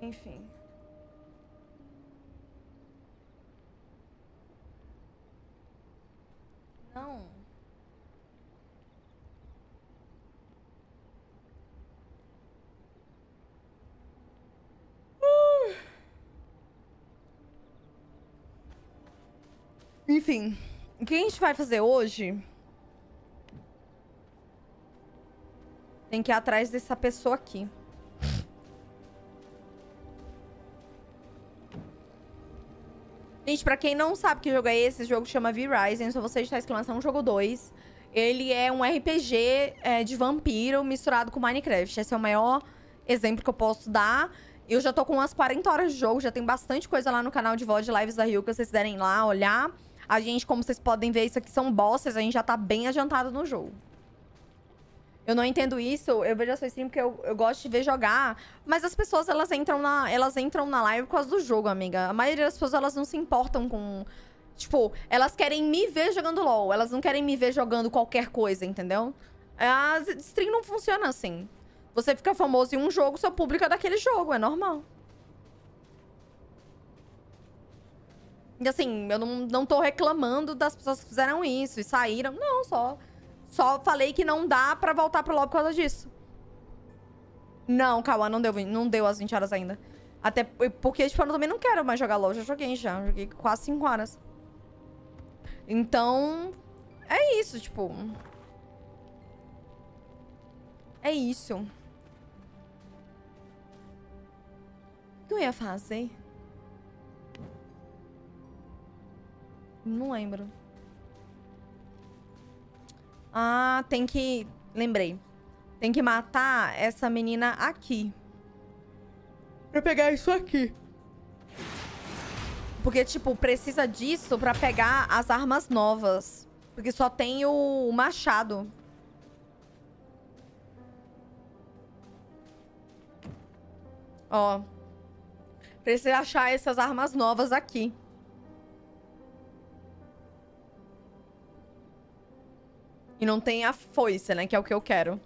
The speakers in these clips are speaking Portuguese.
Enfim. Não. Enfim, o que a gente vai fazer hoje? Tem que ir atrás dessa pessoa aqui. Gente, pra quem não sabe que jogo é esse jogo chama V Rising, só você digitar exclamação jogo 2. Ele é um RPG de vampiro misturado com Minecraft. Esse é o maior exemplo que eu posso dar. Eu já tô com umas 40 horas de jogo, já tem bastante coisa lá no canal de VOD Lives da Riyuuka, se vocês derem lá olhar. A gente, como vocês podem ver, isso aqui são bosses, a gente já tá bem adiantado no jogo. Eu não entendo isso, eu vejo a sua stream porque eu gosto de ver jogar. Mas as pessoas, elas entram na live por causa do jogo, amiga. A maioria das pessoas, elas não se importam com... Tipo, elas querem me ver jogando LoL. Elas não querem me ver jogando qualquer coisa, entendeu? A stream não funciona assim. Você fica famoso em um jogo, seu público é daquele jogo, é normal. E assim, eu não tô reclamando das pessoas que fizeram isso e saíram. Não, só falei que não dá pra voltar pro LoL por causa disso. Não, Kawa, não deu as 20 horas ainda. Até porque, tipo, eu também não quero mais jogar LoL. Já joguei quase 5 horas. Então, é isso, tipo... É isso. O que eu ia fazer? Não lembro. Ah, tem que... Lembrei. Tem que matar essa menina aqui. Pra pegar isso aqui. Porque, tipo, precisa disso pra pegar as armas novas. Porque só tem o machado. Ó. Precisa achar essas armas novas aqui. E não tem a foice, né? Que é o que eu quero.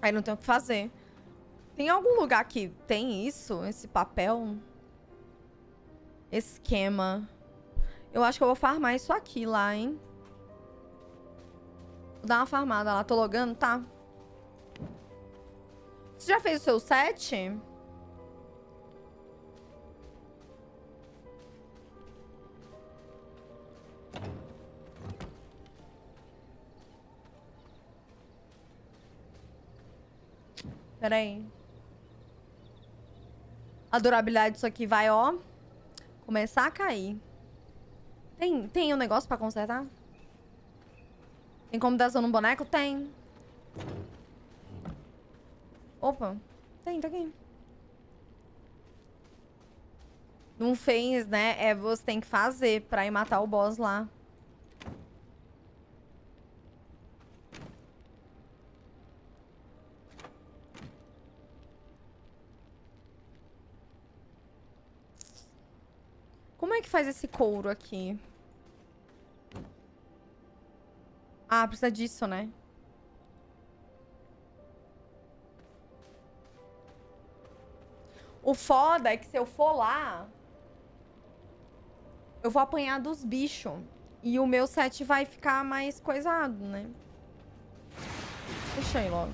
Aí não tem o que fazer. Tem algum lugar que tem isso? Esse papel? Esquema. Eu acho que eu vou farmar isso aqui lá, hein? Vou dar uma farmada lá. Tô logando, tá? Você já fez o seu set? Pera aí. A durabilidade disso aqui vai, ó, começar a cair. Tem um negócio pra consertar? Tem como dar zona no boneco? Tem. Opa. Tá aqui. Não fez, né? É, você tem que fazer pra ir matar o boss lá. Como é que faz esse couro aqui? Ah, precisa disso, né? O foda é que se eu for lá, eu vou apanhar dos bichos. E o meu set vai ficar mais coisado, né? Puxei logo.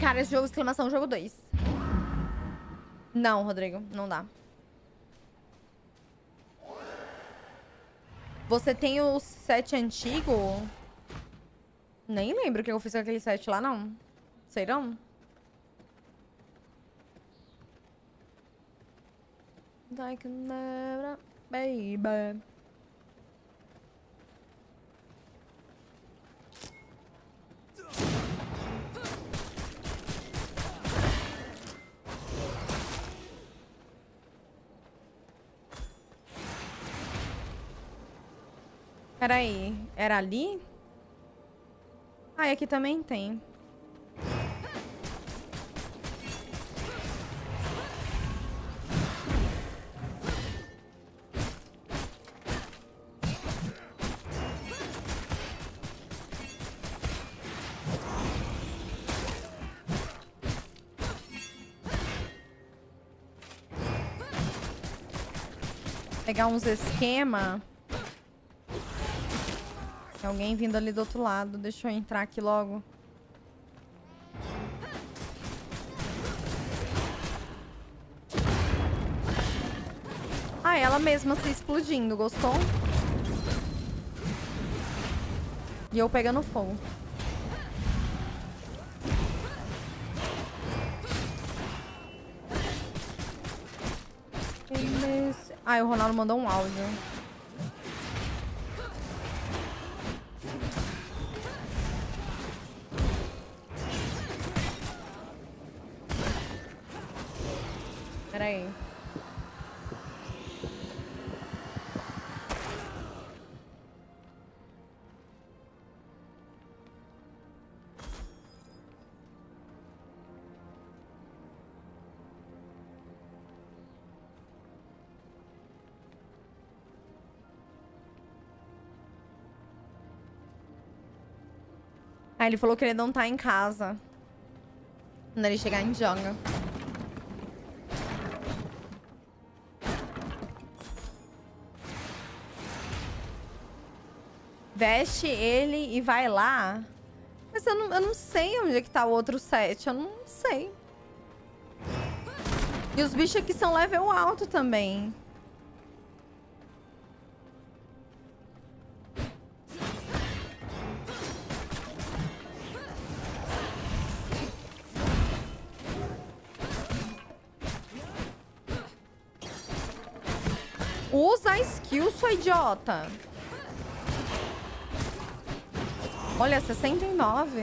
Cara, esse jogo, exclamação, jogo 2. Não, Rodrigo, não dá. Você tem o set antigo? Nem lembro o que eu fiz com aquele set lá, não. Sei não. Like never, baby. Peraí, era ali? Ah, e aqui também tem. pegar uns esquema. Tem alguém vindo ali do outro lado. Deixa eu entrar aqui logo. Ah, ela mesma se explodindo. Gostou? E eu pegando fogo. Ah, o Ronaldo mandou um áudio. Pera aí. Ah, ele falou que ele não tá em casa quando ele chegar em jungle. Veste ele e vai lá. Mas eu não sei onde é que tá o outro set. Eu não sei. E os bichos aqui são level alto também. Usa skill, sua idiota. Olha, 69.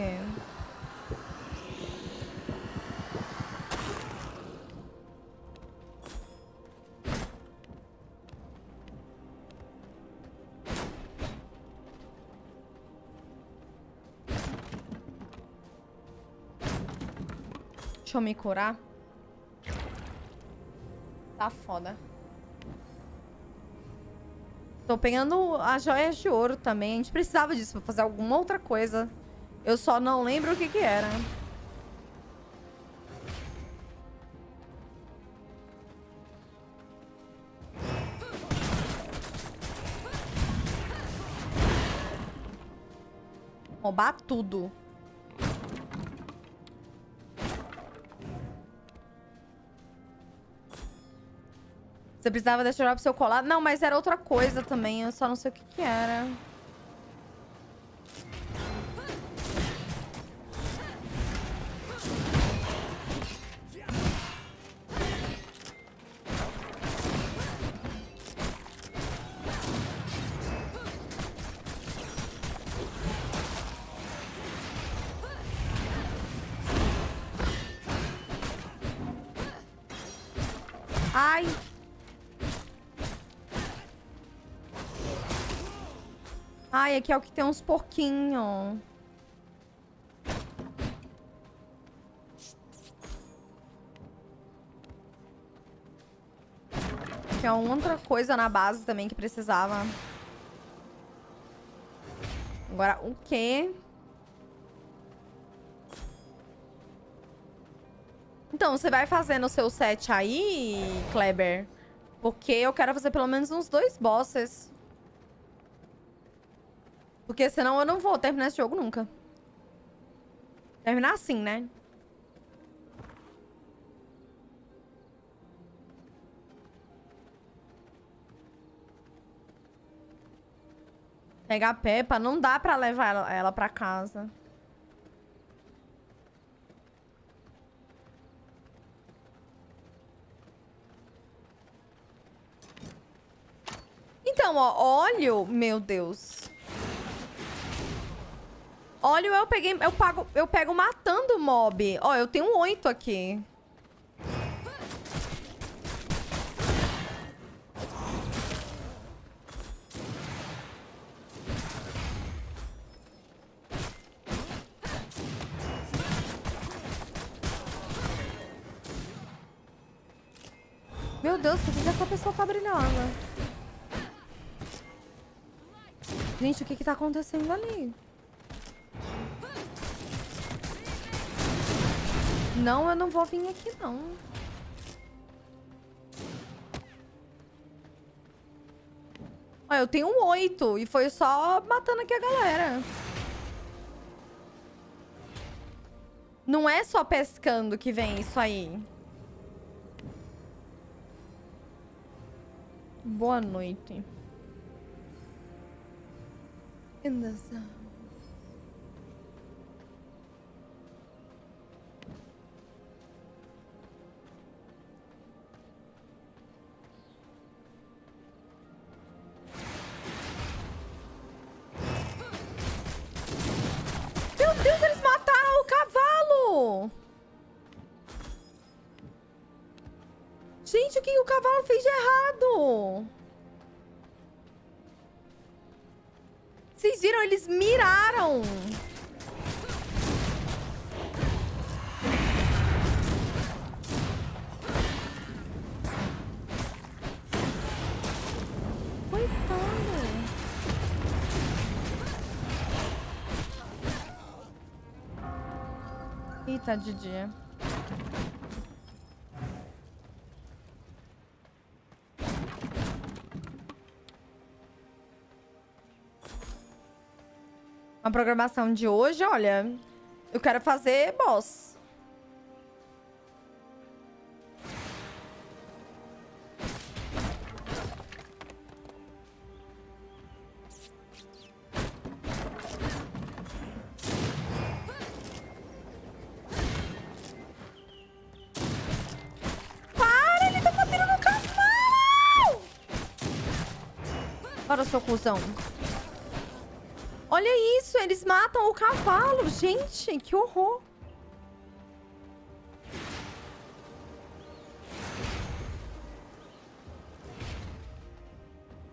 Deixa eu me curar. Tá foda. Tô pegando as joias de ouro também. A gente precisava disso pra fazer alguma outra coisa. Eu só não lembro o que que era. Roubar tudo. Você precisava deixar pra seu colar? Não, mas era outra coisa também. Eu só não sei o que que era. Ai! Ai, aqui é o que tem uns porquinhos. Tinha outra coisa na base também que precisava. Agora, o quê? Então, você vai fazendo o seu set aí, Kleber? Porque eu quero fazer pelo menos uns 2 bosses. Porque senão eu não vou terminar esse jogo nunca. Terminar assim, né? Pegar a Peppa, não dá pra levar ela pra casa. Então, ó, óleo, meu Deus. Óleo eu peguei, eu pego matando o mob. Ó, eu tenho 8 aqui. Meu Deus, por que essa pessoa tá brilhando? Gente, o que que tá acontecendo ali? Não, eu não vou vir aqui, não. Ah, eu tenho um 8 e foi só matando aqui a galera. Não é só pescando que vem isso aí. Boa noite. Meu Deus, eles mataram o cavalo! Gente, o que o cavalo fez de errado? Vocês viram? Eles miraram! Coitado! Eita, Didi. A programação de hoje, olha, eu quero fazer boss. Para, ele tá batendo no cavalo! Para, seu cuzão. Olha isso, eles matam o cavalo. Gente, que horror.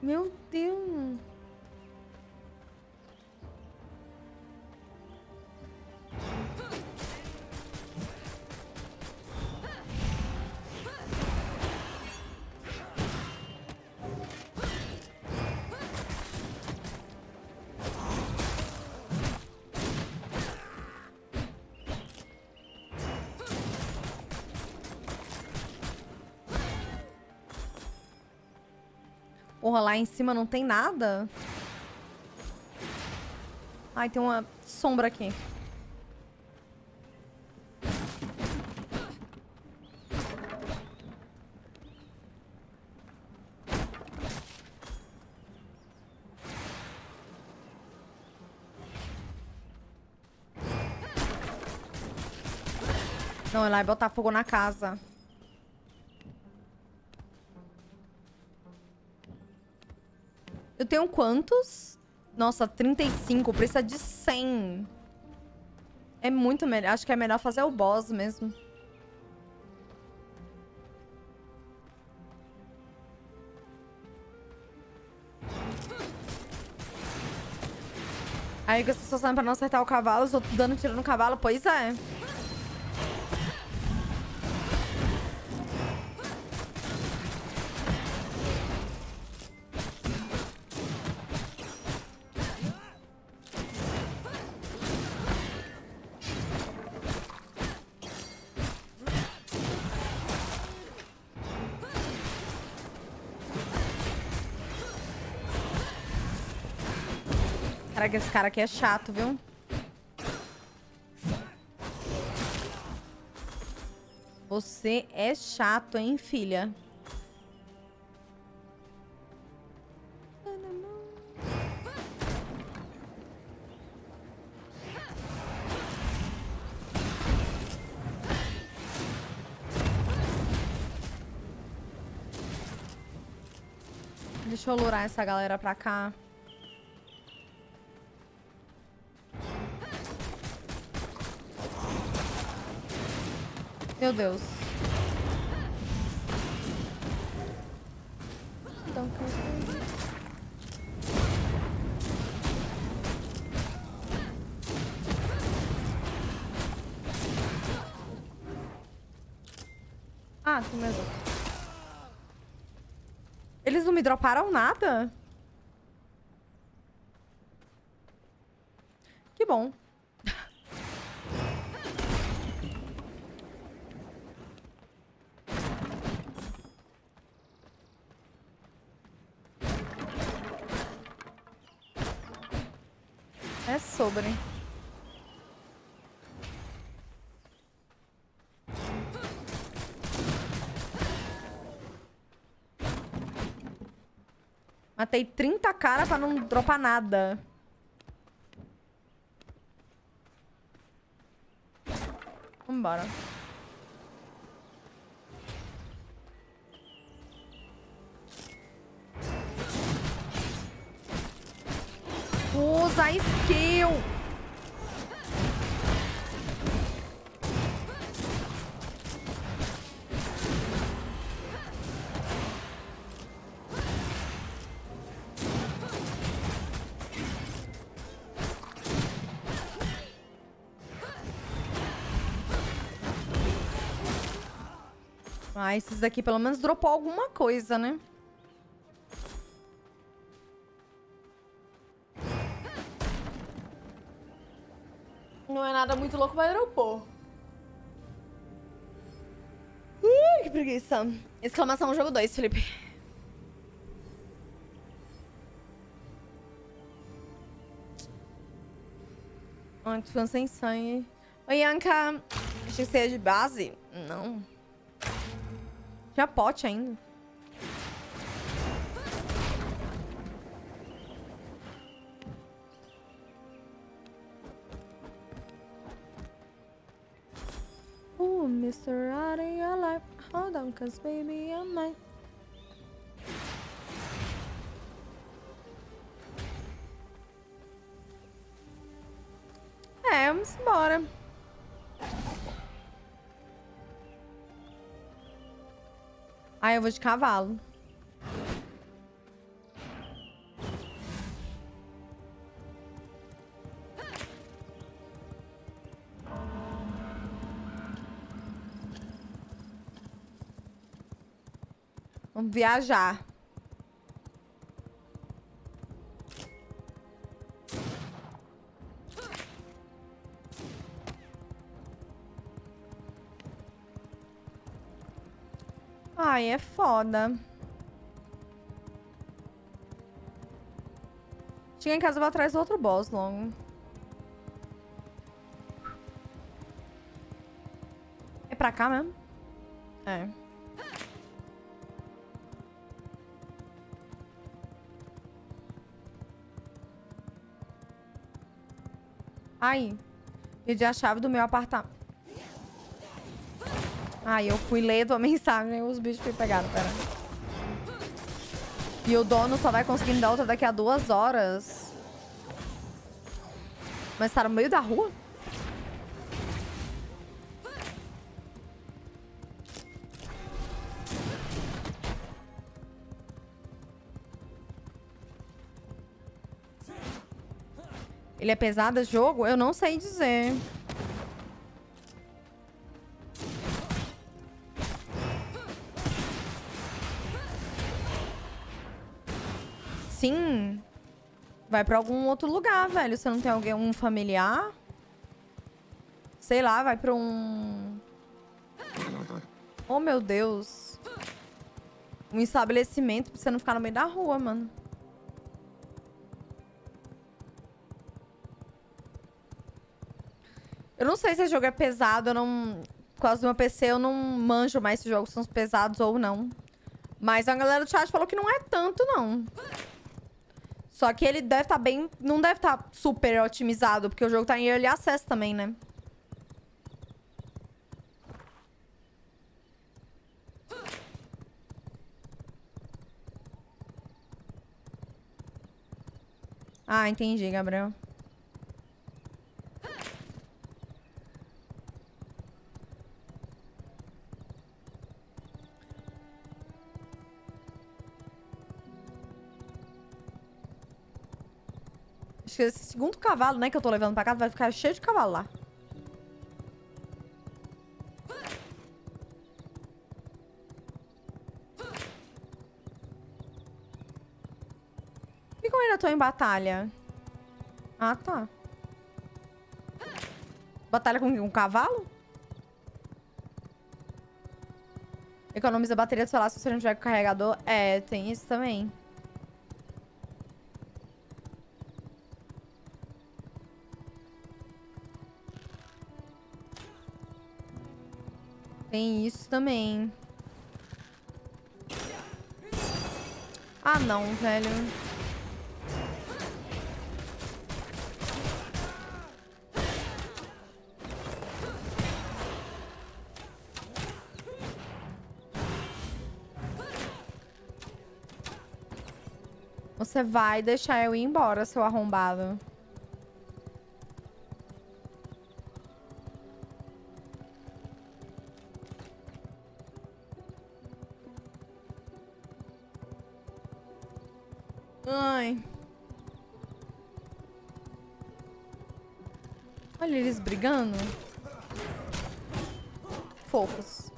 Meu Deus. Porra, lá em cima não tem nada? Ai, tem uma sombra aqui. Não, ela vai botar fogo na casa. Eu tenho quantos? Nossa, 35. Precisa de 100. É muito melhor. Acho que é melhor fazer o boss mesmo. Aí que as pessoas sabem pra não acertar o cavalo, os outros dando tiro no cavalo. Pois é. Caraca, esse cara aqui é chato, viu? Você é chato, hein, filha? Deixa eu lurar essa galera pra cá. Meu Deus. Ah, com medo. Eles não me droparam nada? Que bom. É sobre. Matei 30 caras pra não dropar nada. Vambora. Usa skill! Ah, esses daqui pelo menos dropou alguma coisa, né? Não é nada muito louco, mas dropou. Que preguiça. Exclamação jogo 2, Felipe. Ai, tô ficando sem sangue. Oi, Yanka. Achei que você ia de base? Não. Tinha pote ainda. Oh, Mr. Out of your life. Hold on, cause baby, I'm mine. É, vamos embora. Ah, eu vou de cavalo. Vamos viajar. Ai, é foda. Cheguei em casa, vou atrás do outro boss longo. É pra cá mesmo? É. Ai, perdi a chave do meu apartamento. Ai, eu fui ler tua mensagem, os bichos me pegaram, pera. E o dono só vai conseguir me dar outra daqui a 2 horas. Mas tá no meio da rua? Ele é pesado esse jogo? Eu não sei dizer. Sim. Vai pra algum outro lugar, velho. Você não tem alguém, um familiar? Sei lá, vai pra um... Oh, meu Deus. Um estabelecimento pra você não ficar no meio da rua, mano. Eu não sei se esse jogo é pesado, eu não... Por causa do meu PC, eu não manjo mais se jogos são pesados ou não. Mas a galera do chat falou que não é tanto, não. Só que ele deve estar bem... Não deve estar super otimizado, porque o jogo tá em early access também, né? Ah, entendi, Gabriel. Acho que esse segundo cavalo, né, que eu tô levando pra casa, vai ficar cheio de cavalo lá. E como eu ainda tô em batalha? Ah, tá. Batalha com um cavalo? Economiza a bateria do celular se você não tiver com carregador. É, tem isso também. Tem isso também. Ah, não, velho. Você vai deixar eu ir embora, seu arrombado. Ai. Olha eles brigando. Fofos.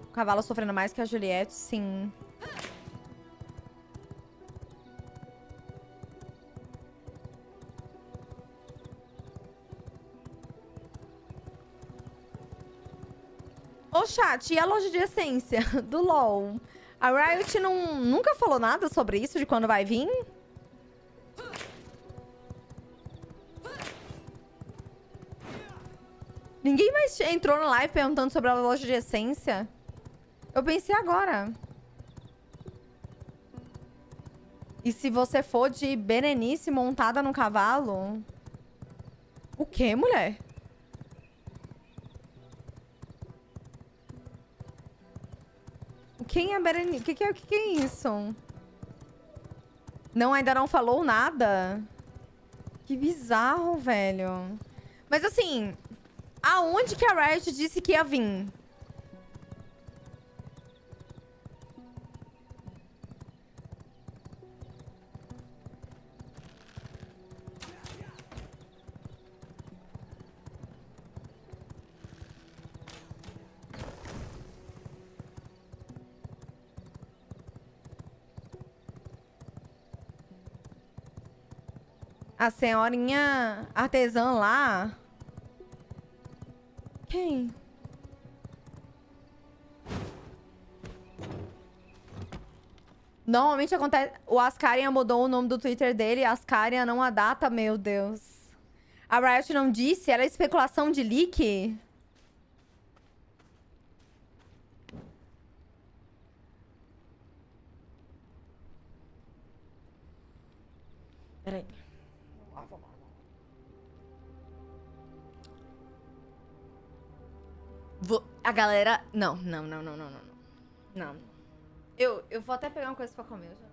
O cavalo sofrendo mais que a Juliette, sim. Ô, chat, e a loja de essência do LoL? A Riot nunca falou nada sobre isso, de quando vai vir? Ninguém mais entrou na live perguntando sobre a loja de essência? Eu pensei agora. E se você for de Berenice montada no cavalo? O quê, mulher? Quem é Berenice? O que é isso? Não, ainda não falou nada? Que bizarro, velho. Mas assim, aonde que a Riot disse que ia vir? A senhorinha artesã lá. Quem? Normalmente acontece... O Ascarian mudou o nome do Twitter dele. Ascarian não a data, meu Deus. A Riot não disse? Era especulação de leak? Peraí. A galera... Não. Eu vou até pegar uma coisa pra comer já.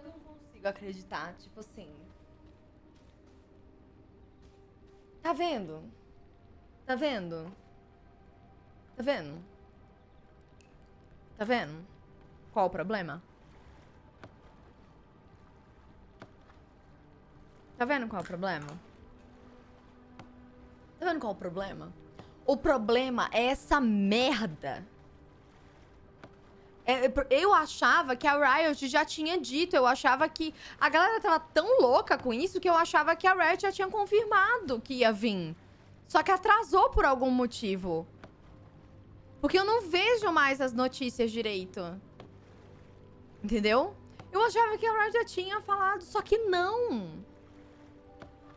Eu não consigo acreditar, tipo assim... Tá vendo? Tá vendo? Tá vendo? Tá vendo? Qual o problema? Tá vendo qual é o problema? Tá vendo qual é o problema? O problema é essa merda! Eu achava que a Riot já tinha dito, eu achava que a galera tava tão louca com isso que eu achava que a Riot já tinha confirmado que ia vir. Só que atrasou por algum motivo. Porque eu não vejo mais as notícias direito. Entendeu? Eu achava que a Riot já tinha falado, só que não.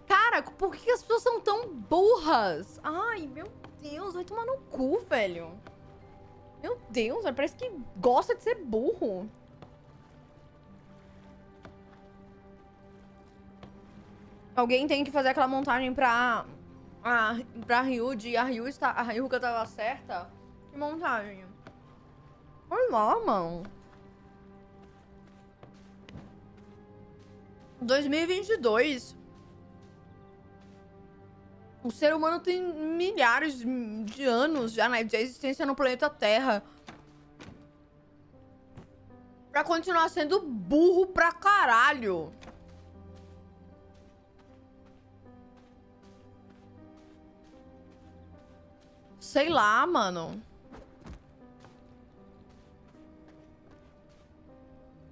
Cara, por que as pessoas são tão burras? Ai, meu Deus, vai tomar no cu, velho. Meu Deus, parece que gosta de ser burro. Alguém tem que fazer aquela montagem pra Ryuuka e a Riyuuka tava certa. Que montagem? Olha lá, mano. 2022. O ser humano tem milhares de anos já, né, de existência no planeta Terra. Pra continuar sendo burro pra caralho. Sei lá, mano.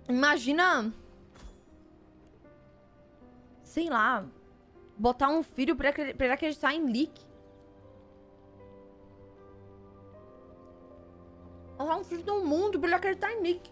Imagina... Sei lá... Botar um filho pra ele acreditar em leak. Botar um filho no mundo pra ele acreditar em leak.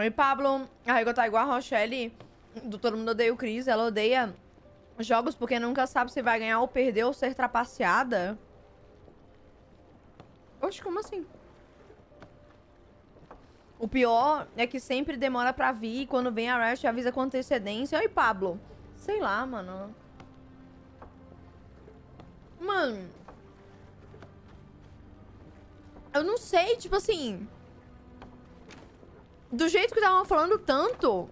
Oi, Pablo. A Rigo tá igual a Rochelle do Todo Mundo Odeia o Chris. Ela odeia jogos porque nunca sabe se vai ganhar ou perder ou ser trapaceada. Oxe, como assim? O pior é que sempre demora pra vir e quando vem a Riot avisa com antecedência. Oi, Pablo. Sei lá, mano. Mano. Eu não sei, tipo assim... Do jeito que estavam falando tanto,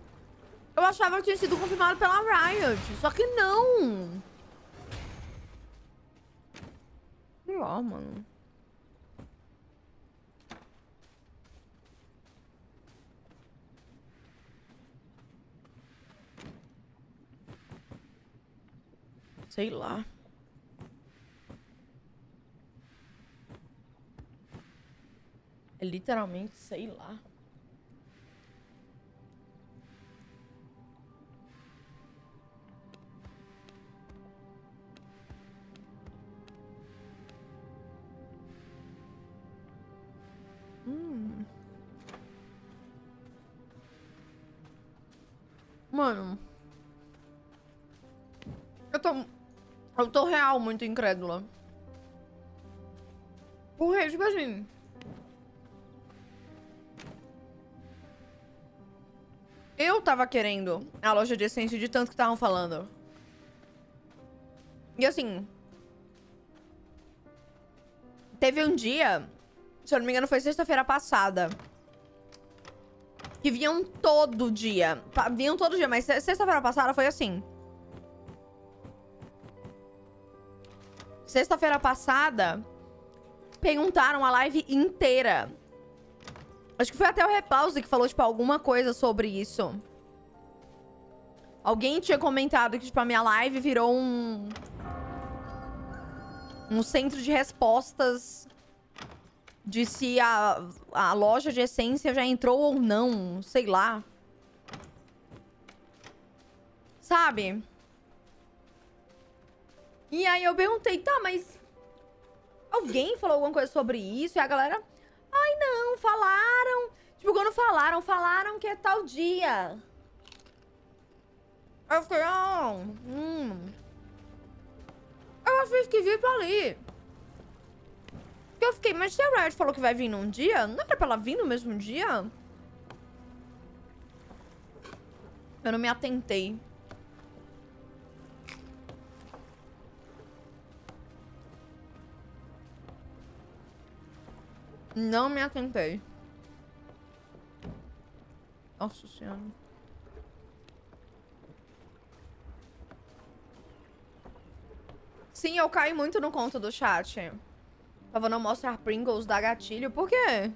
eu achava que tinha sido confirmado pela Riot. Só que não. Sei lá, mano. Sei lá. É literalmente, sei lá. Mano, eu tô real muito incrédula. Porque, tipo assim, eu tava querendo a loja de essência de tanto que estavam falando. E assim, teve um dia, se eu não me engano foi sexta-feira passada, que vinham todo dia. Vinham todo dia, mas sexta-feira passada foi assim. Sexta-feira passada, perguntaram a live inteira. Acho que foi até o Repause que falou, tipo, alguma coisa sobre isso. Alguém tinha comentado que, tipo, a minha live virou um... um centro de respostas... de se a loja de essência já entrou ou não, sei lá. Sabe? E aí eu perguntei, tá, mas... alguém falou alguma coisa sobre isso? E a galera... ai, não, falaram... tipo, quando falaram, falaram que é tal dia. Eu fiquei, eu achei que vir pra ali. Eu fiquei, mas se a Riot falou que vai vir num dia, não era pra ela vir no mesmo dia? Eu não me atentei. Não me atentei. Nossa Senhora. Sim, eu caio muito no conto do chat. Por favor, não mostrar Pringles da gatilho. Por quê?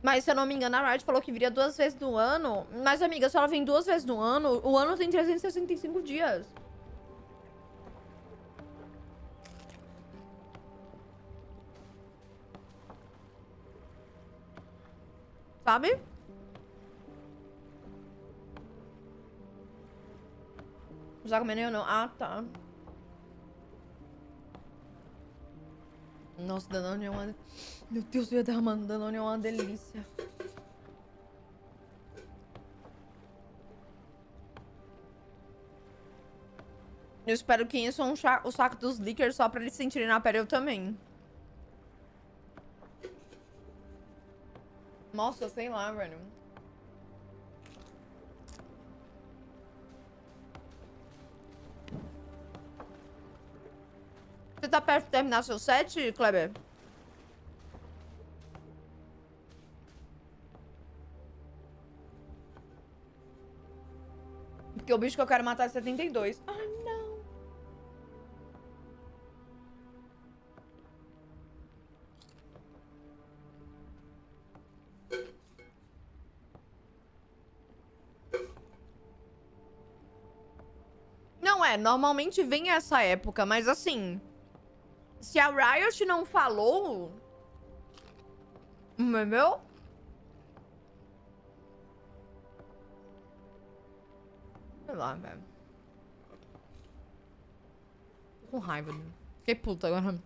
Mas, se eu não me engano, a Riot falou que viria 2 vezes no ano. Mas, amiga, se ela vem 2 vezes no ano, o ano tem 365 dias. Sabe? Já comendo ou não? Ah, tá. Nossa, Danone é uma... Meu Deus do céu, mano. Danone é uma delícia. Eu espero que isso é o saco dos leakers só pra eles sentirem na pele eu também. Nossa, sei lá, velho. Você tá perto de terminar seu set, Kleber? Porque o bicho que eu quero matar é 72. Ah, não. Não é, normalmente vem essa época, mas assim... Se a Riot não falou... Meu? Sei lá, velho. Tô com raiva. Fiquei puta agora.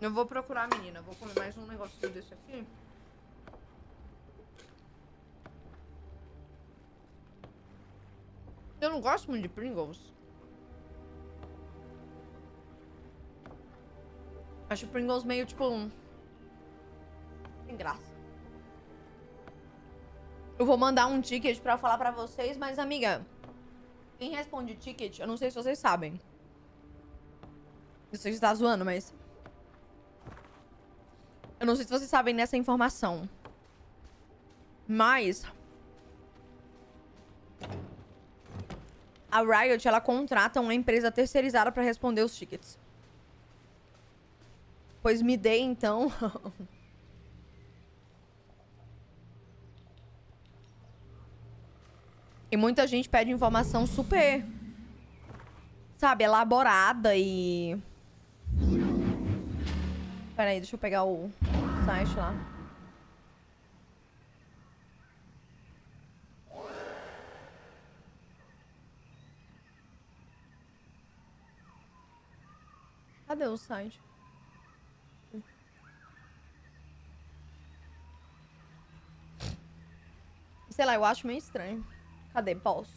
Eu vou procurar a menina. Vou comer mais um negocinho desse aqui. Eu não gosto muito de Pringles. Acho Pringles meio, tipo, sem graça. Eu vou mandar um ticket pra falar pra vocês, mas, amiga, quem responde ticket, eu não sei se vocês sabem. Eu sei que você tá zoando, mas... Eu não sei se vocês sabem dessa informação. Mas... A Riot, ela contrata uma empresa terceirizada pra responder os tickets. Pois me dê, então. E muita gente pede informação super... Sabe, elaborada e... Peraí, deixa eu pegar o site lá. Cadê o site? Sei lá, eu acho meio estranho. Cadê? Boss.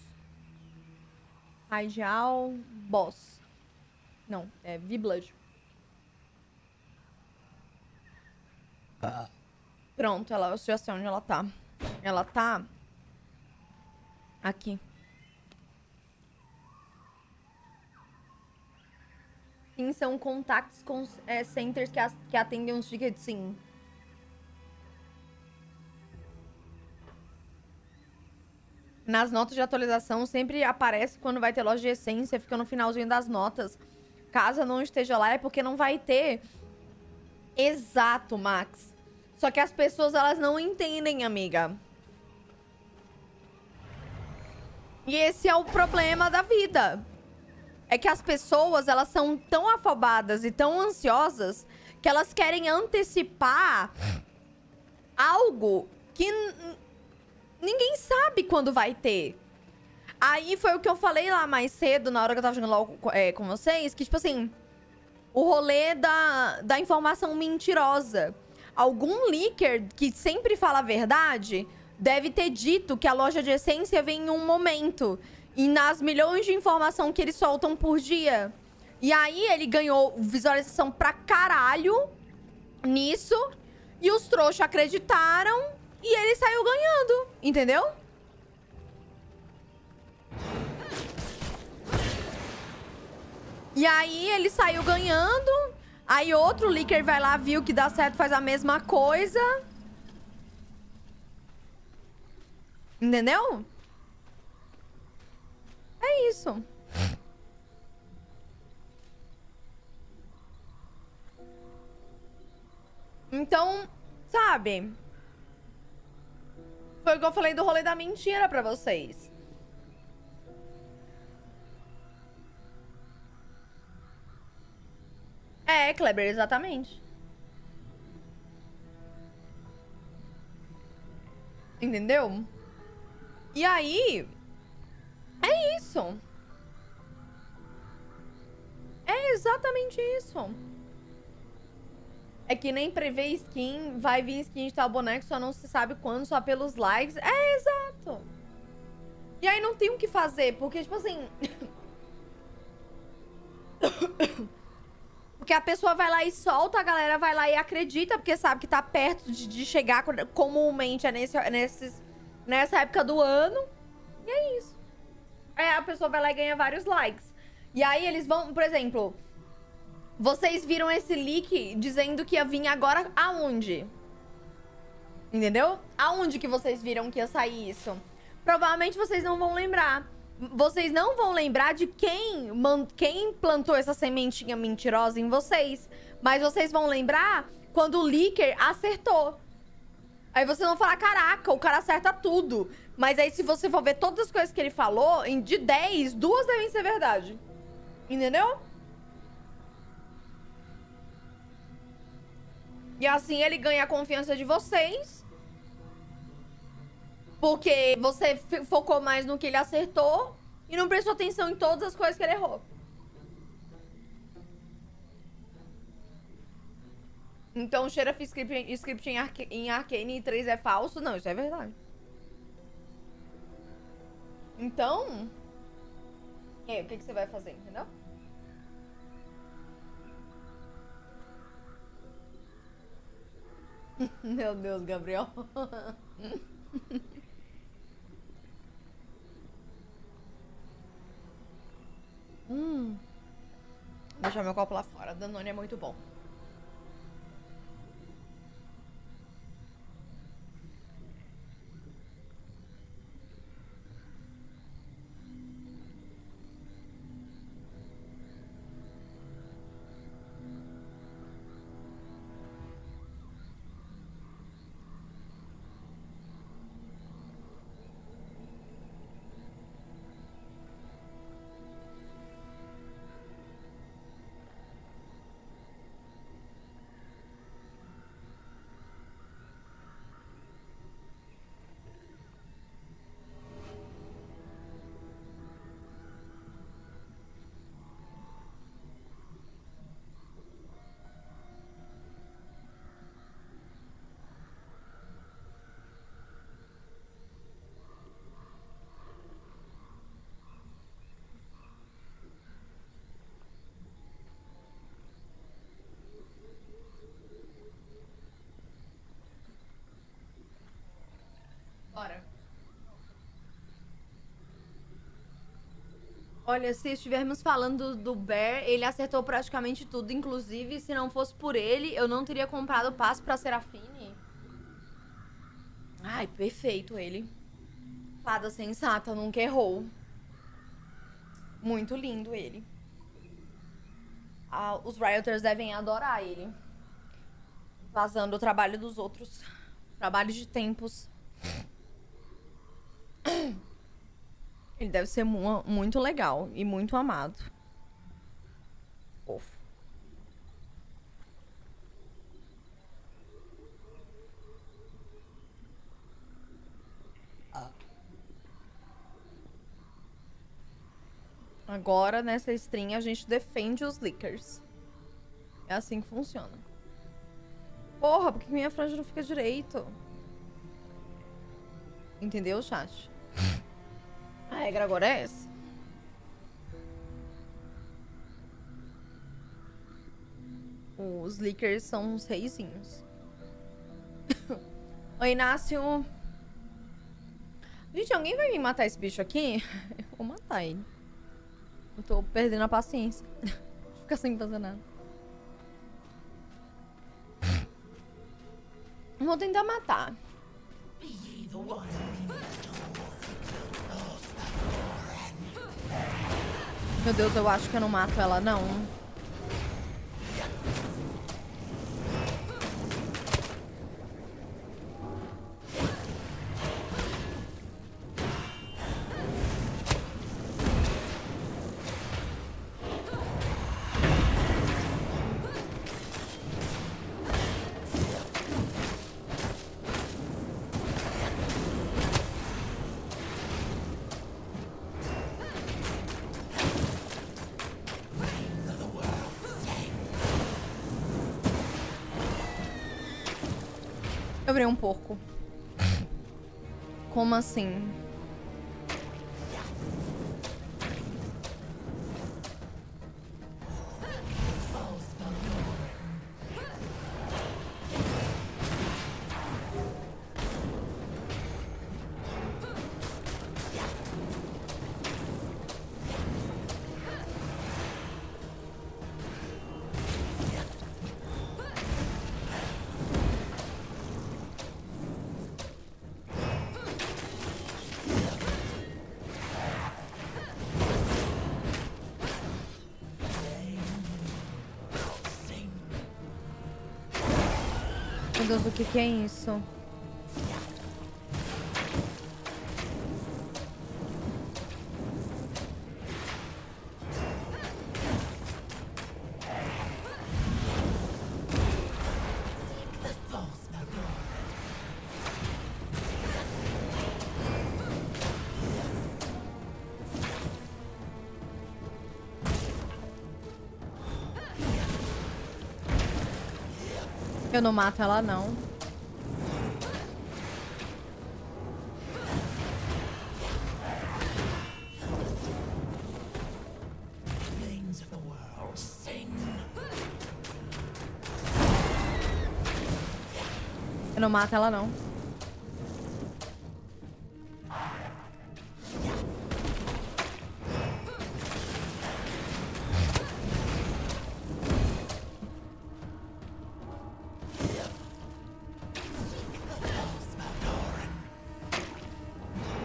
Radial Boss. Não, é V-Blood. Pronto, ela, eu já sei onde ela tá. Ela tá... Aqui. Sim, são contacts com centers que atendem uns tickets, sim. Nas notas de atualização, sempre aparece quando vai ter loja de essência, fica no finalzinho das notas. Caso não esteja lá, é porque não vai ter. Exato, Max. Só que as pessoas, elas não entendem, amiga. E esse é o problema da vida. É que as pessoas, elas são tão afobadas e tão ansiosas que elas querem antecipar algo que ninguém sabe quando vai ter. Aí foi o que eu falei lá mais cedo, na hora que eu tava jogando LoL com vocês, que tipo assim, o rolê da informação mentirosa. Algum leaker que sempre fala a verdade deve ter dito que a loja de essência vem em um momento... E nas milhões de informação que eles soltam por dia. E aí ele ganhou visualização pra caralho nisso. E os trouxas acreditaram e ele saiu ganhando. Entendeu? E aí ele saiu ganhando. Aí outro leaker vai lá, viu que dá certo, faz a mesma coisa. Entendeu? É isso. Então, sabe? Foi o que eu falei do rolê da mentira pra vocês. É, Kleber, exatamente. Entendeu? E aí... é isso. É exatamente isso. É que nem prever skin, vai vir skin de tal boneco, só não se sabe quando, só pelos likes. É, exato. E aí não tem o que fazer, porque, tipo assim... porque a pessoa vai lá e solta, a galera vai lá e acredita, porque sabe que tá perto de chegar, comumente é nessa época do ano. E é isso. Aí a pessoa vai lá e ganha vários likes. E aí eles vão, por exemplo... vocês viram esse leak dizendo que ia vir agora aonde? Entendeu? Aonde que vocês viram que ia sair isso? Provavelmente vocês não vão lembrar. Vocês não vão lembrar de quem plantou essa sementinha mentirosa em vocês. Mas vocês vão lembrar quando o leaker acertou. Aí vocês vão falar, caraca, o cara acerta tudo. Mas aí se você for ver todas as coisas que ele falou, de 10, 2 devem ser verdade. Entendeu? E assim ele ganha a confiança de vocês. Porque você focou mais no que ele acertou e não prestou atenção em todas as coisas que ele errou. Então, Xerath script em Arcane e 3 é falso? Não, isso é verdade. Então... e aí, o que você vai fazer, entendeu? Meu Deus, Gabriel. Deixar meu copo lá fora. Danone é muito bom. Olha, se estivermos falando do Bear, ele acertou praticamente tudo. Inclusive, se não fosse por ele, eu não teria comprado o passe pra Seraphine. Ai, perfeito ele. Fada sensata, nunca errou. Muito lindo ele. Ah, os Rioters devem adorar ele. Vazando o trabalho dos outros. Trabalho de tempos. Ele deve ser muito legal e muito amado. Fofo. Agora, nessa stream, a gente defende os leakers. É assim que funciona. Porra, por que minha franja não fica direito? Entendeu, chat? A regra agora é essa. Os leakers são uns reizinhos. Oi, Inácio. Gente, alguém vai vir matar esse bicho aqui? Eu vou matar ele. Eu tô perdendo a paciência. Ficar sem fazer nada. Vou tentar matar. Meu Deus, eu acho que eu não mato ela, não. Um pouco. Como assim? Meu Deus, o que é isso? Eu não mato ela, não. Eu não mato ela, não.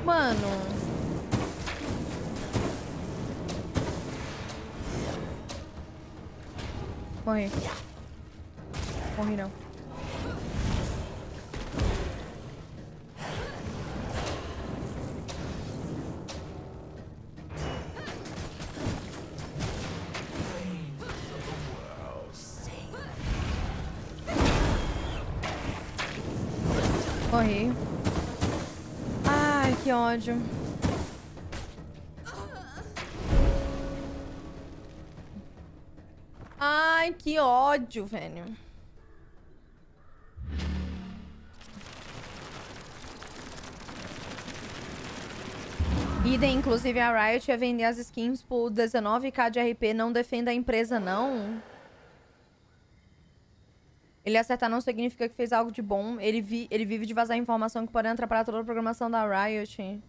Morri não. Morri. Ai, que ódio. Que ódio, velho. Idem, inclusive, a Riot ia vender as skins por 19k de RP. Não defenda a empresa, não. Ele acertar não significa que fez algo de bom. Ele vive de vazar informação que pode atrapalhar toda a programação da Riot.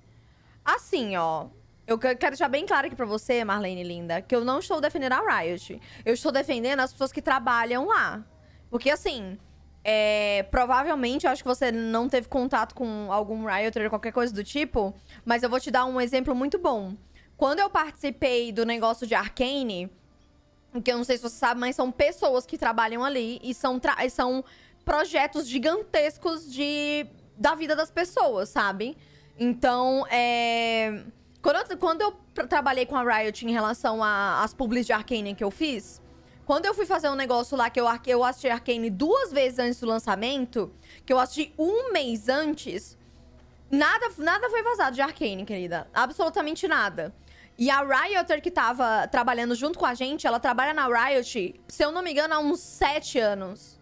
Assim, ó. Eu quero deixar bem claro aqui pra você, Marlene linda, que eu não estou defendendo a Riot. Eu estou defendendo as pessoas que trabalham lá. Porque, assim, provavelmente, eu acho que você não teve contato com algum Rioter ou qualquer coisa do tipo, mas eu vou te dar um exemplo muito bom. Quando eu participei do negócio de Arcane, que eu não sei se você sabe, mas são pessoas que trabalham ali e são projetos gigantescos da vida das pessoas, sabe? Então, Quando eu trabalhei com a Riot em relação às publis de Arcane que eu fiz, quando eu fui fazer um negócio lá que eu assisti Arcane 2 vezes antes do lançamento, que eu assisti 1 mês antes, nada foi vazado de Arcane, querida. Absolutamente nada. E a Rioter que tava trabalhando junto com a gente, ela trabalha na Riot, se eu não me engano, há uns 7 anos.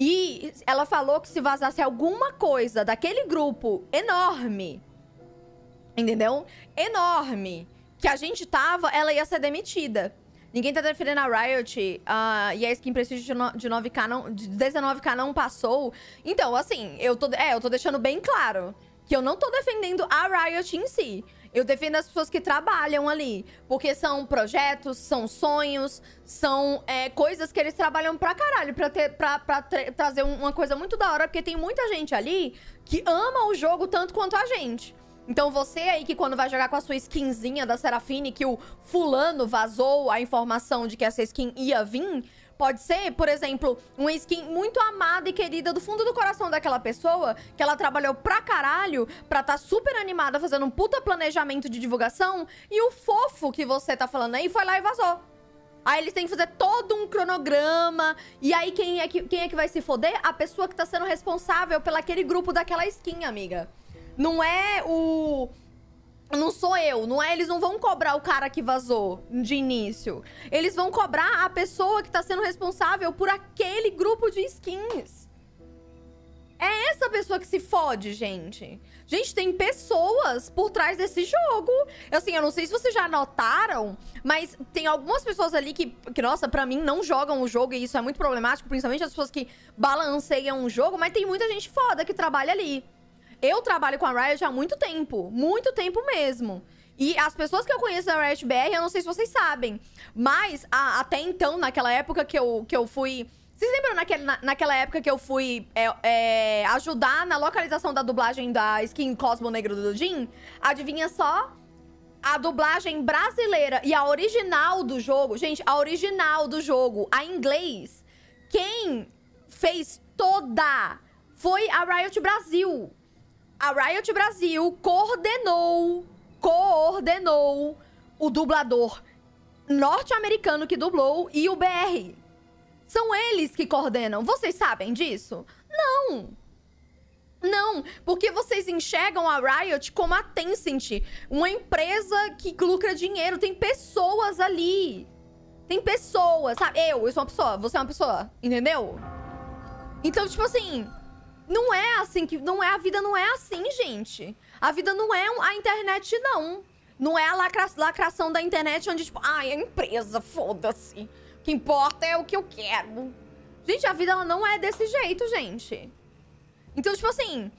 E ela falou que se vazasse alguma coisa daquele grupo enorme... Entendeu? Enorme. Que a gente tava, ela ia ser demitida. Ninguém tá defendendo a Riot. E a skin prestígio de 9k não, de 19k não passou. Então, assim, eu tô deixando bem claro que eu não tô defendendo a Riot em si. Eu defendo as pessoas que trabalham ali, porque são projetos, são sonhos, são coisas que eles trabalham pra caralho, pra trazer uma coisa muito da hora, porque tem muita gente ali que ama o jogo tanto quanto a gente. Então você aí que quando vai jogar com a sua skinzinha da Seraphine, que o fulano vazou a informação de que essa skin ia vir, pode ser, por exemplo, uma skin muito amada e querida do fundo do coração daquela pessoa, que ela trabalhou pra caralho, pra tá super animada, fazendo um puta planejamento de divulgação, e o fofo que você tá falando aí foi lá e vazou. Aí eles têm que fazer todo um cronograma, e aí quem é que vai se foder? A pessoa que tá sendo responsável pelo aquele grupo daquela skin, amiga. Não é o... Não sou eu, não é? Eles não vão cobrar o cara que vazou de início. Eles vão cobrar a pessoa que tá sendo responsável por aquele grupo de skins. É essa pessoa que se fode, gente. Gente, tem pessoas por trás desse jogo. Assim, eu não sei se vocês já notaram, mas tem algumas pessoas ali que nossa, pra mim, não jogam o jogo, e isso é muito problemático, principalmente as pessoas que balanceiam o jogo, mas tem muita gente foda que trabalha ali. Eu trabalho com a Riot há muito tempo mesmo. E as pessoas que eu conheço na Riot BR, eu não sei se vocês sabem, mas até então, naquela época que eu fui... Vocês lembram naquela época que eu fui ajudar na localização da dublagem da skin Cosmo Negro do Jean? Adivinha só? A dublagem brasileira e a original do jogo... Gente, a original do jogo, a inglês, quem fez toda foi a Riot Brasil. A Riot Brasil coordenou o dublador norte-americano que dublou e o BR. São eles que coordenam. Vocês sabem disso? Não. Não, porque vocês enxergam a Riot como a Tencent, uma empresa que lucra dinheiro. Tem pessoas ali. Tem pessoas, sabe? Eu sou uma pessoa, você é uma pessoa, entendeu? Então, tipo assim... Não é assim que... Não é, a vida não é assim, gente. A vida não é a internet, não. Não é a lacração da internet onde, tipo... Ai, a empresa, foda-se. O que importa é o que eu quero. Gente, a vida ela não é desse jeito, gente. Então, tipo assim...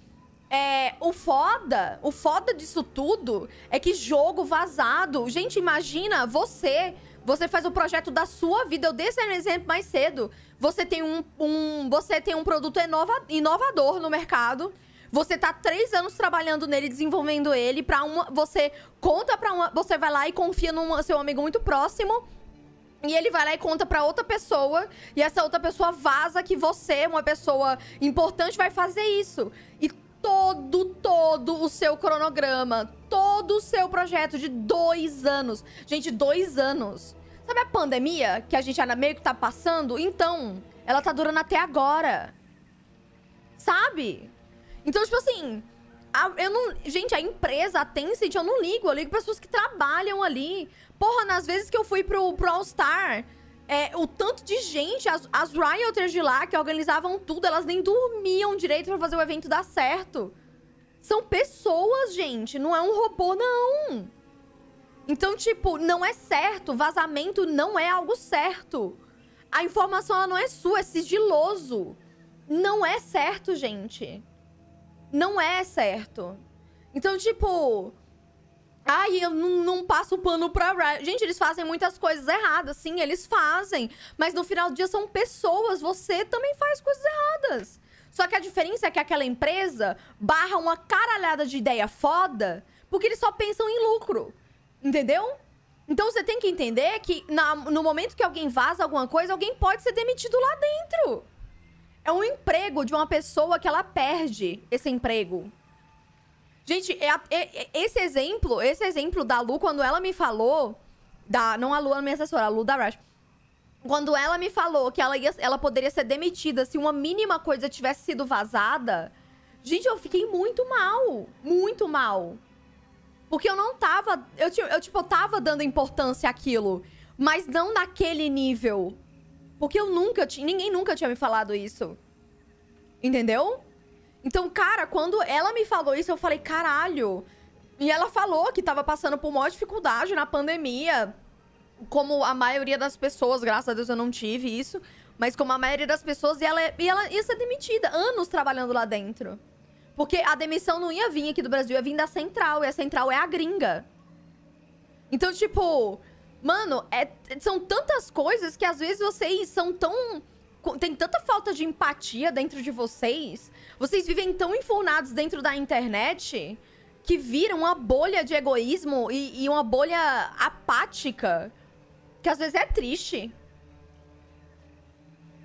O foda disso tudo é que jogo vazado... Gente, imagina você... Você faz o projeto da sua vida. Eu dei esse exemplo mais cedo. Você tem um produto inovador no mercado. Você tá 3 anos trabalhando nele, desenvolvendo ele. Você vai lá e confia num seu amigo muito próximo. E ele vai lá e conta pra outra pessoa. E essa outra pessoa vaza que você, uma pessoa importante, vai fazer isso. E todo o seu cronograma, todo o seu projeto de 2 anos. Gente, 2 anos. Sabe a pandemia que a gente meio que tá passando? Então, ela tá durando até agora. Sabe? Então, tipo assim... Gente, a empresa, a Tencent, eu não ligo. Eu ligo para as pessoas que trabalham ali. Porra, nas vezes que eu fui pro All Star... o tanto de gente, as Rioters de lá, que organizavam tudo, elas nem dormiam direito pra fazer o evento dar certo. São pessoas, gente, não é um robô, não. Então, tipo, não é certo, vazamento não é algo certo. A informação, ela não é sua, é sigiloso. Não é certo, gente. Não é certo. Então, tipo... Ai, eu não passo pano pra Riot. Gente, eles fazem muitas coisas erradas, sim, eles fazem. Mas no final do dia são pessoas, você também faz coisas erradas. Só que a diferença é que aquela empresa barra uma caralhada de ideia foda, porque eles só pensam em lucro, entendeu? Então você tem que entender que no momento que alguém vaza alguma coisa, alguém pode ser demitido lá dentro. É um emprego de uma pessoa que ela perde esse emprego. Gente, esse exemplo da Lu, quando ela me falou... Não a Lu, a minha assessora, a Lu da Rush. Quando ela me falou que ela poderia ser demitida se uma mínima coisa tivesse sido vazada... Gente, eu fiquei muito mal. Muito mal. Porque eu não tava... Eu tava dando importância àquilo. Mas não naquele nível. Porque ninguém nunca tinha me falado isso. Entendeu? Então, cara, quando ela me falou isso, eu falei, caralho. E ela falou que tava passando por maior dificuldade na pandemia. Como a maioria das pessoas, graças a Deus eu não tive isso. Mas como a maioria das pessoas, e ela ia ser demitida. Anos trabalhando lá dentro. Porque a demissão não ia vir aqui do Brasil, ia vir da Central. E a Central é a gringa. Então, tipo... Mano, são tantas coisas que às vezes vocês são tão... Tem tanta falta de empatia dentro de vocês. Vocês vivem tão enfurnados dentro da internet... Que vira uma bolha de egoísmo e uma bolha apática. Que às vezes é triste.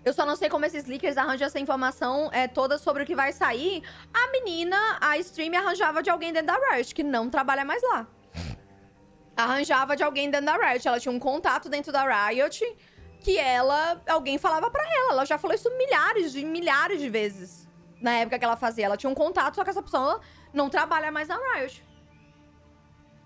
Eu só não sei como esses leakers arranjam essa informação toda sobre o que vai sair. A menina, a stream arranjava de alguém dentro da Riot, que não trabalha mais lá. Arranjava de alguém dentro da Riot. Ela tinha um contato dentro da Riot que alguém falava pra ela. Ela já falou isso milhares de vezes. Na época que ela fazia. Ela tinha um contato, só que essa pessoa não trabalha mais na Riot.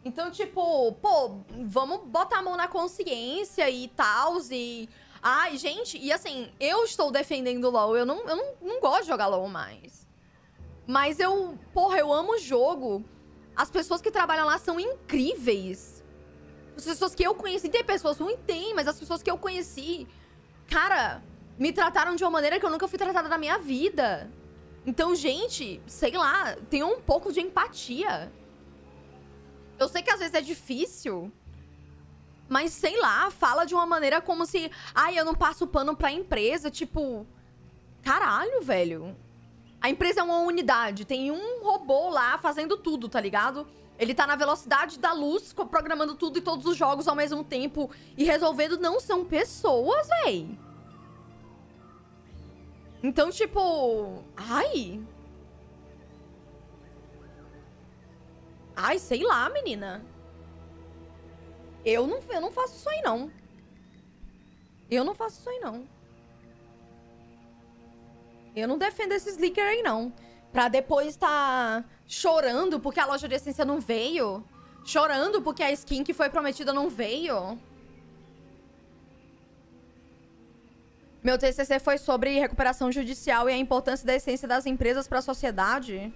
Então, tipo, pô, vamos botar a mão na consciência e tal, e... Ai, gente, e assim, eu estou defendendo o LoL, eu não gosto de jogar LoL mais. Mas eu, porra, eu amo o jogo. As pessoas que trabalham lá são incríveis. As pessoas que eu conheci, tem pessoas ruins, tem, mas as pessoas que eu conheci, cara, me trataram de uma maneira que eu nunca fui tratada na minha vida. Então, gente, sei lá, tenha um pouco de empatia. Eu sei que às vezes é difícil... Mas, sei lá, fala de uma maneira como se... Ai, eu não passo pano pra empresa, tipo... Caralho, velho. A empresa é uma unidade, tem um robô lá fazendo tudo, tá ligado? Ele tá na velocidade da luz, programando tudo e todos os jogos ao mesmo tempo. E resolvendo, não são pessoas, véi. Então, tipo... Ai... Ai, sei lá, menina. Eu não faço isso aí, não. Eu não faço isso aí, não. Eu não defendo esses leaker aí, não. Pra depois tá chorando porque a loja de essência não veio. Chorando porque a skin que foi prometida não veio. Meu TCC foi sobre recuperação judicial e a importância da essência das empresas pra sociedade.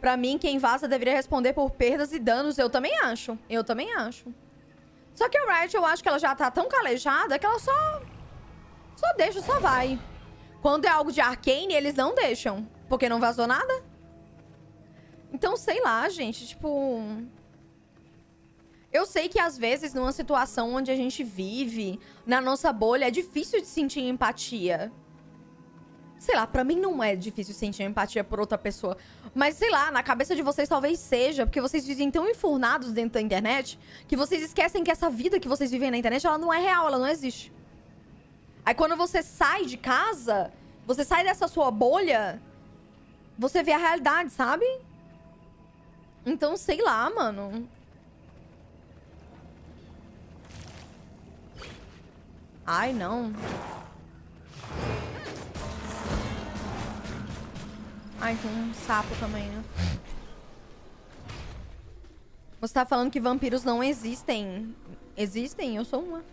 Pra mim, quem vaza deveria responder por perdas e danos. Eu também acho. Eu também acho. Só que a Riot, eu acho que ela já tá tão calejada que ela só deixa, só vai. Quando é algo de Arcane, eles não deixam. Porque não vazou nada. Então, sei lá, gente. Tipo... Eu sei que, às vezes, numa situação onde a gente vive, na nossa bolha, é difícil de sentir empatia. Sei lá, pra mim não é difícil sentir empatia por outra pessoa. Mas, sei lá, na cabeça de vocês talvez seja, porque vocês vivem tão enfurnados dentro da internet que vocês esquecem que essa vida que vocês vivem na internet, ela não é real, ela não existe. Aí quando você sai de casa, você sai dessa sua bolha, você vê a realidade, sabe? Então, sei lá, mano. Ai, não. Ai, tem um sapo também, né? Você tá falando que vampiros não existem. Existem? Eu sou uma.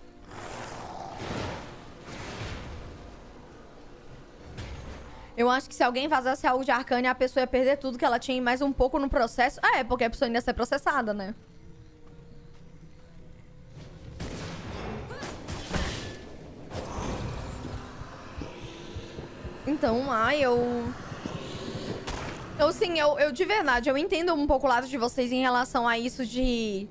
Eu acho que se alguém vazasse algo de Arcane, a pessoa ia perder tudo que ela tinha e mais um pouco no processo. Ah, é, porque a pessoa ainda ia ser processada, né? Então, ai, Eu, de verdade, eu entendo um pouco o lado de vocês em relação a isso de...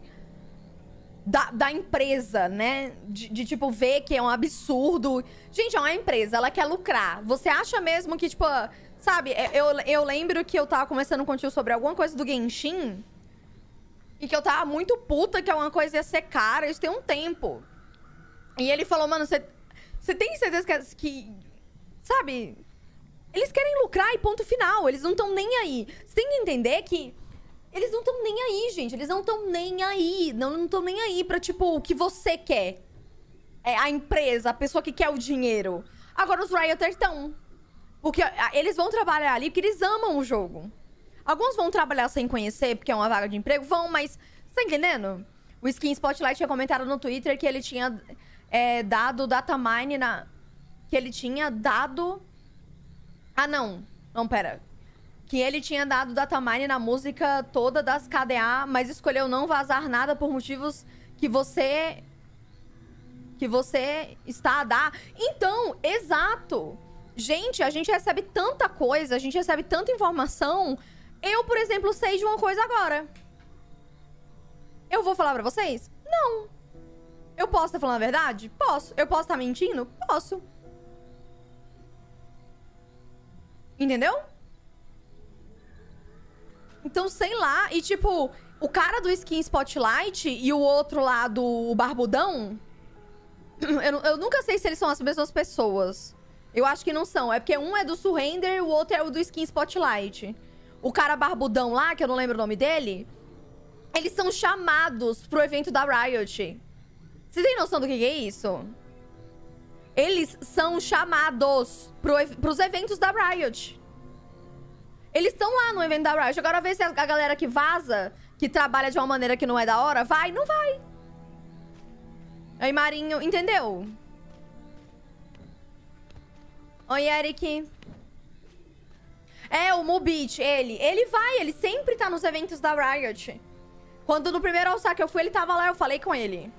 Da empresa, né? De, tipo, ver que é um absurdo. Gente, é uma empresa, ela quer lucrar. Você acha mesmo que, tipo... Sabe, eu lembro que eu tava conversando contigo sobre alguma coisa do Genshin. E que eu tava muito puta que alguma coisa ia ser cara. Isso tem um tempo. E ele falou, mano, você tem certeza que... Sabe... Eles querem lucrar e ponto final. Eles não estão nem aí. Você tem que entender que... Eles não estão nem aí, gente. Eles não estão nem aí. Não estão nem aí pra, tipo, o que você quer. É a empresa, a pessoa que quer o dinheiro. Agora os Rioters estão. Porque eles vão trabalhar ali porque eles amam o jogo. Alguns vão trabalhar sem conhecer, porque é uma vaga de emprego. Vão, mas... Você tá entendendo? O Skin Spotlight tinha comentado no Twitter que ele tinha dado datamine na... Que ele tinha dado... Ah, não. Não, pera. Que ele tinha dado datamine na música toda das KDA, mas escolheu não vazar nada por motivos que você está a dar. Então, exato. Gente, a gente recebe tanta coisa, a gente recebe tanta informação. Eu, por exemplo, sei de uma coisa agora. Eu vou falar pra vocês? Não. Eu posso estar falando a verdade? Posso. Eu posso estar mentindo? Posso. Entendeu? Então, sei lá. E, tipo, o cara do Skin Spotlight e o outro lá do Barbudão... Eu nunca sei se eles são as mesmas pessoas. Eu acho que não são. É porque um é do Surrender e o outro é o do Skin Spotlight. O cara barbudão lá, que eu não lembro o nome dele... Eles são chamados pro evento da Riot. Vocês têm noção do que é isso? Eles são chamados pros eventos da Riot. Eles estão lá no evento da Riot. Agora vê se a galera que vaza, que trabalha de uma maneira que não é da hora, vai? Não vai. Aí, Marinho, entendeu? Oi, Eric. É, o Mubit, ele vai, ele sempre tá nos eventos da Riot. Quando no primeiro alçar que eu fui, ele tava lá, eu falei com ele.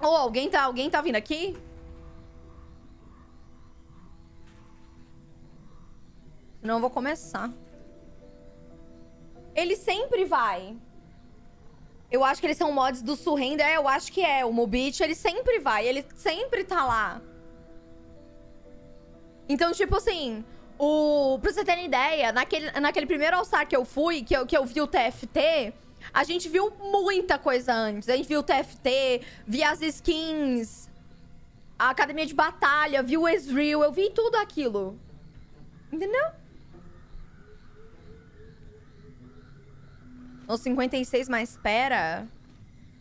Ô, alguém tá vindo aqui? Não vou começar. Ele sempre vai. Eu acho que eles são mods do Surrender, eu acho que é. O Mobit, ele sempre vai, ele sempre tá lá. Então, tipo assim... Pra você terem ideia, naquele primeiro alçar que eu fui, que eu vi o TFT, a gente viu muita coisa antes. A gente viu o TFT, vi as skins, a academia de batalha, vi o Ezreal, eu vi tudo aquilo. Entendeu? Os 56, mas pera.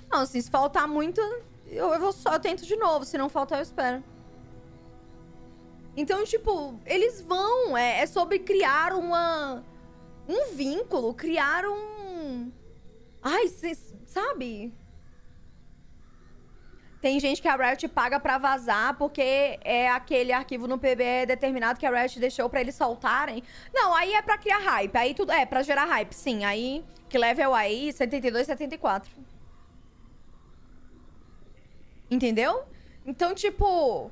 Não, assim, se faltar muito, eu tento de novo. Se não faltar, eu espero. Então, tipo, eles vão... É sobre criar um vínculo, criar um... Ai, cês... Sabe? Tem gente que a Riot paga pra vazar porque é aquele arquivo no PBE determinado que a Riot deixou pra eles soltarem. Não, aí é pra criar hype. Aí tudo... É, pra gerar hype, sim. Aí, que level aí? 72, 74. Entendeu? Então, tipo...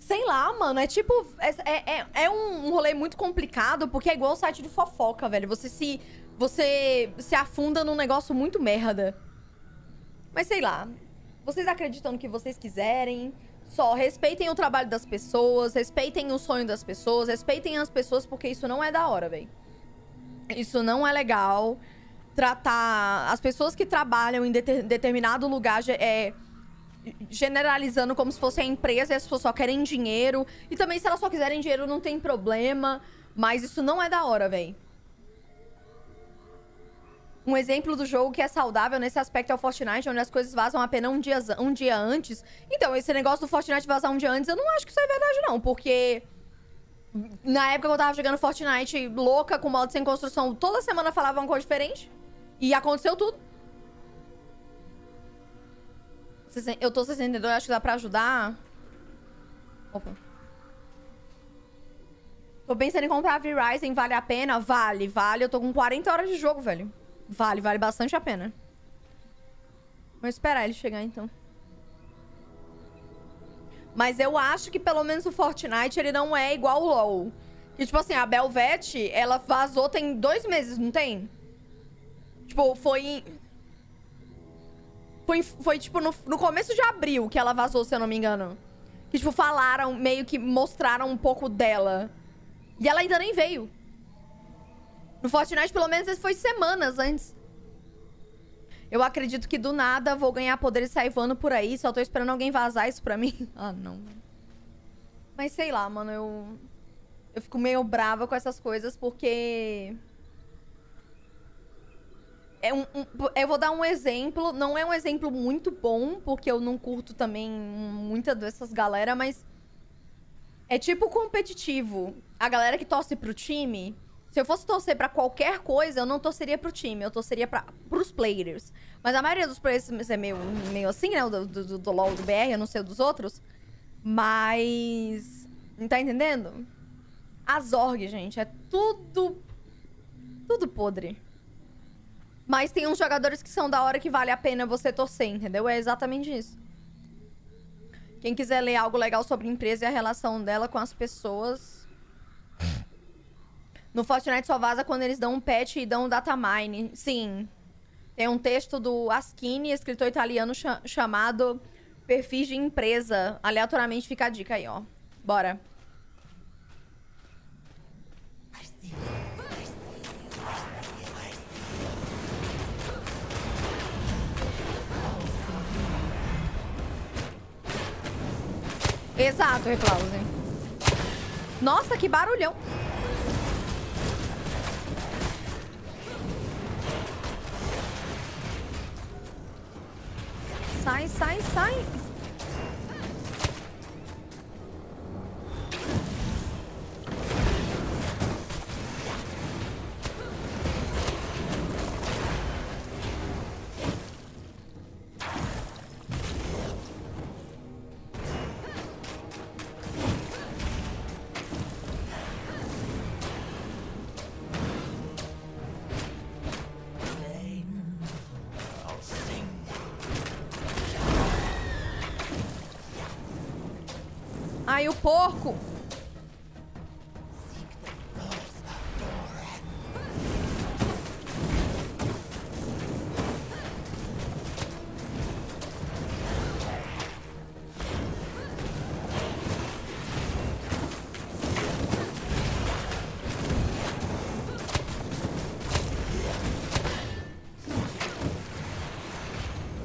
Sei lá, mano, é tipo... É um rolê muito complicado, porque é igual o site de fofoca, velho. Você se afunda num negócio muito merda. Mas sei lá. Vocês acreditam no que vocês quiserem. Só respeitem o trabalho das pessoas, respeitem o sonho das pessoas, respeitem as pessoas, porque isso não é da hora, velho. Isso não é legal. Tratar as pessoas que trabalham em determinado lugar... generalizando como se fosse a empresa e as pessoas só querem dinheiro. E também, se elas só quiserem dinheiro, não tem problema. Mas isso não é da hora, véi. Um exemplo do jogo que é saudável nesse aspecto é o Fortnite, onde as coisas vazam apenas um dia antes. Então, esse negócio do Fortnite vazar um dia antes, eu não acho que isso é verdade, não. Porque na época que eu tava jogando Fortnite louca, com modo sem construção, toda semana falava uma coisa diferente. E aconteceu tudo. Eu tô 62, acho que dá pra ajudar. Opa. Tô pensando em comprar a V Rising, vale a pena? Vale, vale. Eu tô com 40 horas de jogo, velho. Vale, vale bastante a pena. Vou esperar ele chegar, então. Mas eu acho que pelo menos o Fortnite, ele não é igual o LoL. E tipo assim, a Belvete, ela vazou tem 2 meses, não tem? Tipo, Foi tipo, no começo de abril que ela vazou, se eu não me engano. Que, tipo, falaram, meio que mostraram um pouco dela. E ela ainda nem veio. No Fortnite, pelo menos, foi semanas antes. Eu acredito que do nada vou ganhar poder e sair voando por aí. Só tô esperando alguém vazar isso pra mim. Ah, não. Mas sei lá, mano, eu fico meio brava com essas coisas, porque... eu vou dar um exemplo, não é um exemplo muito bom, porque eu não curto também muita dessas galera, mas é tipo competitivo. A galera que torce pro time, se eu fosse torcer pra qualquer coisa, eu não torceria pro time, eu torceria pros players. Mas a maioria dos players é meio assim, né, do LoL, do BR, eu não sei dos outros, mas... Não tá entendendo? As org, gente, é tudo podre. Mas tem uns jogadores que são da hora que vale a pena você torcer, entendeu? É exatamente isso. Quem quiser ler algo legal sobre a empresa e a relação dela com as pessoas... No Fortnite só vaza quando eles dão um patch e dão um datamine. Sim. Tem um texto do Aschini, escritor italiano, chamado Perfis de Empresa. Aleatoriamente fica a dica aí, ó. Bora. Exato, Reclause. Nossa, que barulhão. Sai, sai, sai. Ai, o porco!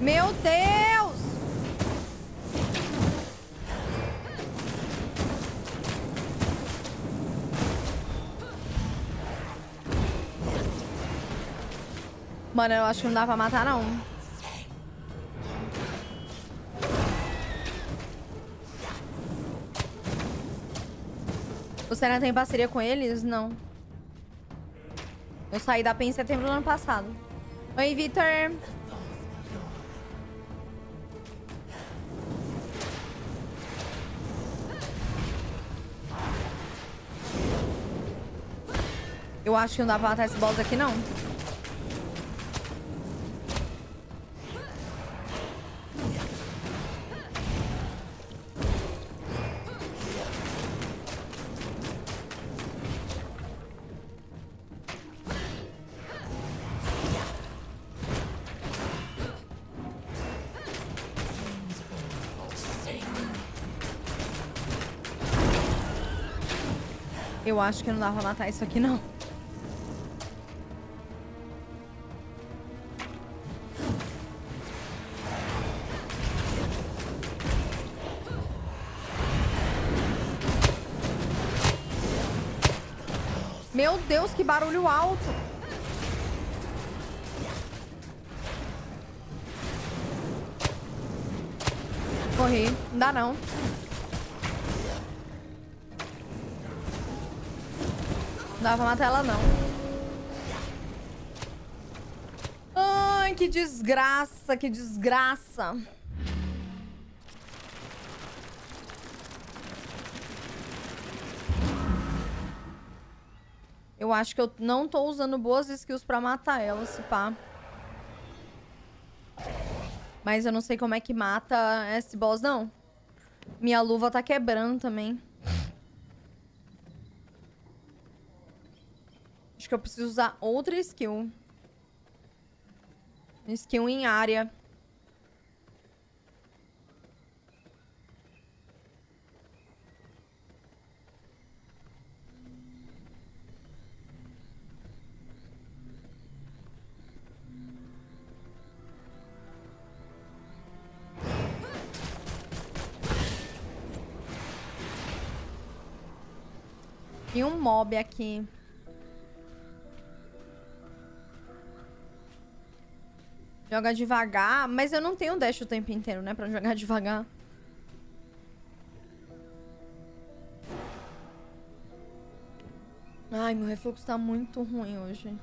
Meu Deus! Mano, eu acho que não dá pra matar, não. Você ainda tem parceria com eles? Não. Eu saí da PEN em setembro do ano passado. Oi, Vitor. Eu acho que não dá pra matar esse boss aqui, não. Eu acho que não dá pra matar isso aqui, não. Meu Deus, que barulho alto! Corri. Não dá, não. Não dá pra matar ela, não. Ai, que desgraça, que desgraça. Eu acho que eu não tô usando boas skills pra matar ela, se pá. Mas eu não sei como é que mata esse boss, não. Minha luva tá quebrando também. Acho que eu preciso usar outra skill. Skill em área. E um mob aqui. Joga devagar, mas eu não tenho dash o tempo inteiro, né? Pra jogar devagar. Ai, meu refluxo tá muito ruim hoje.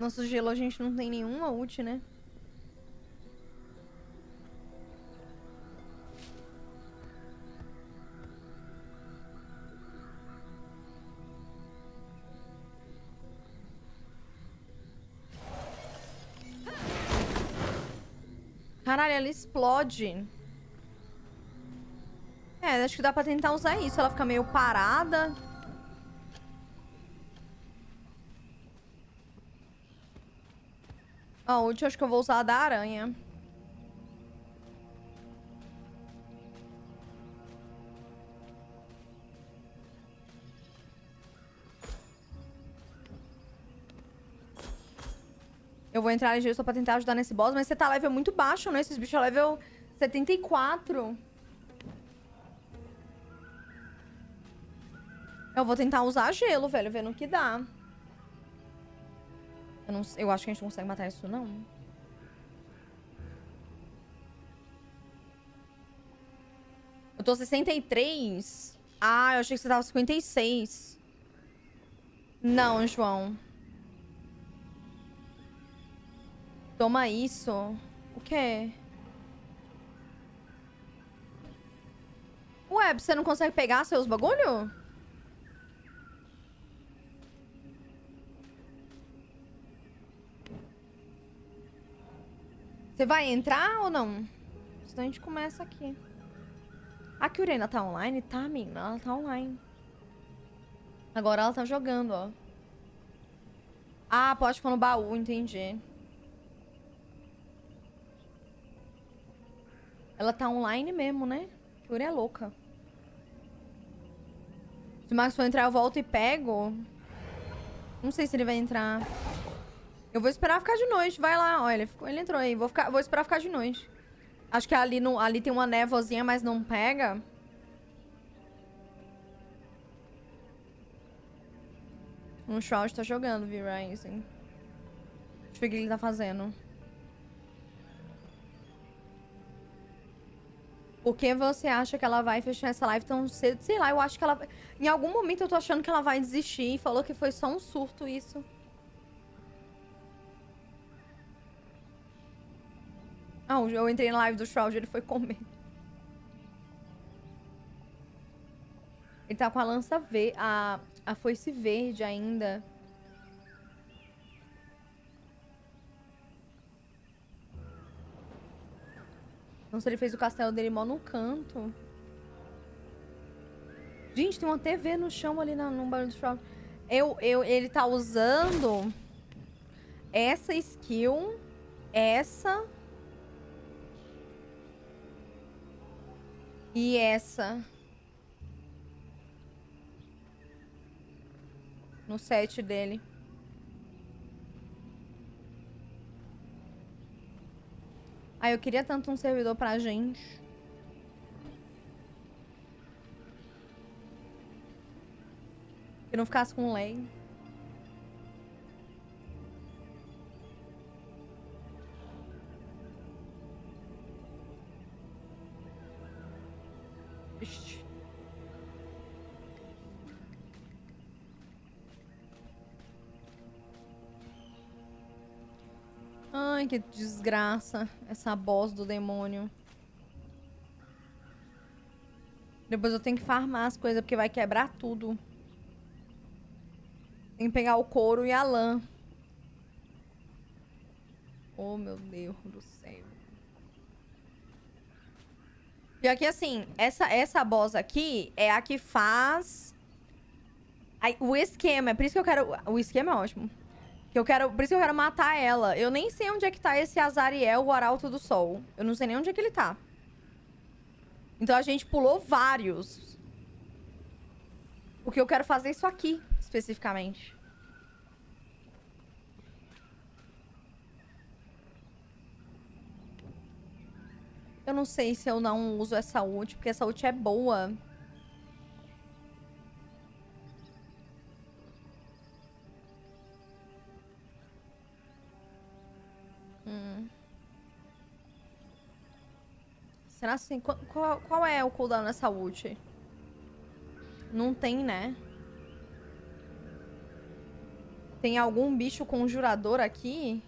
Nosso gelo, a gente não tem nenhuma ult, né? Caralho, ela explode. É, acho que dá pra tentar usar isso. Ela fica meio parada. A ult, acho que eu vou usar a da aranha. Eu vou entrar ligeiro só pra tentar ajudar nesse boss, mas você tá level muito baixo, né? Esses bichos é level 74. Eu vou tentar usar gelo, velho, vendo o que dá. Eu, não, eu acho que a gente não consegue matar isso, não. Eu tô 63? Ah, eu achei que você tava 56. Não, João. Toma isso. O quê? Ué, você não consegue pegar seus bagulho? Você vai entrar ou não? Senão a gente começa aqui. A Kyurena tá online? Tá, menina. Ela tá online. Agora ela tá jogando, ó. Ah, pode ficar no baú. Entendi. Ela tá online mesmo, né? A Kyurena é louca. Se o Max for entrar, eu volto e pego. Não sei se ele vai entrar. Eu vou esperar ficar de noite. Vai lá. Olha, ele entrou aí. Vou esperar ficar de noite. Acho que ali, no, ali tem uma névoazinha, mas não pega. O Shroud tá jogando, V Rising. Deixa eu ver o que ele tá fazendo. Por que você acha que ela vai fechar essa live tão cedo? Sei lá, eu acho que ela... Em algum momento eu tô achando que ela vai desistir. Falou que foi só um surto isso. Ah, eu entrei na live do Shroud, ele foi comer. Ele tá com a lança verde... A foice verde ainda. Nossa, ele fez o castelo dele mó no canto. Gente, tem uma TV no chão ali no barulho do shopping. Ele tá usando essa skill. Essa. E essa. No set dele. Ah, eu queria tanto um servidor pra gente. Que não ficasse com lag. Ixi. Ai, que desgraça. Essa boss do demônio. Depois eu tenho que farmar as coisas, porque vai quebrar tudo. Tem que pegar o couro e a lã. Oh, meu Deus do céu. E aqui, assim, essa boss aqui é a que faz... O esquema. Por isso que eu quero... O esquema é ótimo. Por isso que eu quero matar ela. Eu nem sei onde é que tá esse Azariel, o Arauto do Sol. Eu não sei nem onde é que ele tá. Então a gente pulou vários. Porque eu quero fazer isso aqui, especificamente. Eu não sei se eu não uso essa ult, porque essa ult é boa. Será assim? Qual é o cooldown dessa ult? Não tem, né? Tem algum bicho conjurador aqui?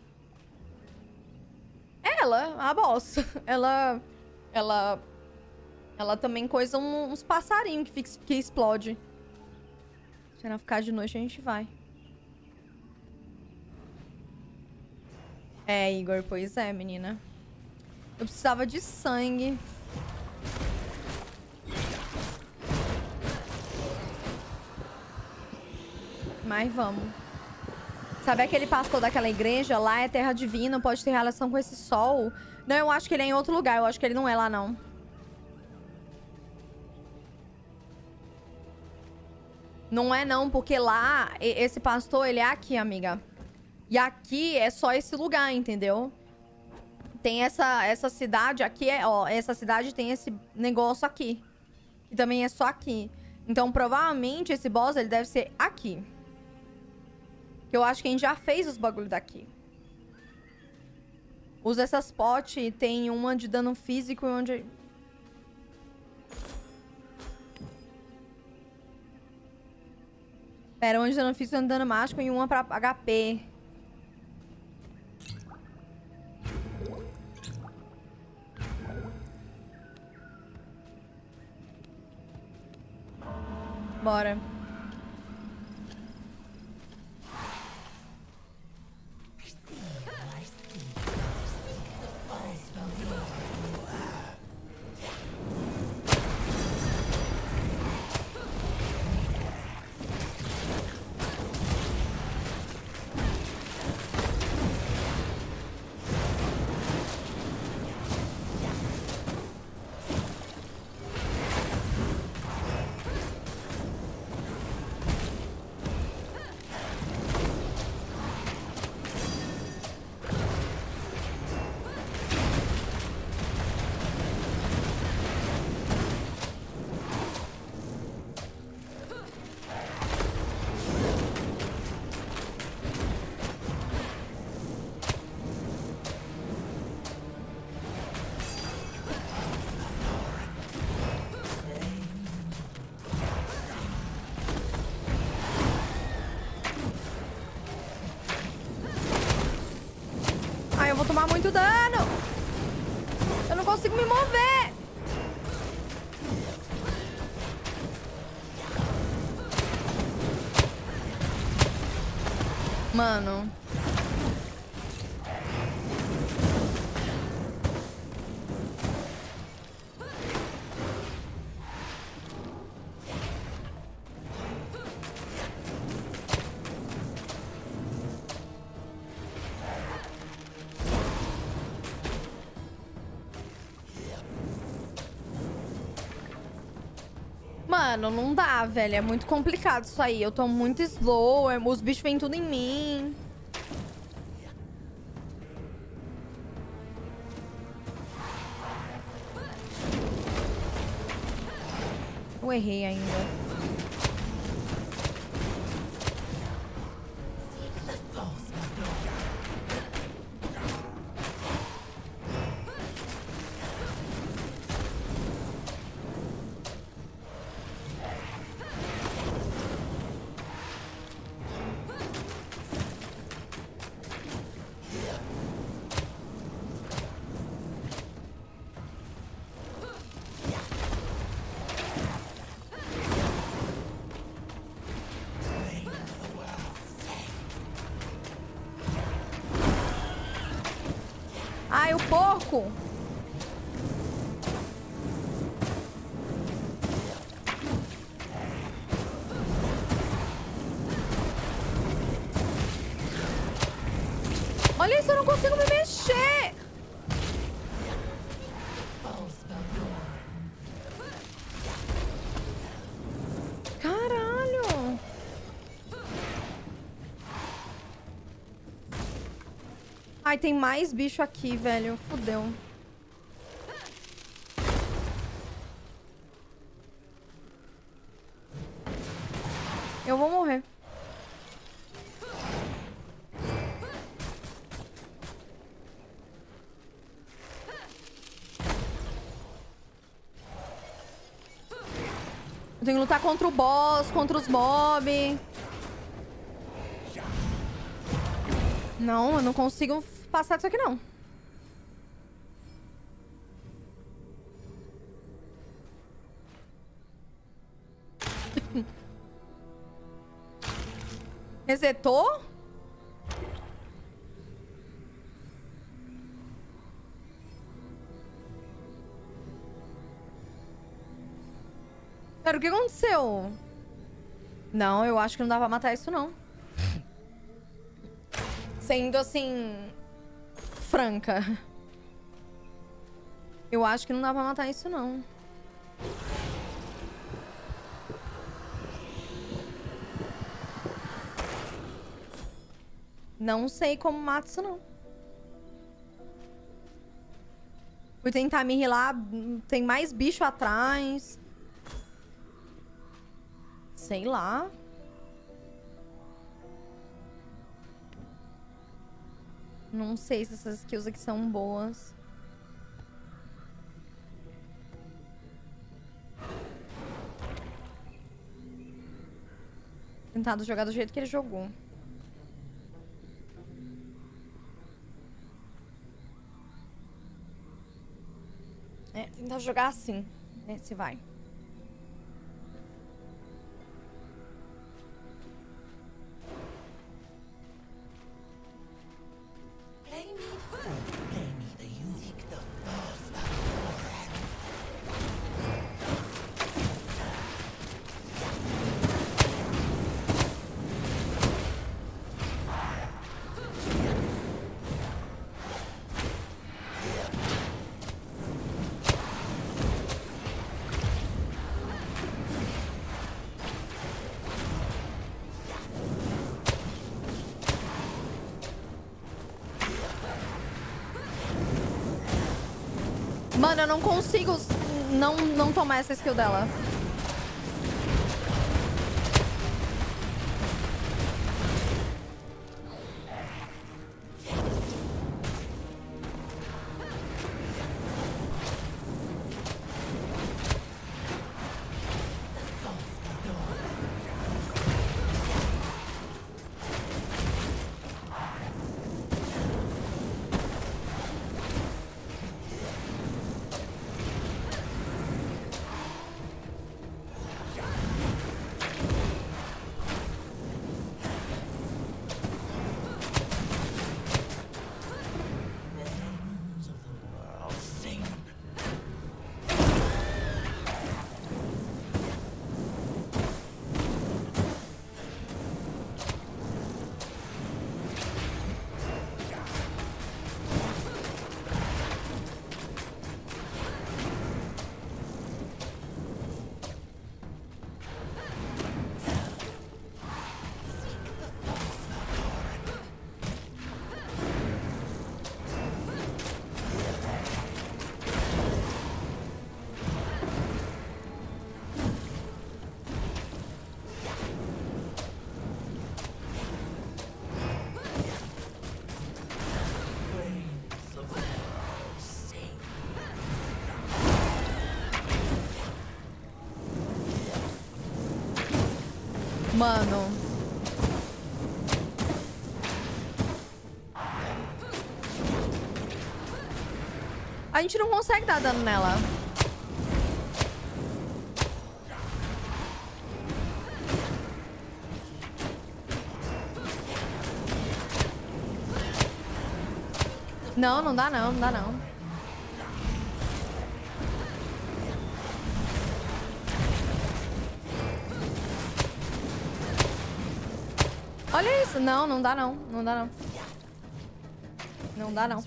Ela, a boss. Ela também coisa uns passarinhos que explode. Se ela ficar de noite, a gente vai. É, Igor, pois é, menina. Eu precisava de sangue. Mas vamos. Sabe aquele pastor daquela igreja? Lá é terra divina, pode ter relação com esse sol. Não, eu acho que ele é em outro lugar. Eu acho que ele não é lá, não. Não é, não, porque lá, esse pastor, ele é aqui, amiga. E aqui é só esse lugar, entendeu? Tem essa cidade aqui, ó. Essa cidade tem esse negócio aqui. Que também é só aqui. Então, provavelmente, esse boss, ele deve ser aqui. Eu acho que a gente já fez os bagulhos daqui. Usa essas potes, tem uma de dano físico e onde... Pera, onde dano físico e dano mágico e uma pra HP. Bora. Muito dano. Eu não consigo me mover. Mano. Mano, não dá, velho. É muito complicado isso aí. Eu tô muito slow. Os bichos vêm tudo em mim. Eu errei ainda. Olha isso, eu não consigo me mexer. Caralho. Ai, tem mais bicho aqui, velho. Fudeu. Eu vou morrer. Eu tenho que lutar contra o boss, contra os mobs. Não, eu não consigo passar disso aqui, não. Resetou? Pera, o que aconteceu? Não, eu acho que não dá pra matar isso, não. Sendo assim... franca. Eu acho que não dá pra matar isso, não. Não sei como mato isso, não. Fui tentar me rilar, tem mais bicho atrás. Sei lá. Não sei se essas skills aqui são boas. Tentado jogar do jeito que ele jogou. É, tentar jogar assim, né? Se vai. Mano, eu não consigo não tomar essa skill dela. Mano. A gente não consegue dar dano nela. Não, não dá não, não dá não. Olha isso. Não, não dá não. Não dá não. Não dá não.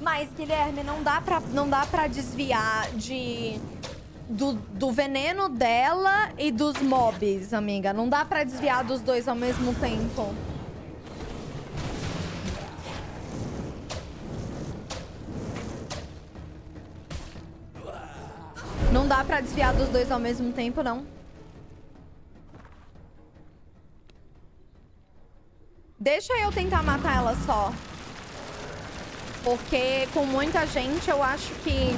Mas, Guilherme, não dá pra desviar do veneno dela e dos mobs, amiga. Não dá pra desviar dos dois ao mesmo tempo. Não dá pra desviar dos dois ao mesmo tempo, não. Deixa eu tentar matar ela só. Porque com muita gente eu acho que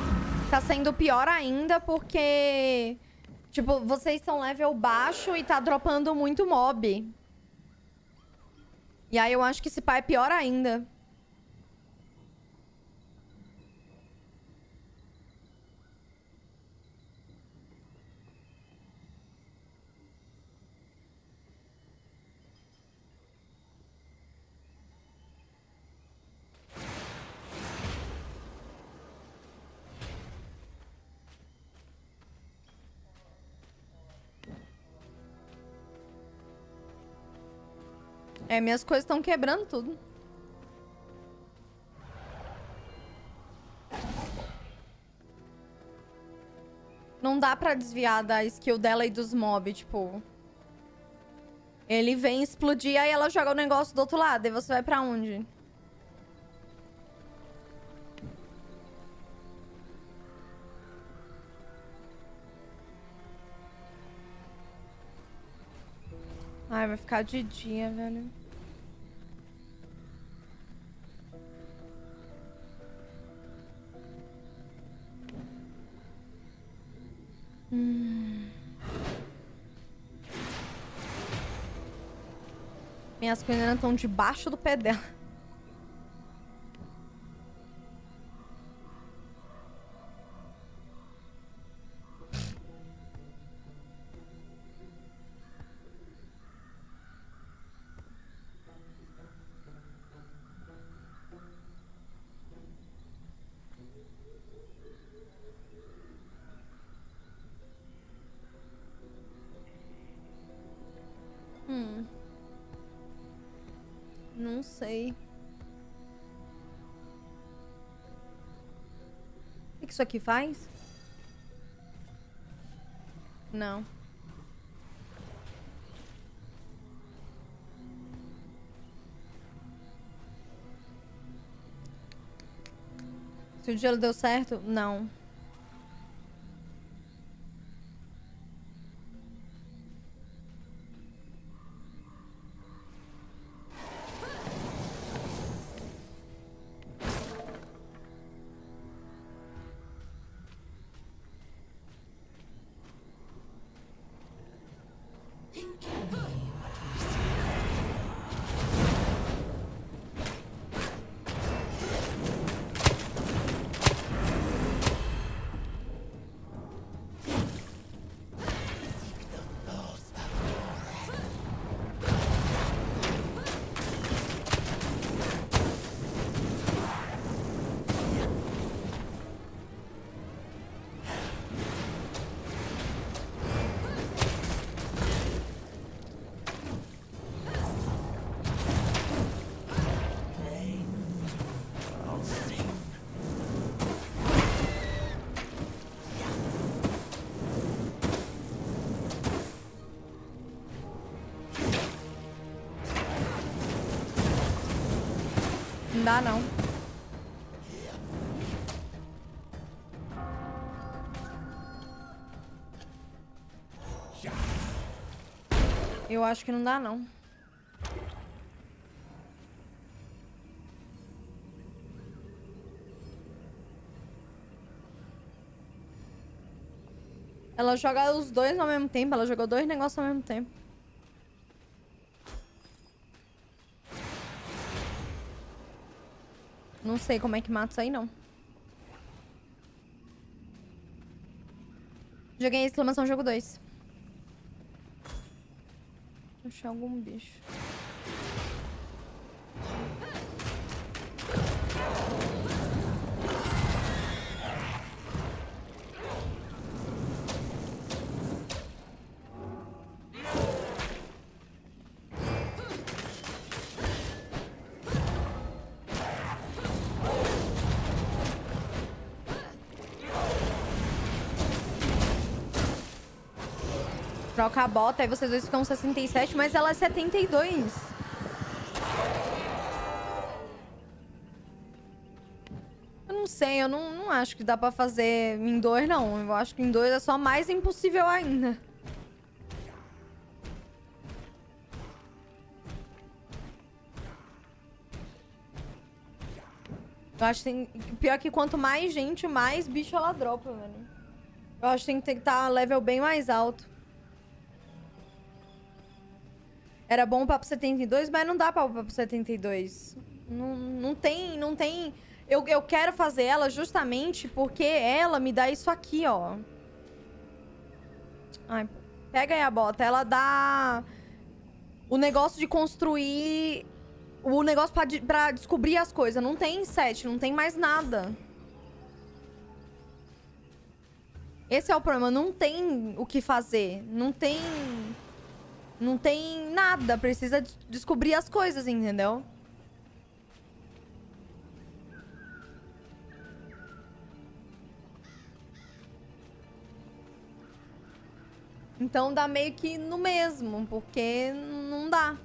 tá sendo pior ainda, porque... tipo, vocês são level baixo e tá dropando muito mob. E aí eu acho que esse pá é pior ainda. É, minhas coisas estão quebrando tudo. Não dá pra desviar da skill dela e dos mobs, tipo... Ele vem explodir, aí ela joga o negócio do outro lado, e você vai pra onde? Ai, vai ficar de dia, velho. Minhas coisas estão debaixo do pé dela. Não sei. O que isso aqui faz? Não. Se o gelo deu certo, não. Não dá, não. Eu acho que não dá, não. Ela joga os dois ao mesmo tempo. Ela jogou dois negócios ao mesmo tempo. Não sei como é que mata isso aí, não. Joguei exclamação jogo 2. Achei algum bicho. Troca a bota, aí vocês dois ficam 67, mas ela é 72. Eu não sei, eu não acho que dá pra fazer em dois, não. Eu acho que em dois é só mais impossível ainda. Eu acho que tem... Pior que quanto mais gente, mais bicho ela dropa, velho. Eu acho que tem que estar level bem mais alto. Era bom pra 72, mas não dá pra 72. Não tem... Eu quero fazer ela justamente porque ela me dá isso aqui, ó. Ai, pega aí a bota. Ela dá... O negócio de construir... O negócio pra descobrir as coisas. Não tem set, não tem mais nada. Esse é o problema. Não tem o que fazer. Não tem... Não tem nada, precisa descobrir as coisas, entendeu? Então dá meio que no mesmo, porque não dá.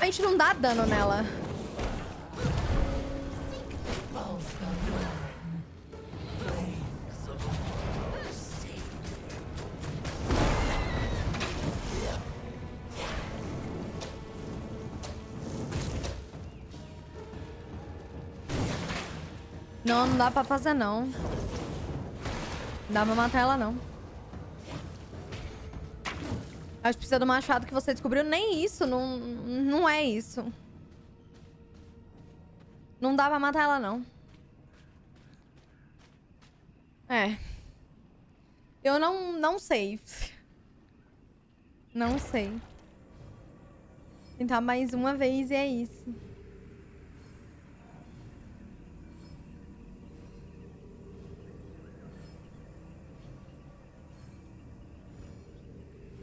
A gente não dá dano nela. Não, não dá pra fazer não. Não dá pra matar ela não. Acho que precisa do machado que você descobriu. Nem isso, não é isso. Não dá pra matar ela, não. É. Eu não sei. Não sei. Tentar mais uma vez e é isso.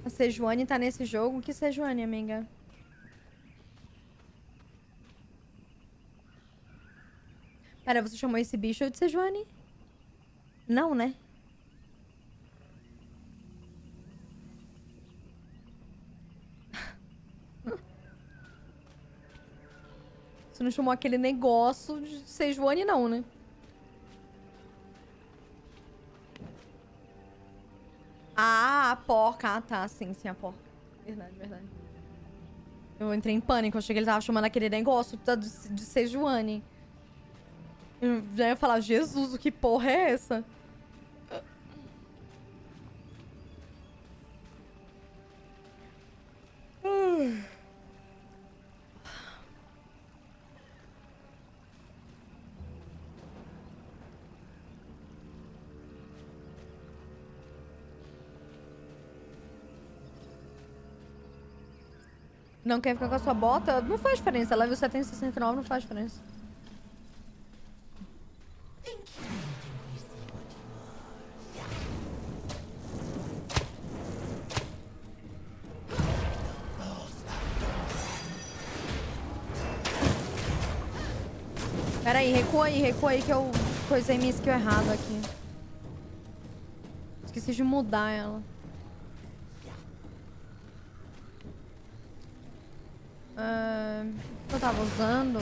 A Sejuani tá nesse jogo? Que Sejuani, amiga? Pera, você chamou esse bicho de Sejuani? Não, né? Você não chamou aquele negócio de Sejuani, não, né? Ah, a porca. Ah, tá. Sim, a porca. Verdade, verdade. Eu entrei em pânico. Eu achei que ele tava chamando aquele negócio de Sejuani. Eu já ia falar, Jesus, o que porra é essa? Não quer ficar com a sua bota? Não faz diferença. Level 769 não faz diferença. Pera aí, recua aí que eu coisei minha skill errado aqui. Esqueci de mudar ela. Eu tava usando.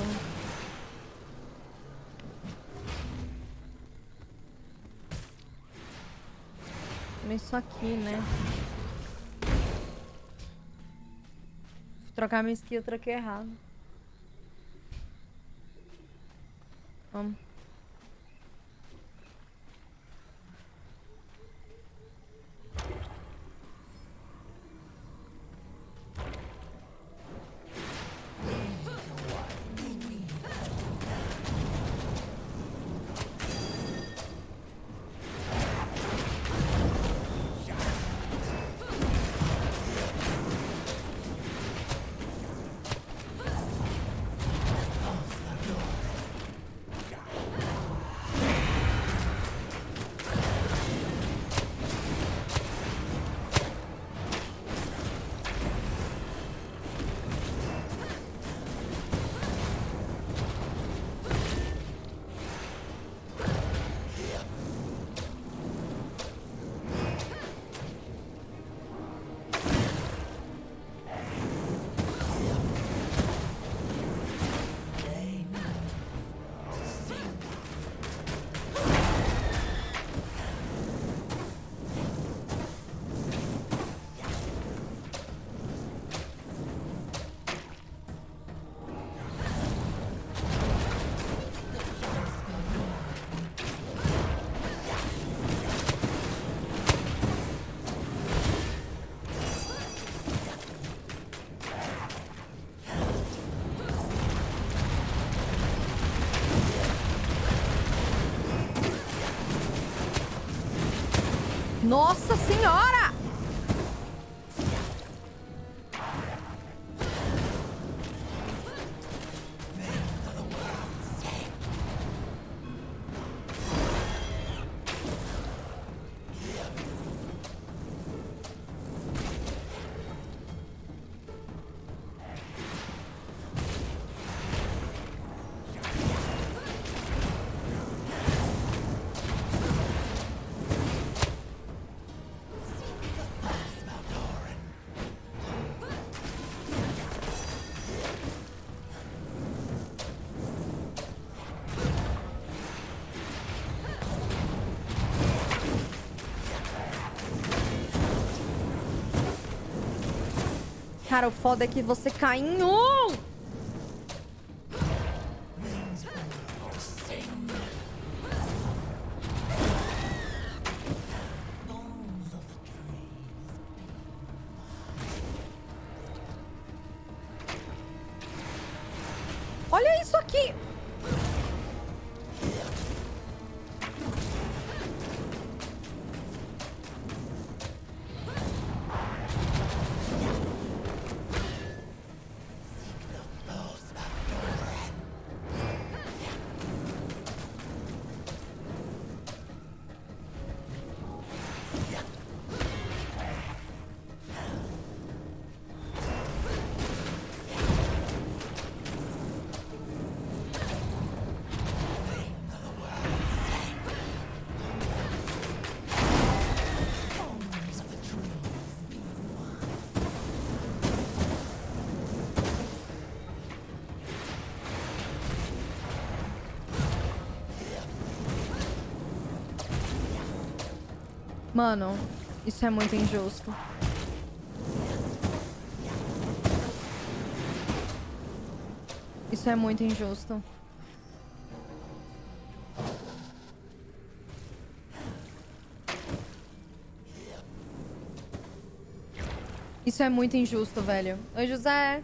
Isso aqui, né? Vou trocar minha skill, eu troquei errado. Vamos. Nossa senhora! Cara, o foda é que você cai em um! Olha isso aqui! Mano, isso é muito injusto. Isso é muito injusto. Isso é muito injusto, velho. Oi, José.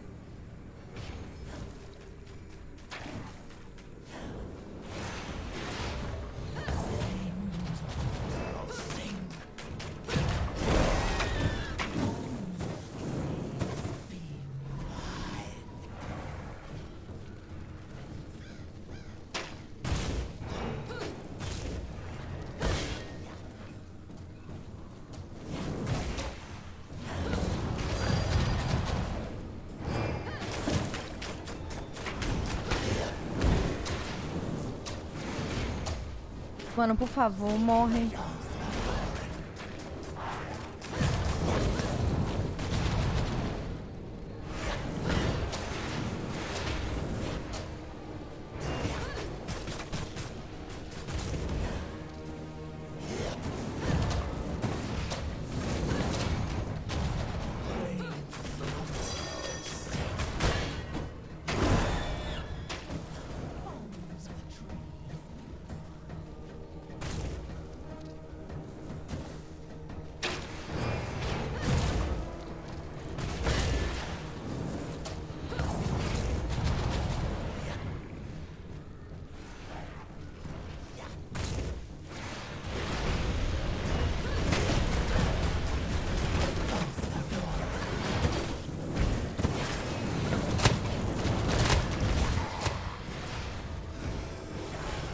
Mano, por favor, morre.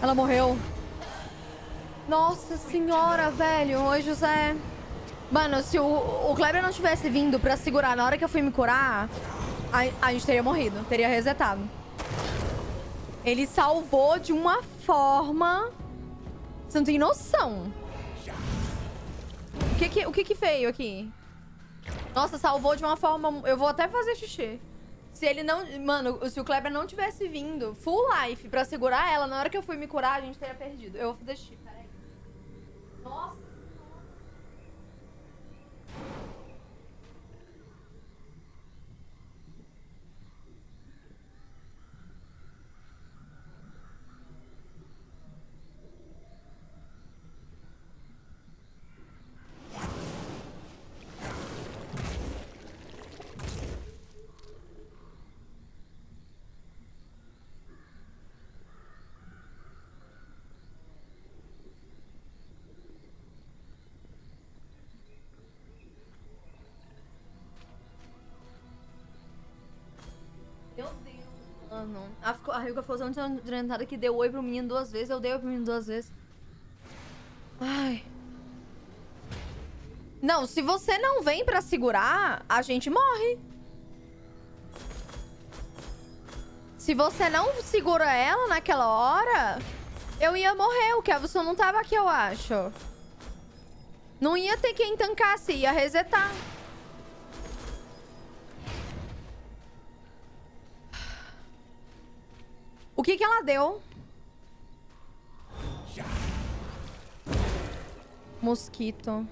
Ela morreu. Nossa senhora, velho. Oi, José. Mano, se o Kleber não tivesse vindo pra segurar na hora que eu fui me curar, a gente teria morrido. Teria resetado. Ele salvou de uma forma... Você não tem noção. O que feio aqui? Nossa, salvou de uma forma... Eu vou até fazer xixi. Se ele não... Mano, se o Kleber não tivesse vindo full life pra segurar ela, na hora que eu fui me curar, a gente teria perdido. Eu vou desistir, peraí. Nossa. não. A Riyuuka falou antes de que deu oi pro menino duas vezes. Eu dei oi pro menino duas vezes. Ai. Não, se você não vem pra segurar, a gente morre. Se você não segura ela naquela hora, eu ia morrer. O Kevson não tava aqui, eu acho. Não ia ter quem tancasse, ia resetar. O que que ela deu? Mosquito.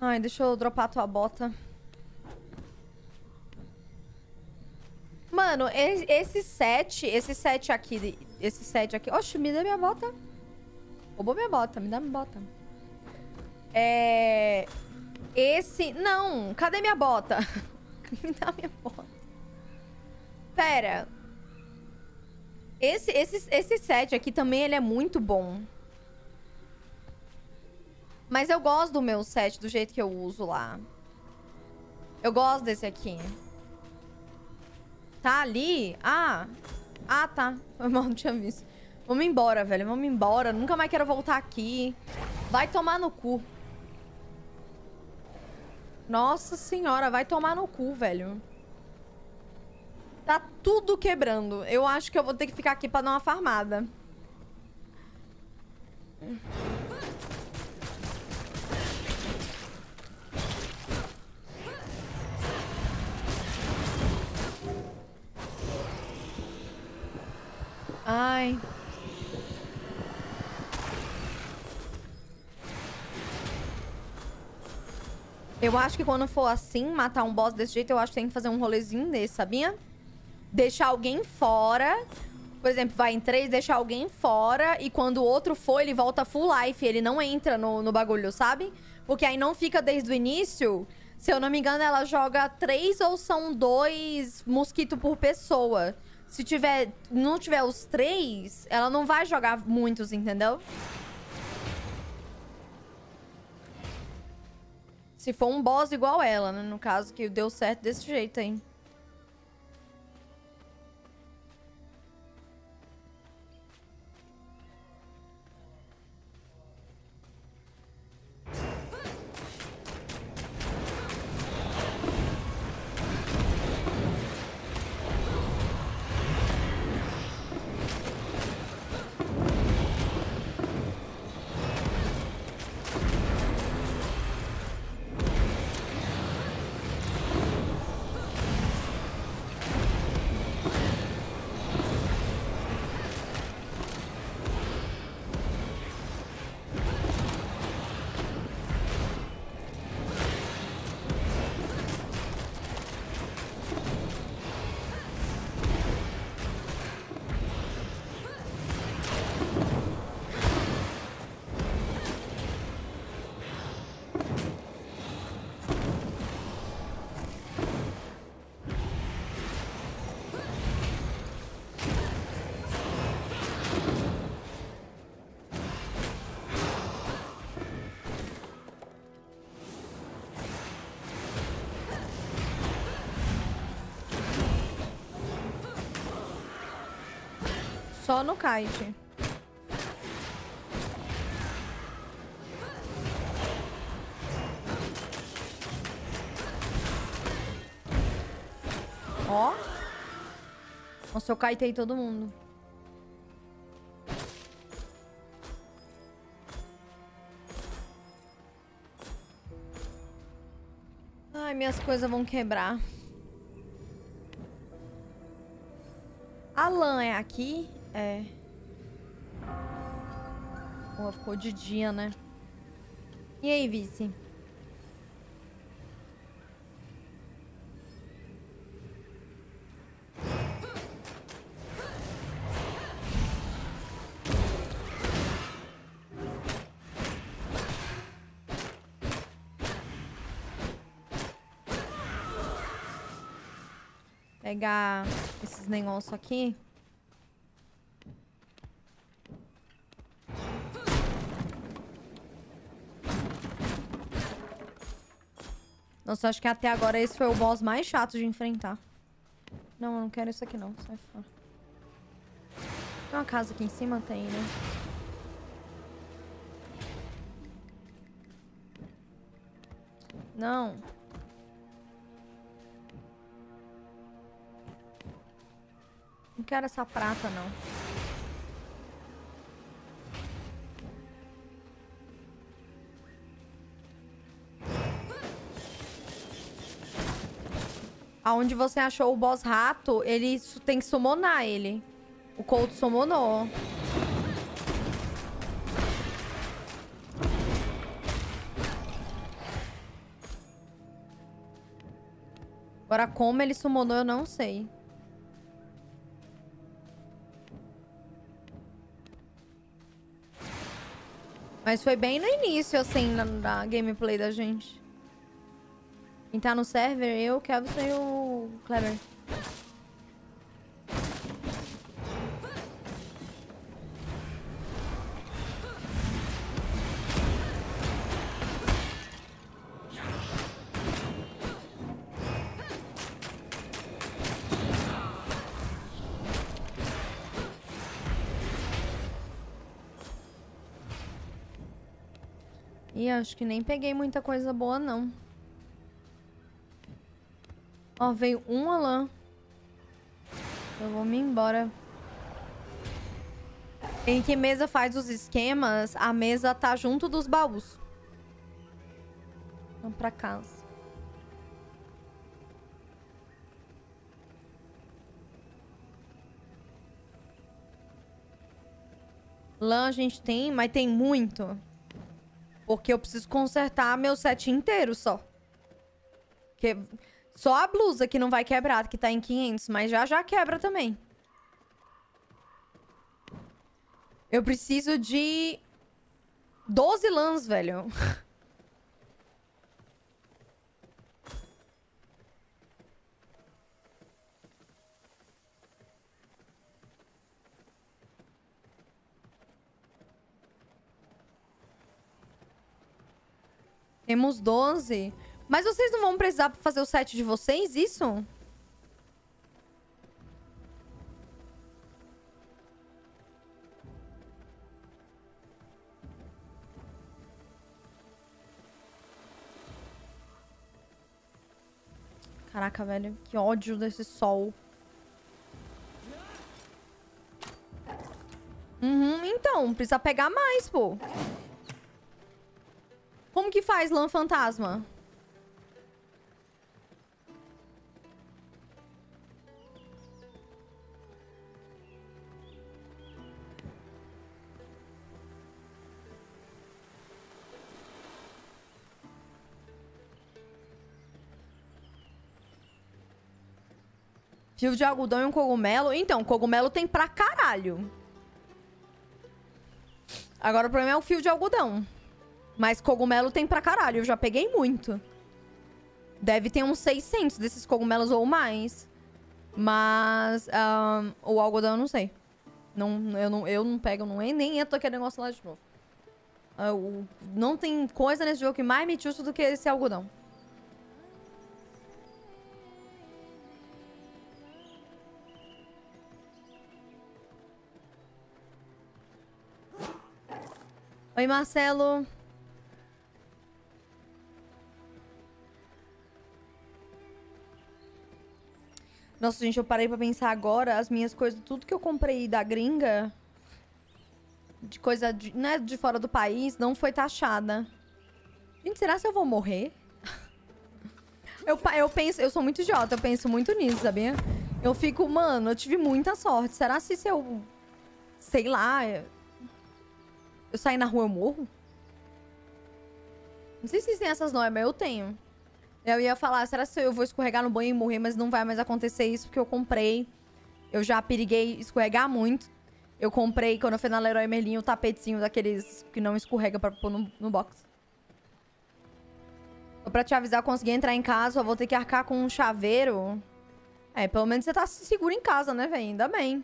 Ai, deixa eu dropar tua bota. Mano, esse set aqui... Oxe, me dá minha bota. Roubou minha bota, me dá minha bota. É... Esse... Não, cadê minha bota? Me dá minha bota. Pera. Esse set aqui também, ele é muito bom. Mas eu gosto do meu set, do jeito que eu uso lá. Eu gosto desse aqui. Tá ali? Ah. Ah, tá. Eu mal não tinha visto. Vamos embora, velho. Vamos embora. Nunca mais quero voltar aqui. Vai tomar no cu. Nossa senhora, vai tomar no cu, velho. Tá tudo quebrando. Eu acho que eu vou ter que ficar aqui pra dar uma farmada. Ai. Eu acho que quando for assim, matar um boss desse jeito, eu acho que tem que fazer um rolezinho desse, sabia? Deixar alguém fora. Por exemplo, vai em 3, deixar alguém fora. E quando o outro for, ele volta full life. Ele não entra no bagulho, sabe? Porque aí não fica desde o início. Se eu não me engano, ela joga 3 ou são 2 mosquitos por pessoa. Se tiver, não tiver os 3, ela não vai jogar muitos, entendeu? Se for um boss igual ela, né? No caso, que deu certo desse jeito aí. Só no kite. Ó. Nossa, eu kitei todo mundo. Ai, minhas coisas vão quebrar. A LAN é aqui? É. Pô, ficou de dia, né? E aí, vice? Pegar esses negócios aqui. Nossa, acho que até agora esse foi o boss mais chato de enfrentar. Não, eu não quero isso aqui não. Sai fora. Tem uma casa aqui em cima? Tem, né? Não. Não quero essa prata, não. Aonde você achou o boss rato, ele tem que summonar ele. O Colt summonou. Agora, como ele summonou, eu não sei. Mas foi bem no início, assim, da gameplay da gente. Quem tá no server, eu, Kevin e o Kleber. E acho que nem peguei muita coisa boa, não. Ó, veio um Alan. Eu vou me embora. Em que mesa faz os esquemas, a mesa tá junto dos baús. Vamos pra casa. Lã a gente tem, mas tem muito. Porque eu preciso consertar meu set inteiro só. Porque só a blusa que não vai quebrar, que tá em 500, mas já quebra também. Eu preciso de 12 lãs, velho. Temos 12. Mas vocês não vão precisar fazer o set de vocês, isso? Caraca, velho. Que ódio desse sol. Uhum, então. Precisa pegar mais, pô. Como que faz lã fantasma? Fio de algodão e um cogumelo. Então, cogumelo tem pra caralho. Agora o problema é o fio de algodão. Mas cogumelo tem pra caralho, eu já peguei muito. Deve ter uns 600 desses cogumelos ou mais. Mas o algodão eu não sei. Não, eu não pego, nem entro aquele negócio lá de novo. Não tem coisa nesse jogo que mais me chuta do que esse algodão. Oi, Marcelo. Nossa, gente, eu parei pra pensar agora. As minhas coisas, tudo que eu comprei da gringa, de coisa de, né, de fora do país, não foi taxada. Gente, será que eu vou morrer? eu penso, eu sou muito idiota, eu penso muito nisso, sabia? Eu fico, mano, eu tive muita sorte. Será que se eu, sei lá, eu sair na rua eu morro? Não sei se vocês têm essas noias, mas eu tenho. Eu ia falar, será que eu vou escorregar no banho e morrer? Mas não vai mais acontecer isso, porque eu comprei. Eu já periguei escorregar muito. Eu comprei, quando eu fui na Leroy Merlin, o tapetinho daqueles que não escorrega pra pôr no box. Só pra te avisar, eu consegui entrar em casa, só vou ter que arcar com um chaveiro. É, pelo menos você tá seguro em casa, né, velho? Ainda bem.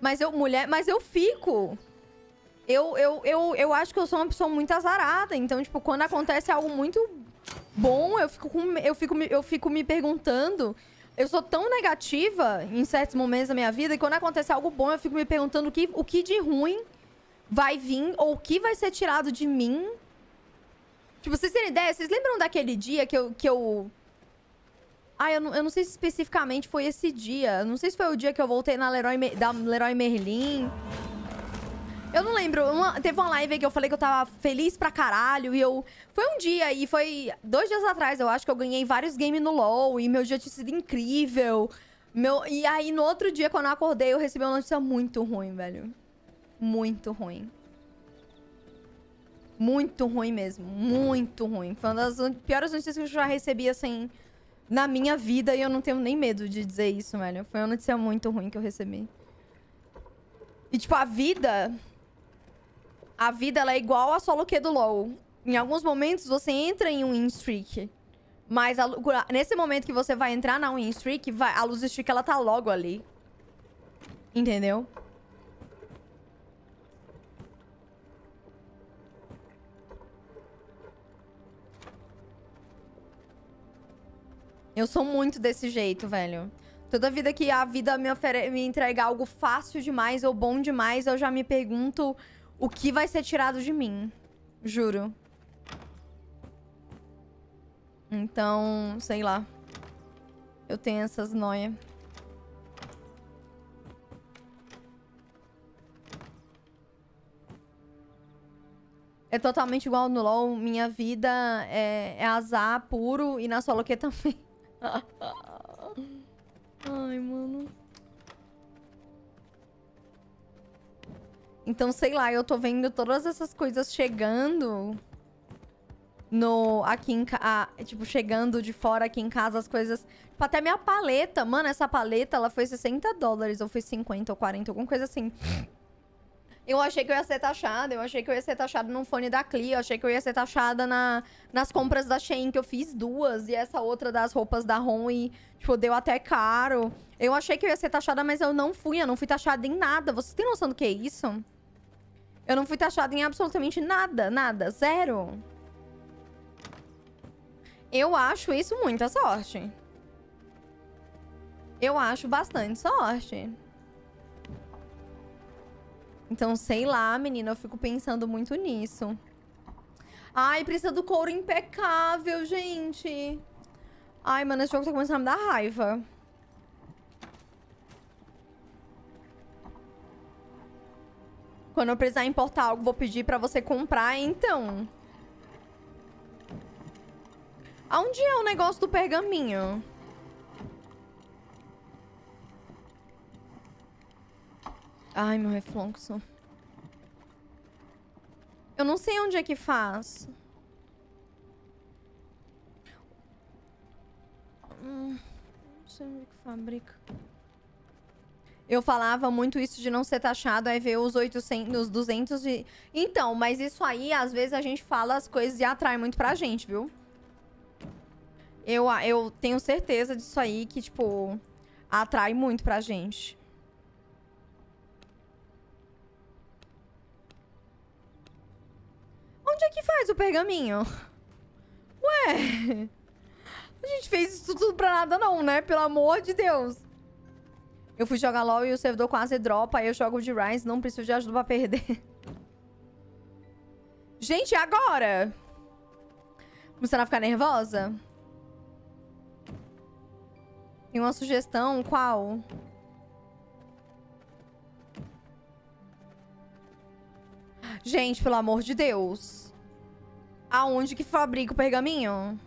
Mas eu, mulher, mas eu fico... Eu acho que eu sou uma pessoa muito azarada. Então, tipo, quando acontece algo muito bom, eu fico me perguntando... Eu sou tão negativa em certos momentos da minha vida, e quando acontece algo bom, eu fico me perguntando o que de ruim vai vir, ou o que vai ser tirado de mim. Tipo, vocês terem ideia, vocês lembram daquele dia que eu... Ai, eu não sei se especificamente foi esse dia. Eu não sei se foi o dia que eu voltei na Leroy Merlin. Eu não lembro. Teve uma live aí que eu falei que eu tava feliz pra caralho. Foi um dia e foi 2 dias atrás, eu acho, que eu ganhei vários games no LoL. E meu dia tinha sido incrível. E aí, no outro dia, quando eu acordei, eu recebi uma notícia muito ruim, velho. Muito ruim. Muito ruim mesmo. Muito ruim. Foi uma das piores notícias que eu já recebi, assim, na minha vida. E eu não tenho nem medo de dizer isso, velho. Foi uma notícia muito ruim que eu recebi. E, tipo, a vida, ela é igual a solo queue do LoL. Em alguns momentos, você entra em um win streak. Mas nesse momento que você vai entrar na win streak, a luz streak, ela tá logo ali. Entendeu? Eu sou muito desse jeito, velho. Toda vida que a vida me entregar algo fácil demais ou bom demais, eu já me pergunto... O que vai ser tirado de mim? Juro. Então, sei lá. Eu tenho essas noias. É totalmente igual no LoL. Minha vida é azar puro. E na solo queue também. Ai, mano. Então, sei lá, eu tô vendo todas essas coisas chegando tipo, chegando de fora aqui em casa, as coisas... Tipo, até minha paleta, mano, essa paleta, ela foi $60, ou foi 50, ou 40, alguma coisa assim. Eu achei que eu ia ser taxada, eu achei que eu ia ser taxada num fone da Cli, eu achei que eu ia ser taxada nas compras da Shein, que eu fiz 2, e essa outra das roupas da Ron, e, tipo, deu até caro. Eu achei que eu ia ser taxada, mas eu não fui taxada em nada. Vocês têm noção do que é isso? Eu não fui taxada em absolutamente nada, nada, zero. Eu acho isso muita sorte. Eu acho bastante sorte. Então, sei lá, menina, eu fico pensando muito nisso. Ai, precisa do couro impecável, gente. Ai, mano, esse jogo tá começando a me dar raiva. Quando eu precisar importar algo, vou pedir pra você comprar, então. Aonde é o negócio do pergaminho? Ai, meu refluxo. Eu não sei onde é que faz. Não sei onde é que fabrica. Eu falava muito isso de não ser taxado, aí veio os 800, os 200 de... Então, mas isso aí, às vezes a gente fala as coisas e atrai muito pra gente, viu? Eu tenho certeza disso aí, que, tipo, atrai muito pra gente. Onde é que faz o pergaminho? Ué... A gente fez isso tudo pra nada não, né? Pelo amor de Deus. Eu fui jogar LoL e o servidor quase dropa. Aí eu jogo de Rise, não preciso de ajuda pra perder. Gente, agora? Você não vai ficar nervosa? Tem uma sugestão, qual? Gente, pelo amor de Deus. Aonde que fabrica o pergaminho?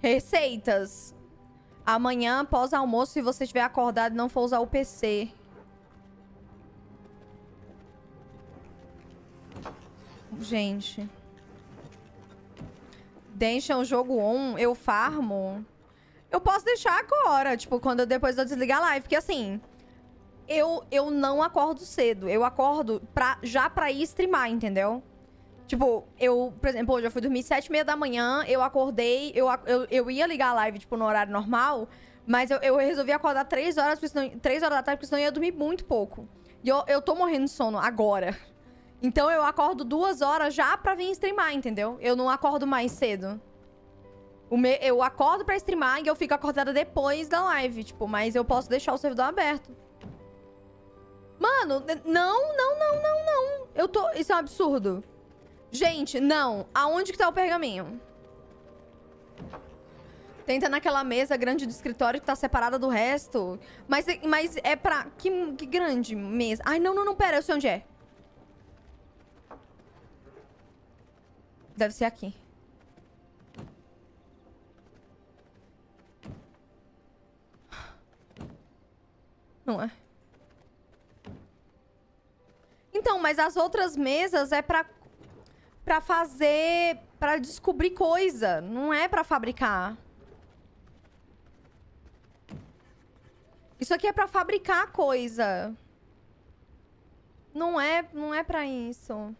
Receitas. Amanhã, após almoço, se você estiver acordado e não for usar o PC. Gente. Deixa o jogo on, eu farmo. Eu posso deixar agora, tipo, depois eu desligar a live, porque assim... Eu não acordo cedo. Eu acordo já pra ir streamar, entendeu? Tipo, por exemplo, hoje eu fui dormir 7h30 da manhã. Eu acordei. Eu ia ligar a live, tipo, no horário normal. Mas eu resolvi acordar 3 horas da tarde, porque senão eu ia dormir muito pouco. E eu tô morrendo de sono agora. Então eu acordo 2 horas já pra vir streamar, entendeu? Eu não acordo mais cedo. Eu acordo pra streamar e eu fico acordada depois da live, tipo. Mas eu posso deixar o servidor aberto. Mano, não. Eu tô... Isso é um absurdo. Gente, não. Aonde que tá o pergaminho? Tenta naquela mesa grande do escritório que tá separada do resto. Mas é pra... Que grande mesa? Ai, não. Pera, eu sei onde é. Deve ser aqui. Não é. Então, mas as outras mesas é pra fazer... Pra descobrir coisa. Não é pra fabricar. Isso aqui é pra fabricar coisa. Não é pra isso.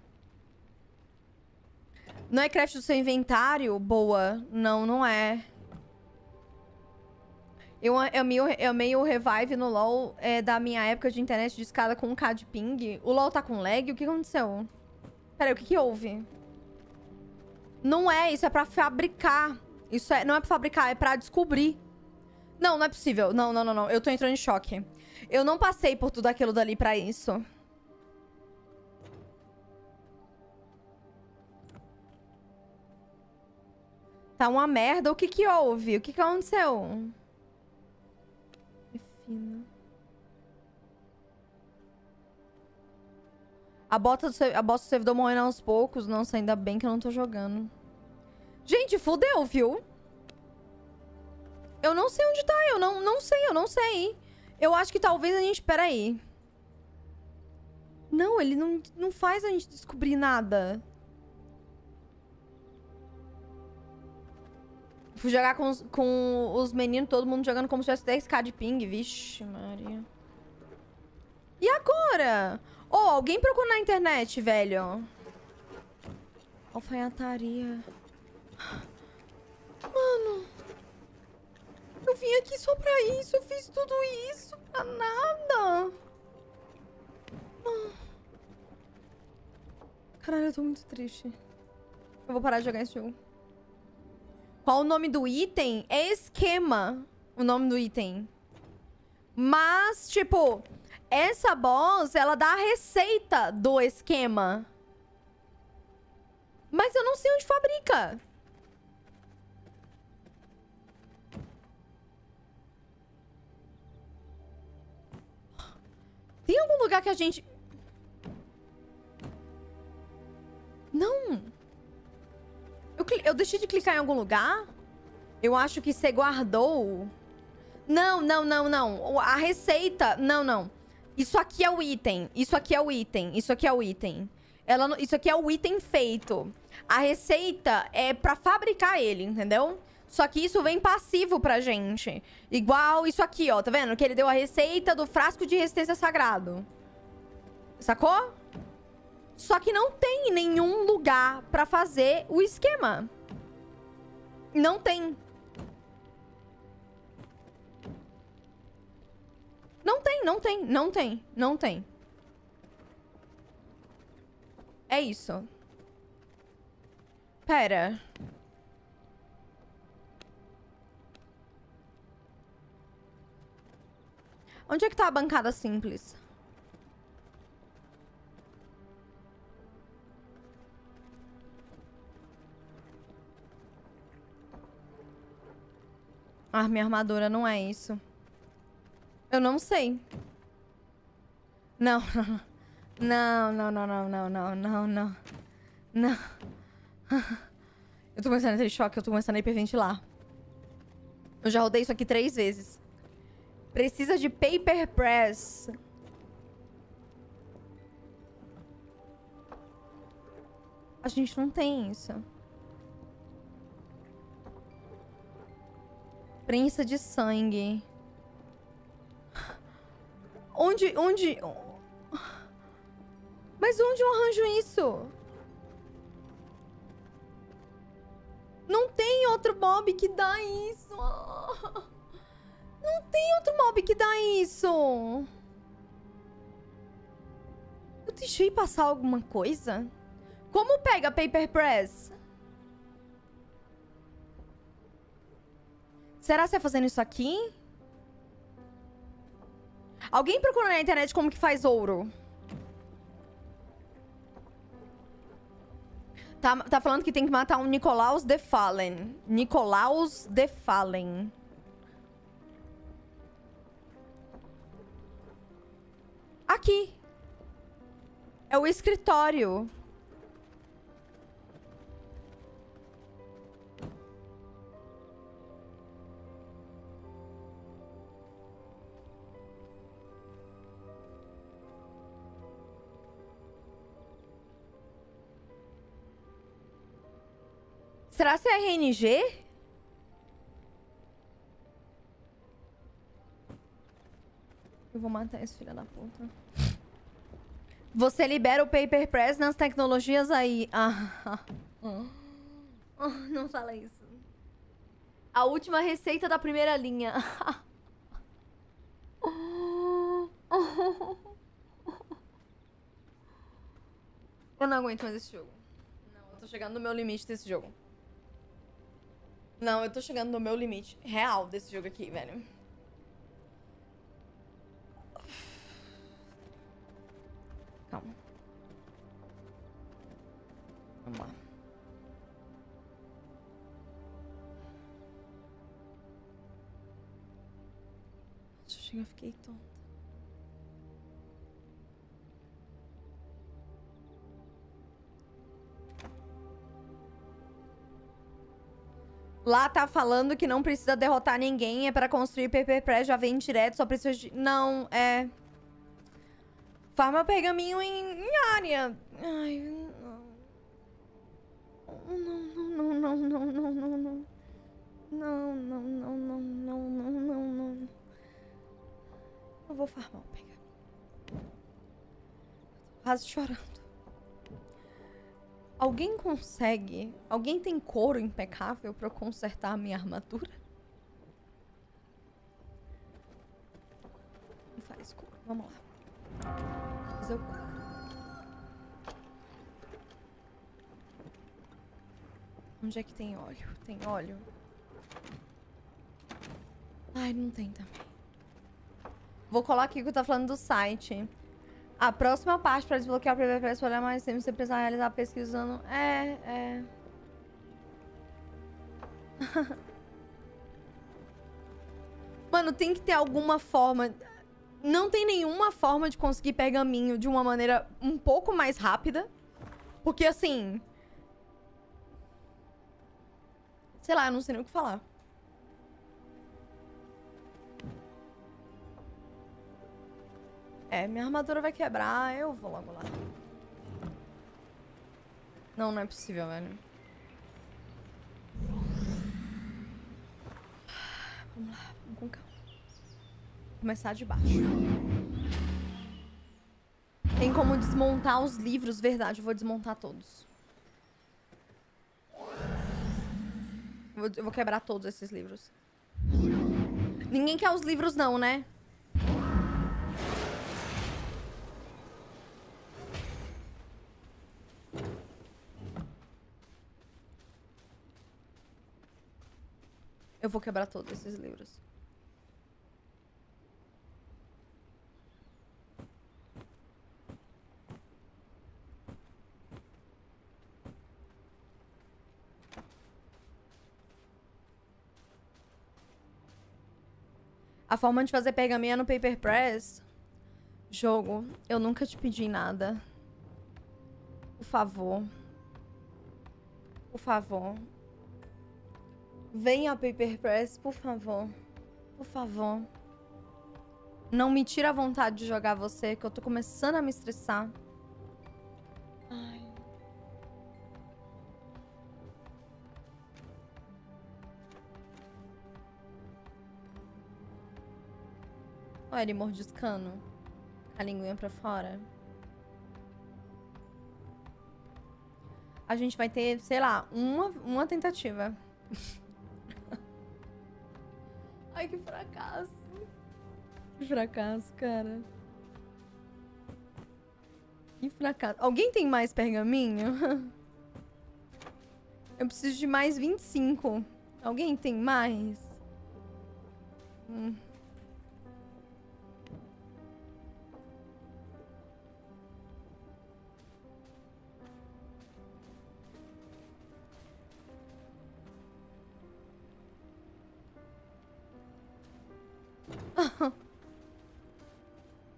Não é craft do seu inventário? Boa. Não é. Eu meio revive no LoL da minha época de internet de escada com 1K de ping. O LoL tá com lag? O que aconteceu? Peraí, o que houve? Não é, isso é pra fabricar. Isso é, não é pra fabricar, é pra descobrir. Não é possível. Não. Eu tô entrando em choque. Eu não passei por tudo aquilo dali pra isso. Tá uma merda. O que houve? O que aconteceu? A bota do servidor morrendo aos poucos. Nossa, ainda bem que eu não tô jogando. Gente, fudeu, viu? Eu não sei onde tá, eu não sei. Eu acho que talvez a gente... Pera aí. Não, ele não faz a gente descobrir nada. Fui jogar com os meninos, todo mundo jogando como se tivesse 10k de ping. Vixe, Maria. E agora? Ô, alguém procura na internet, velho. Alfaiataria. Mano... Eu vim aqui só pra isso, eu fiz tudo isso pra nada. Caralho, eu tô muito triste. Eu vou parar de jogar esse jogo. Qual o nome do item? É esquema o nome do item. Mas, tipo, essa boss, ela dá a receita do esquema. Mas eu não sei onde fabrica. Tem algum lugar que a gente... Não. Eu deixei de clicar em algum lugar? Eu acho que você guardou. Não. A receita... Não. Isso aqui é o item. Isso aqui é o item. Isso aqui é o item feito. A receita é pra fabricar ele, entendeu? Só que isso vem passivo pra gente. Igual isso aqui, ó. Tá vendo? Que ele deu a receita do frasco de resistência sagrado. Sacou? Só que não tem nenhum lugar pra fazer o esquema. Não tem. Não tem. É isso. Pera... Onde é que tá a bancada simples? Ah, minha armadura não é isso. Eu não sei. Não. Eu tô começando a ter choque, eu tô começando a hiperventilar. Eu já rodei isso aqui 3 vezes. Precisa de paper press. A gente não tem isso. Prensa de sangue. Onde... Mas onde eu arranjo isso? Não tem outro mob que dá isso. Não tem outro mob que dá isso. deixei passar alguma coisa? Como pega Paper Press? Será que é fazendo isso aqui? Alguém procura na internet como que faz ouro. Tá falando que tem que matar um Nicolaus de Fallen. Nicolaus de Fallen. Aqui. É o escritório. Será que é RNG? Eu vou matar esse filho da puta. Você libera o Paper Press nas tecnologias aí. Ah. Oh, não fala isso. A última receita da primeira linha. Eu não aguento mais esse jogo. Não, eu tô chegando no meu limite desse jogo. Não, eu tô chegando no meu limite real desse jogo aqui, velho. Calma. Vamos lá. Eu fiquei tonta. Lá tá falando que não precisa derrotar ninguém, é pra construir Paper Press, já vem direto, só precisa de... Não, é... Farma pergaminho em área. Ai, não. Eu vou farmar o pergaminho. Quase chorando. Alguém consegue? Alguém tem couro impecável pra eu consertar a minha armadura? Não faz couro. Vamos lá. Eu... Onde é que tem óleo? Tem óleo? Ai, não tem também. Vou colar aqui que eu tô falando do site. A próxima parte para desbloquear o Paper Press para olhar mais tempo, você precisa realizar a pesquisa usando... É. Mano, tem que ter alguma forma... Não tem nenhuma forma de conseguir pergaminho de uma maneira um pouco mais rápida. Porque, assim... Sei lá, eu não sei nem o que falar. É, minha armadura vai quebrar, eu vou logo lá. Não, não é possível, velho. Vamos lá, vamos com calma. Começar de baixo. Tem como desmontar os livros, verdade? Eu vou desmontar todos. Eu vou quebrar todos esses livros. Ninguém quer os livros não, né? Eu vou quebrar todos esses livros. A forma de fazer pergaminho é no Paper Press. Jogo, eu nunca te pedi nada. Por favor. Por favor. Venha ao Paper Press, por favor. Por favor. Não me tira a vontade de jogar você, que eu tô começando a me estressar. Ai. Olha ele mordiscando a linguinha pra fora. A gente vai ter, sei lá, uma tentativa. Ai, que fracasso. Que fracasso, cara. Que fracasso. Alguém tem mais pergaminho? Eu preciso de mais 25. Alguém tem mais?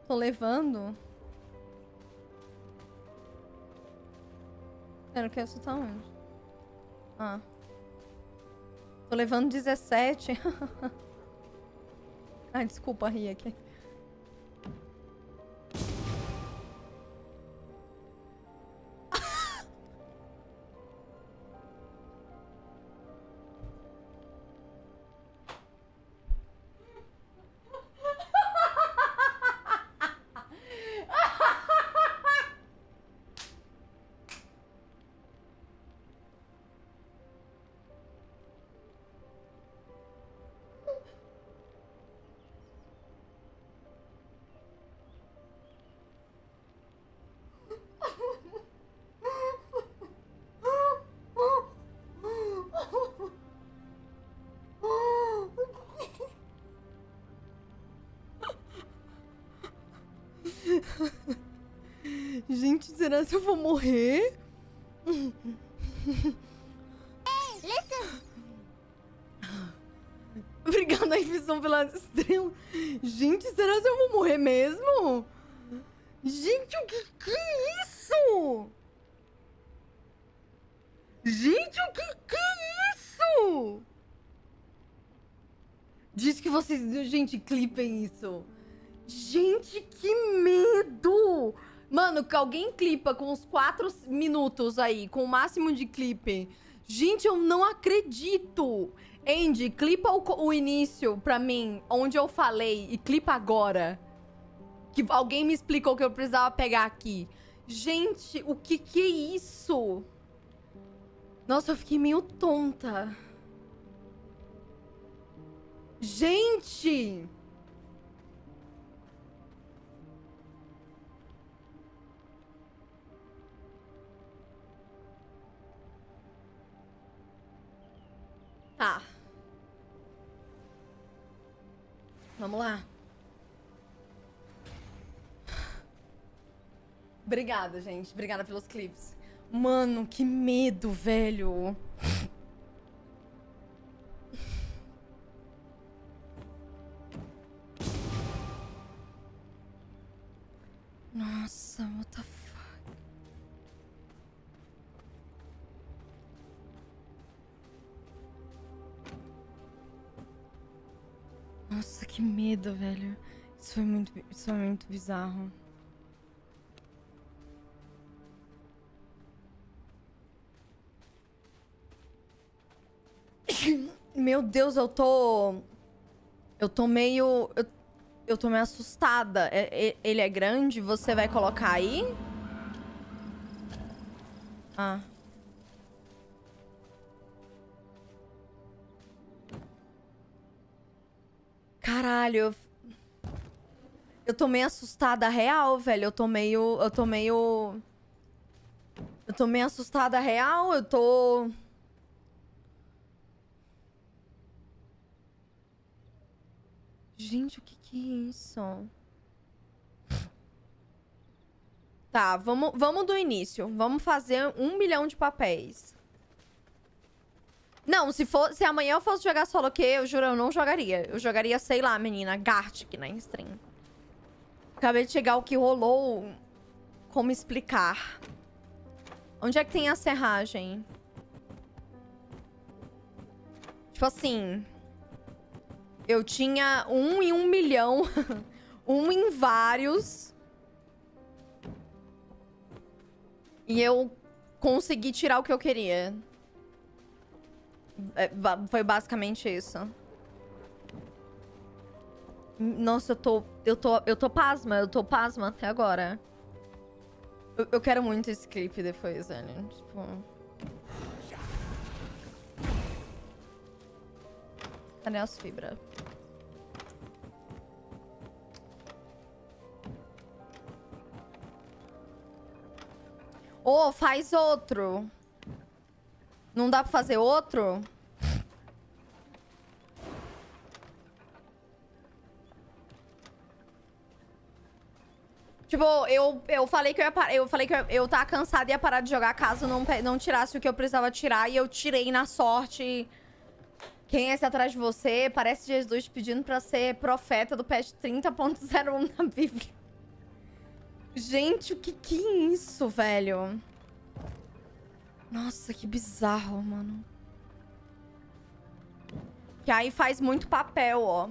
Tô levando? Pera, eu quero soltar onde? Ah. Tô levando 17. Ai, desculpa rir aqui. Gente, será que eu vou morrer? Obrigada, Infissão, pela estrela. Gente, será que eu vou morrer mesmo? Gente, o que é isso? Gente, o que é isso? Diz que vocês... Gente, clipem isso. Gente, que medo! Mano, que alguém clipa com uns 4 minutos aí, com o máximo de clipe. Gente, eu não acredito. Andy, clipa o início pra mim, onde eu falei, e clipa agora. Que alguém me explicou que eu precisava pegar aqui. Gente, o que é isso? Nossa, eu fiquei meio tonta. Gente... Tá. Vamos lá. Obrigada, gente. Obrigada pelos clipes. Mano, que medo, velho. Nossa, what the fuck. Nossa, que medo, velho. Isso foi muito bizarro. Meu Deus, eu tô meio assustada. Ele é grande? Você vai colocar aí? Ah. Caralho, eu tô meio assustada real, velho. Eu tô meio assustada real, eu tô... Gente, o que é isso? Tá, vamos do início. Vamos fazer 1 milhão de papéis. Não, se amanhã eu fosse jogar solo que eu juro, eu não jogaria. Eu jogaria, sei lá, menina, Gartic na stream. Acabei de chegar o que rolou. Como explicar? Onde é que tem a serragem? Tipo assim... Eu tinha 1 em 1 milhão. 1 em vários. E eu consegui tirar o que eu queria. Foi basicamente isso. Nossa, eu tô pasma até agora. Eu quero muito esse clipe depois, né? Tipo... Cadê as fibras? Ô, faz outro. Não dá pra fazer outro? Tipo, eu falei que eu ia parar, eu tava cansada e ia parar de jogar caso não tirasse o que eu precisava tirar. E eu tirei na sorte. Quem é esse atrás de você? Parece Jesus pedindo pra ser profeta do patch 30.01 na Bíblia. Gente, o que é isso, velho? Nossa, que bizarro, mano. Que aí faz muito papel, ó.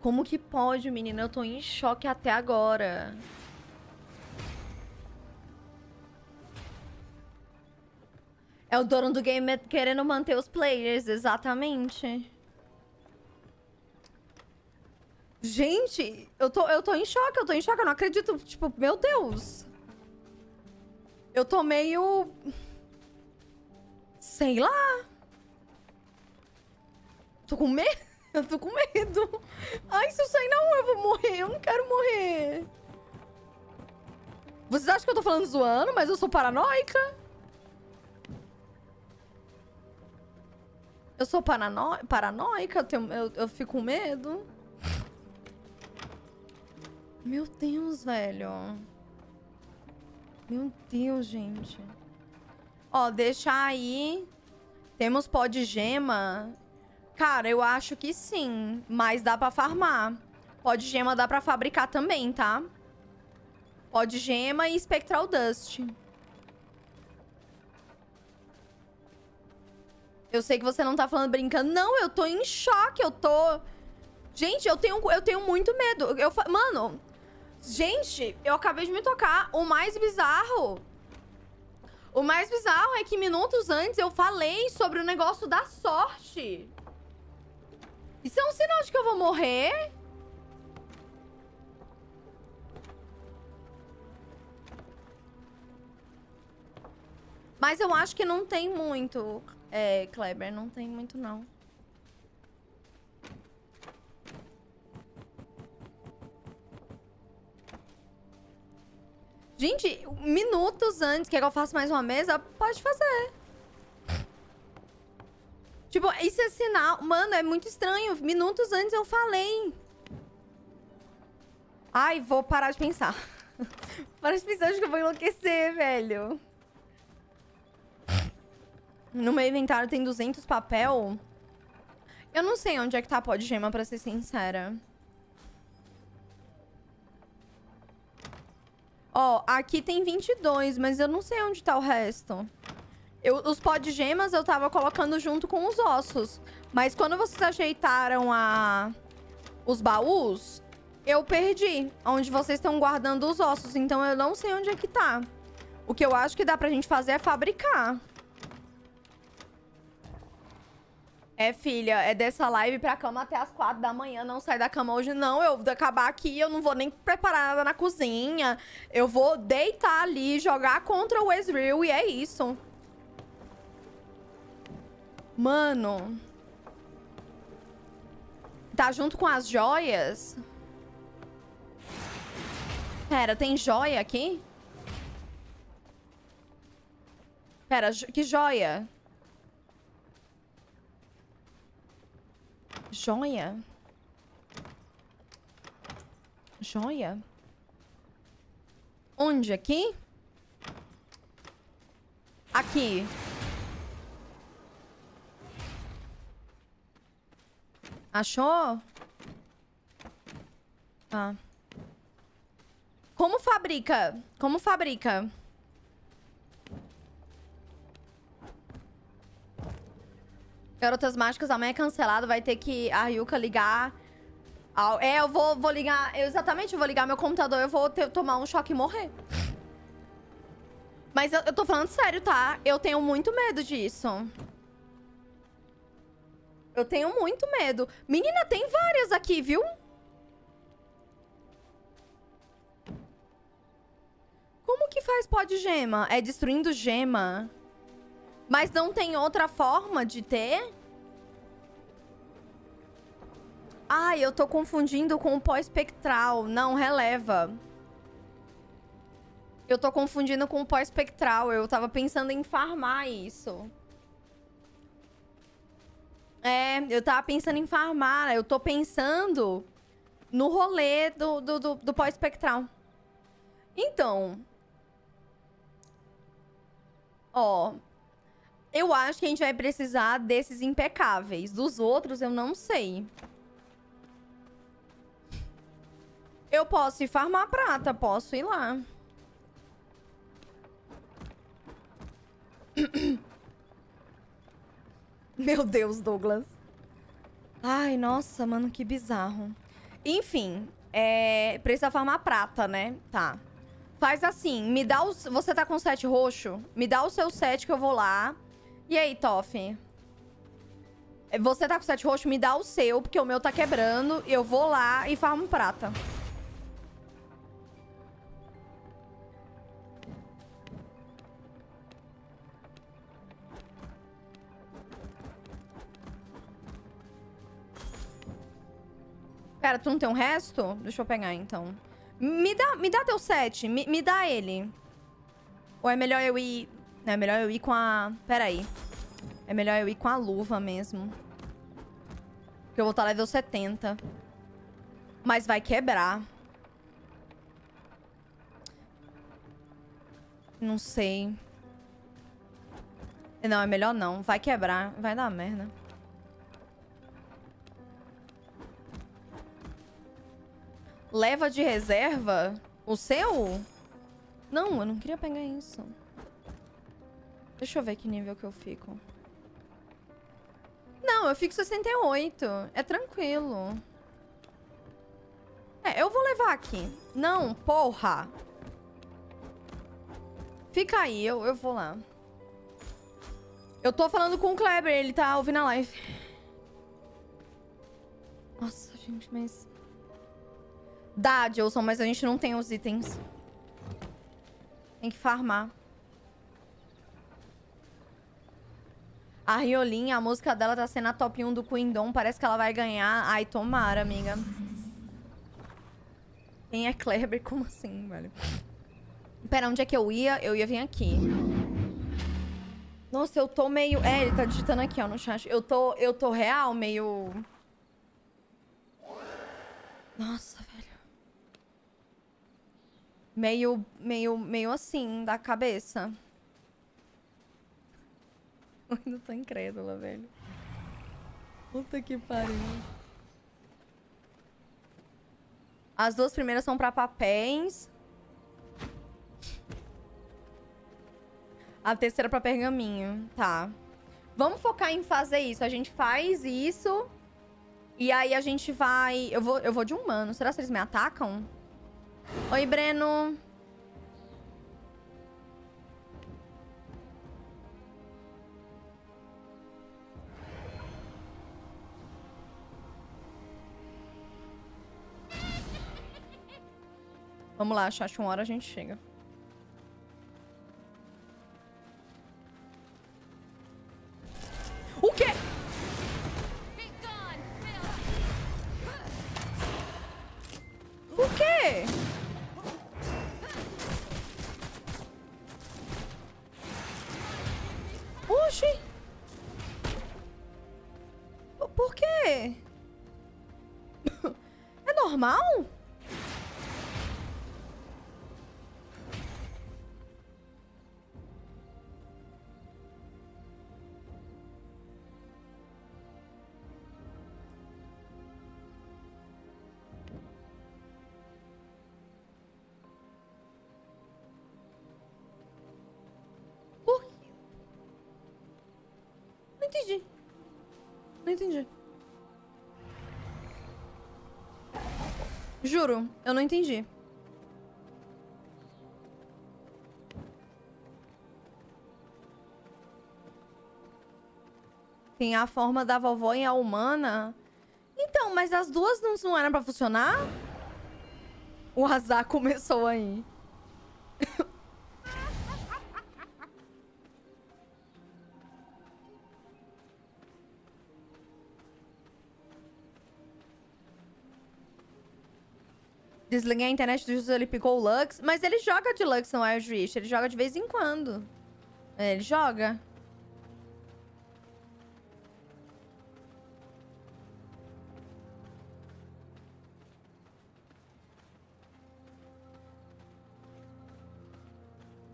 Como que pode, menina? Eu tô em choque até agora. É o dono do game querendo manter os players, exatamente. Gente, eu tô em choque, eu não acredito. Tipo, meu Deus. Eu tô meio... Sei lá. Tô com medo. Eu tô com medo. Ai, se eu sair não, eu vou morrer. Eu não quero morrer. Vocês acham que eu tô falando zoando, mas eu sou paranoica. Eu sou paranoica, eu fico com medo. Meu Deus, velho. Meu Deus, gente. Ó, deixa aí. Temos pó de gema... Cara, eu acho que sim, mas dá pra farmar. Pó de gema dá pra fabricar também, tá? Pó de gema e espectral dust. Eu sei que você não tá falando brincando. Não, eu tô em choque, eu tô... Gente, eu tenho muito medo. Mano, gente, eu acabei de me tocar. O mais bizarro é que minutos antes eu falei sobre o negócio da sorte. Isso é um sinal de que eu vou morrer? Mas eu acho que não tem muito, Kleber. Não tem muito, não. Gente, minutos antes. Quer que eu faça mais uma mesa? Pode fazer. Tipo, isso é sinal... Mano, é muito estranho. Minutos antes eu falei. Ai, vou parar de pensar. Parar de pensar, acho que eu vou enlouquecer, velho. No meu inventário tem 200 papel. Eu não sei onde é que tá a pó de gema, pra ser sincera. Ó, aqui tem 22, mas eu não sei onde tá o resto. Os pó de gemas eu tava colocando junto com os ossos. Mas quando vocês ajeitaram os baús, eu perdi. Onde vocês estão guardando os ossos. Então eu não sei onde é que tá. O que eu acho que dá pra gente fazer é fabricar. É, filha, é dessa live pra cama até as 4 da manhã. Não sai da cama hoje, não. Eu vou acabar aqui, eu não vou nem preparar nada na cozinha. Eu vou deitar ali, jogar contra o Ezreal e é isso. Mano. Tá junto com as joias? Pera, tem joia aqui? Pera, que joia? Joia? Joia? Onde? Aqui? Aqui. Achou? Tá. Como fabrica? Como fabrica? Garotas Mágicas, amanhã é cancelado. Vai ter que a Riyuuka ligar. É, eu vou ligar. Exatamente, eu vou ligar meu computador. Eu vou tomar um choque e morrer. Mas eu tô falando sério, tá? Eu tenho muito medo disso. Eu tenho muito medo. Menina, tem várias aqui, viu? Como que faz pó de gema? É destruindo gema. Mas não tem outra forma de ter? Ai, eu tô confundindo com o pó espectral. Não, releva. Eu tô confundindo com o pó espectral. Eu tava pensando em farmar isso. É, eu tava pensando em farmar. Eu tô pensando no rolê do pó espectral. Então... Ó... Eu acho que a gente vai precisar desses impecáveis. Dos outros, eu não sei. Eu posso ir farmar prata. Posso ir lá. Meu Deus, Douglas. Ai, nossa, mano, que bizarro. Enfim, precisa farmar prata, né? Tá. Faz assim, me dá os... Você tá com 7 roxo? Me dá o seu 7 que eu vou lá. E aí, Toff? Você tá com 7 roxo? Me dá o seu, porque o meu tá quebrando. Eu vou lá e farmo prata. Pera, tu não tem um resto? Deixa eu pegar, então. Me dá teu 7. Me dá ele. Ou é melhor eu ir... É melhor eu ir com a... Pera aí. É melhor eu ir com a luva mesmo. Porque eu vou estar level 70. Mas vai quebrar. Não sei. Não, é melhor não. Vai quebrar. Vai dar merda. Leva de reserva? O seu? Não, eu não queria pegar isso. Deixa eu ver que nível que eu fico. Não, eu fico 68. É tranquilo. É, eu vou levar aqui. Não, porra. Fica aí, eu vou lá. Eu tô falando com o Kleber, ele tá ouvindo a live. Nossa, gente, mas... Dá, Gilson, mas a gente não tem os itens. Tem que farmar. A Riolinha, a música dela tá sendo a top 1 do Quindom. Parece que ela vai ganhar. Ai, tomara, amiga. Quem é Kleber? Como assim, velho? Pera, onde é que eu ia? Eu ia vir aqui. Nossa, eu tô meio... É, ele tá digitando aqui, ó, no chat. Eu tô real, meio... Nossa, velho. Meio assim, da cabeça. Eu ainda tô incrédula, velho. Puta que pariu. As duas primeiras são pra papéis. A terceira pra pergaminho. Tá. Vamos focar em fazer isso. A gente faz isso. E aí a gente vai... Eu vou de humano. Será que eles me atacam? Oi, Breno. Vamos lá, chat, 1 hora a gente chega. O quê? O quê? Oxi! Por quê? É normal? Não entendi. Juro, eu não entendi. Tem a forma da vovó e a humana. Então, mas as duas não eram pra funcionar? O azar começou aí. Desliguei a internet do Justo, ele picou o Lux. Mas ele joga de Lux no Wild Rift. Ele joga de vez em quando. Ele joga.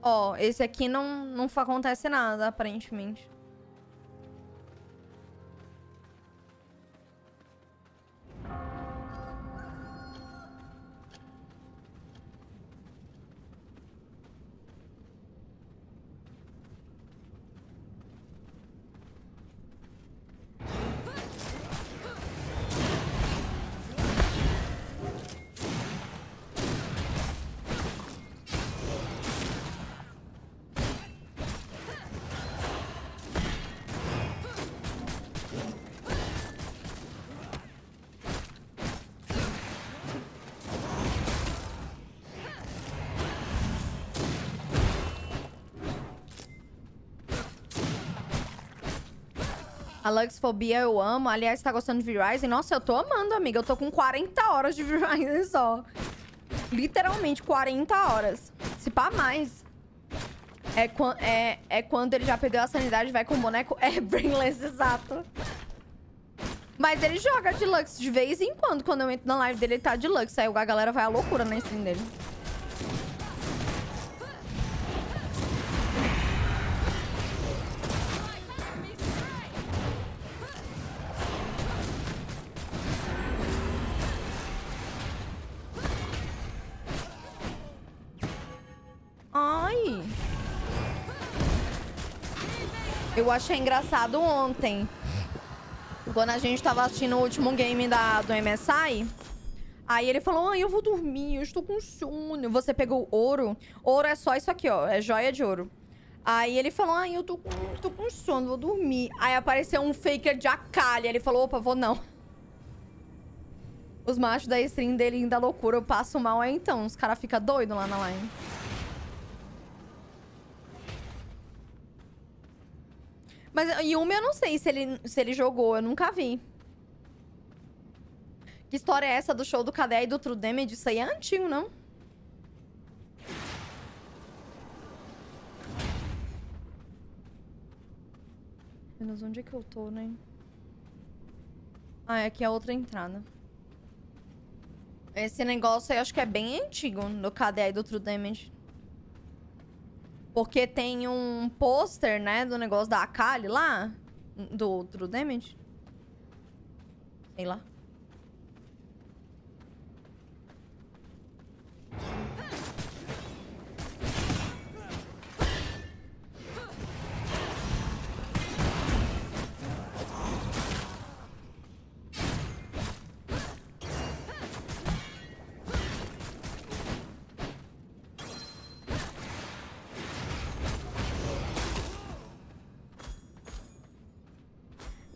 Ó, esse aqui não acontece nada, aparentemente. A Luxfobia eu amo. Aliás, tá gostando de V Rising? Nossa, eu tô amando, amiga. Eu tô com 40 horas de V Rising só. Literalmente, 40 horas. Se pá, mais. É quando ele já perdeu a sanidade, vai com o boneco. É brainless, exato. Mas ele joga de Lux de vez em quando. Quando eu entro na live dele, ele tá de Lux. Aí a galera vai à loucura na stream dele. Eu achei engraçado ontem, quando a gente tava assistindo o último game do MSI, aí ele falou, eu vou dormir, eu estou com sono. Você pegou ouro? Ouro é só isso aqui, ó, é joia de ouro. Aí ele falou, eu tô com sono, vou dormir. Aí apareceu um faker de Akali, ele falou, opa, vou não. Os machos da stream dele ainda loucura, eu passo mal aí então, os caras ficam doidos lá na line. Mas Yumi eu não sei se ele jogou, eu nunca vi. Que história é essa do show do KDA e do True Damage? Isso aí é antigo, não? Menos onde é que eu tô, né? Ah, aqui é outra entrada. Esse negócio aí eu acho que é bem antigo, do KDA e do True Damage. Porque tem um pôster, né, do negócio da Akali lá, do True Damage. Sei lá.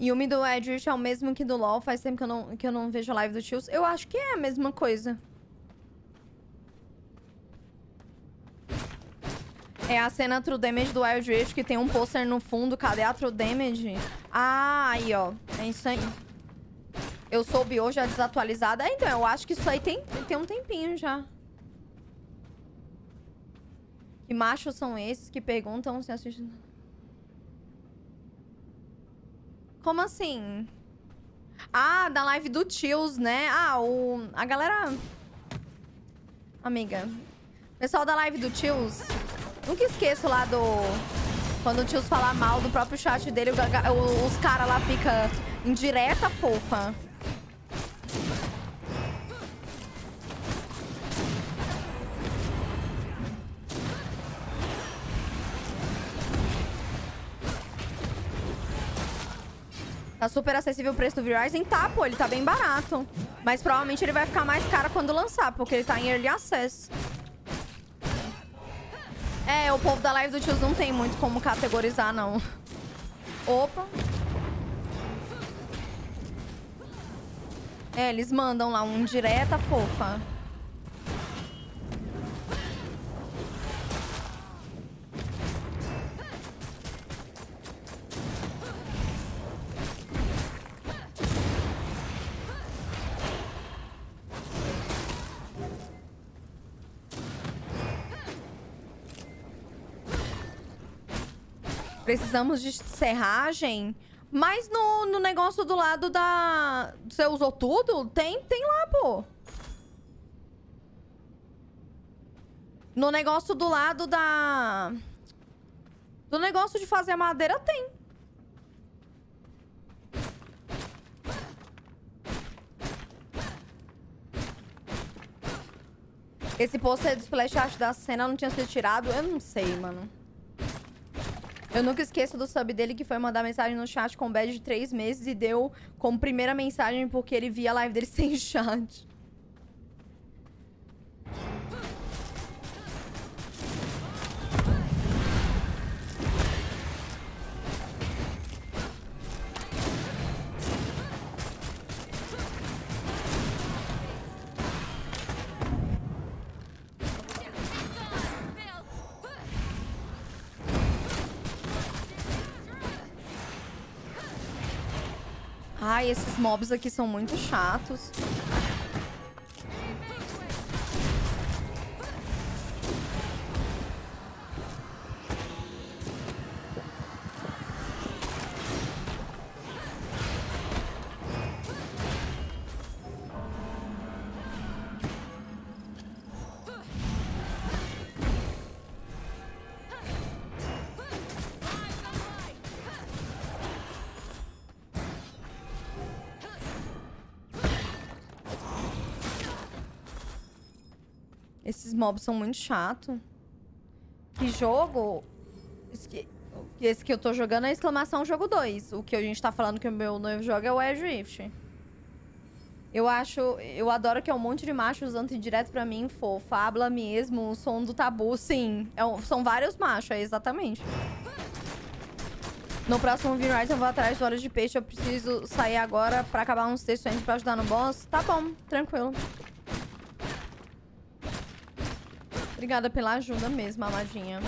Yumi do Edric é o mesmo que do LoL. Faz tempo que eu não vejo live do Tios. Eu acho que é a mesma coisa. É a cena True Damage do Edric que tem um pôster no fundo. Cadê a True Damage? Ah, aí, ó. É isso aí. Eu soube hoje a desatualizada. Então, eu acho que isso aí tem um tempinho já. Que machos são esses que perguntam se assistem... Como assim? Ah, da live do Tios, né? Ah, a galera... Amiga. Pessoal da live do Tios. Nunca esqueço lá do... Quando o Tios falar mal do próprio chat dele, os caras lá ficam indireta, fofa. Tá super acessível o preço do V Rising? Tá, pô, ele tá bem barato. Mas provavelmente ele vai ficar mais caro quando lançar, porque ele tá em Early Access. É, o povo da live do Tios não tem muito como categorizar, não. Opa. É, eles mandam lá um direta, fofa. precisamos de serragem. Mas no negócio do lado da... Você usou tudo? Tem lá, pô. No negócio do lado da... Do negócio de fazer madeira, tem. Esse pôster do splash art da cena não tinha sido tirado? Eu não sei, mano. Eu nunca esqueço do sub dele, que foi mandar mensagem no chat com o badge de 3 meses e deu como primeira mensagem porque ele via a live dele sem chat. Ai, esses mobs aqui são muito chatos. Esses mobs são muito chato. Que jogo... Esse que eu tô jogando é exclamação jogo 2. O que a gente tá falando que o meu noivo joga é o Air Drift. Eu acho... Eu adoro que é um monte de machos usando direto pra mim, fofa. Habla mesmo, o som do tabu. Sim, são vários machos, é exatamente. No próximo V Rising eu vou atrás de horas de peixe. Eu preciso sair agora pra acabar uns textos antes pra ajudar no boss. Tá bom, tranquilo. Obrigada pela ajuda mesmo, amadinha.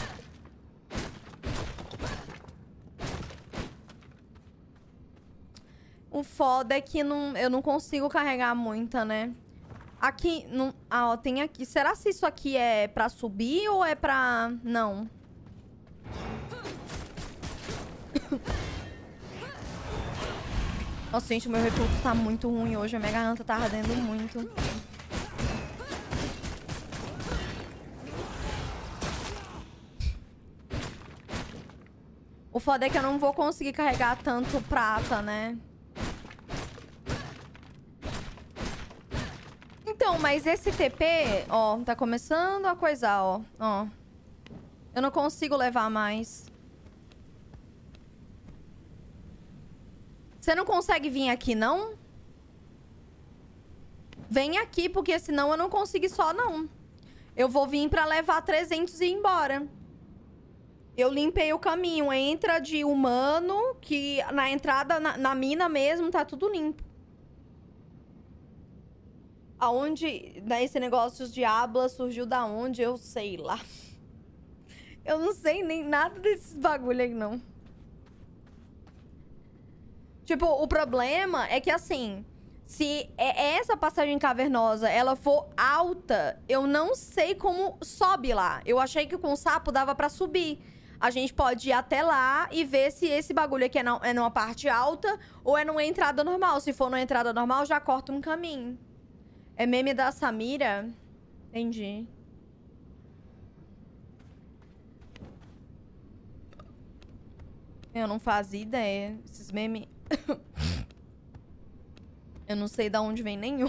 O foda é que eu não consigo carregar muita, né? Aqui, não... Ah, ó, tem aqui. Será se isso aqui é pra subir ou é pra... Não. Nossa, gente, o meu recurso tá muito ruim hoje. A minha garganta tá ardendo muito. O foda é que eu não vou conseguir carregar tanto prata, né? Então, mas esse TP, ó, tá começando a coisar, ó. Ó. Eu não consigo levar mais. Você não consegue vir aqui, não? Vem aqui, porque senão eu não consigo só, não. Eu vou vir pra levar 300 e ir embora. Eu limpei o caminho. Entra de humano, que na entrada, na mina mesmo, tá tudo limpo. Aonde esse negócio de habla surgiu da onde? Eu sei lá. Eu não sei nem nada desses bagulho aí, não. Tipo, o problema é que, assim, se essa passagem cavernosa ela for alta, eu não sei como sobe lá. Eu achei que com o sapo dava pra subir. A gente pode ir até lá e ver se esse bagulho aqui é numa parte alta ou é numa entrada normal. Se for numa entrada normal, já corta um caminho. É meme da Samira? Entendi. Eu não fazia ideia. Esses memes... Eu não sei de onde vem nenhum.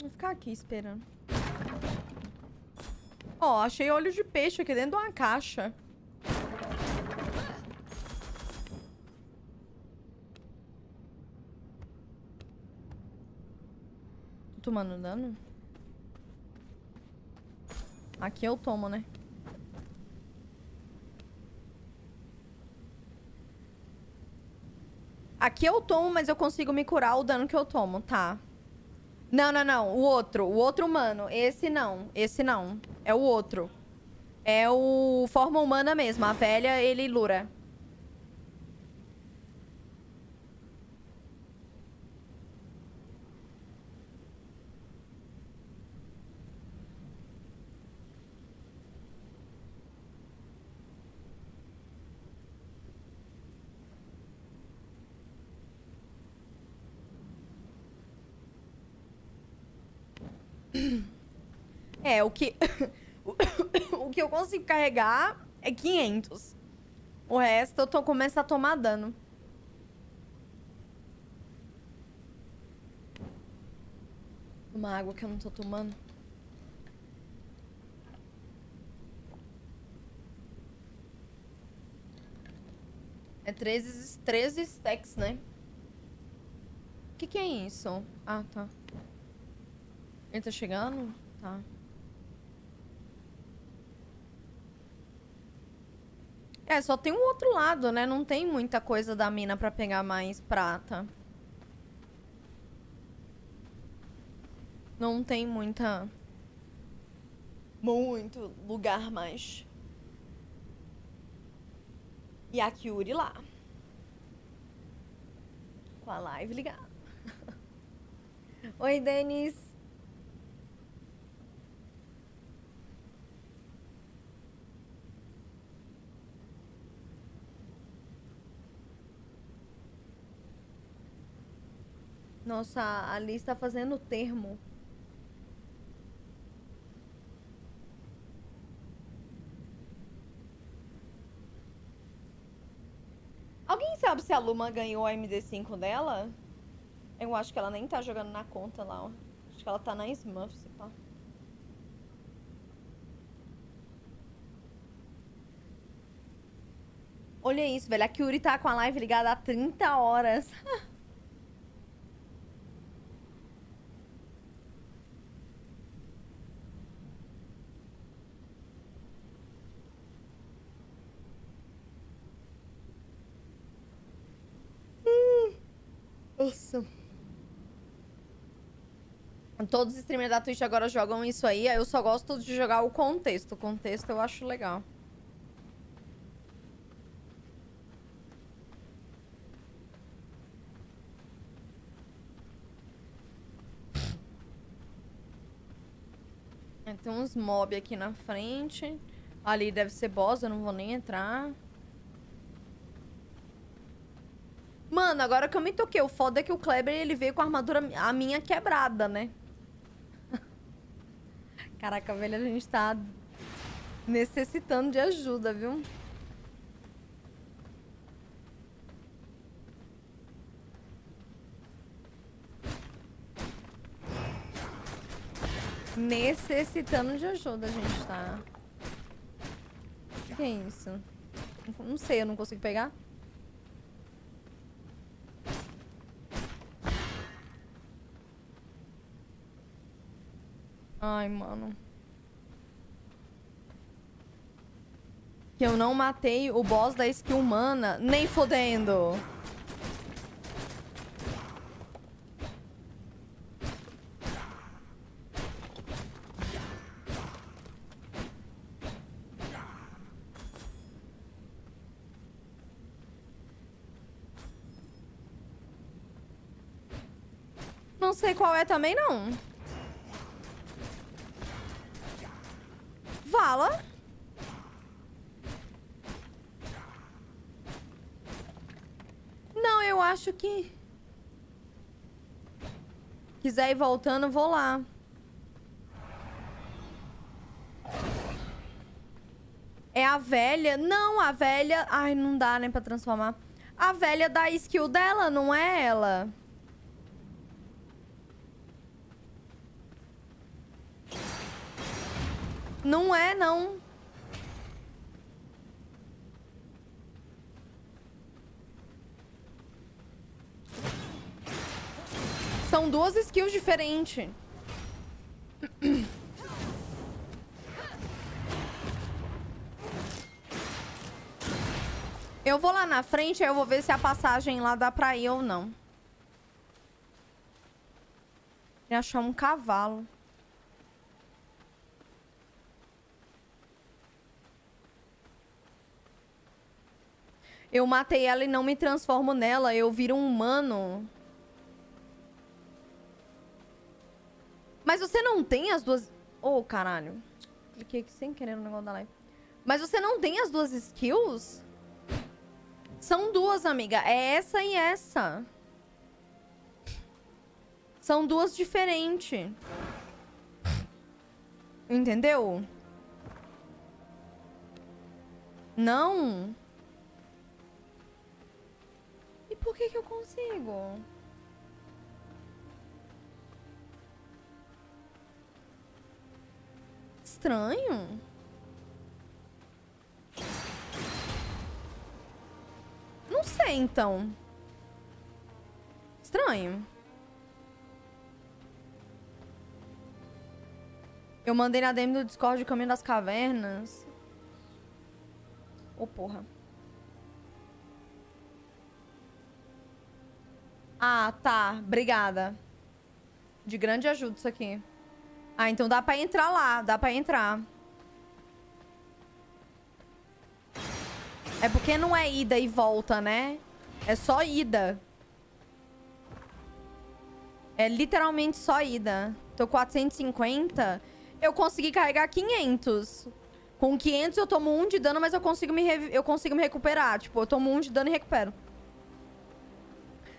Vou ficar aqui esperando. Ó, achei olho de peixe aqui dentro de uma caixa. Tô tomando dano? Aqui eu tomo, né? Aqui eu tomo, mas eu consigo me curar o dano que eu tomo, tá? Não, não, não. O outro humano. Esse não. Esse não. É o outro. É o... Forma humana mesmo. A velha, ele lura. É, o que... o que eu consigo carregar é 500. O resto eu tô começando a tomar dano. Uma água que eu não tô tomando. É 13 stacks, né? O que que é isso? Ah, tá. Ele tá chegando? Tá. É, só tem um outro lado, né? Não tem muita coisa da mina pra pegar mais prata. Não tem muita... muito lugar mais. E a Kyuri lá. Com a live ligada. Oi, Denis. Nossa, a Alice tá fazendo o termo. Alguém sabe se a Luma ganhou a MD5 dela? Eu acho que ela nem tá jogando na conta lá, ó. Acho que ela tá na Smurf, se pá. Olha isso, velho. A Kyuri tá com a live ligada há 30 horas. Nossa. Todos os streamers da Twitch agora jogam isso aí. Eu só gosto de jogar o contexto. O contexto eu acho legal. Tem uns mob aqui na frente. Ali deve ser boss, eu não vou nem entrar. Mano, agora que eu me toquei, o foda é que o Kleber, ele veio com a armadura, a minha, quebrada, né? Caraca, velho, a gente tá necessitando de ajuda, viu? Necessitando de ajuda, a gente tá... O que é isso? Não sei, eu não consigo pegar. Ai, mano. Que eu não matei o boss da skill humana. Nem fodendo. Não sei qual é também, não. Fala. Não, eu acho que... Quiser ir voltando, vou lá. É a velha? Não, a velha... Ai, não dá nem pra transformar. A velha dá a skill dela, não é ela? Não é, não. São duas skills diferentes. Eu vou lá na frente, aí eu vou ver se a passagem lá dá pra ir ou não. Queria achar um cavalo. Eu matei ela e não me transformo nela. Eu viro um humano. Mas você não tem as duas... Oh, caralho. Cliquei aqui sem querer no negócio da live. Mas você não tem as duas skills? São duas, amiga. É essa e essa. São duas diferentes. Entendeu? Não. E por que que eu consigo? Estranho. Não sei, então. Estranho. Eu mandei na DM do Discord o caminho das cavernas. Ô, porra. Ah, tá. Obrigada. De grande ajuda isso aqui. Ah, então dá pra entrar lá. Dá pra entrar. É porque não é ida e volta, né? É só ida. É literalmente só ida. Tô 450... Eu consegui carregar 500. Com 500 eu tomo 1 de dano, mas eu consigo me recuperar. Tipo, eu tomo 1 de dano e recupero.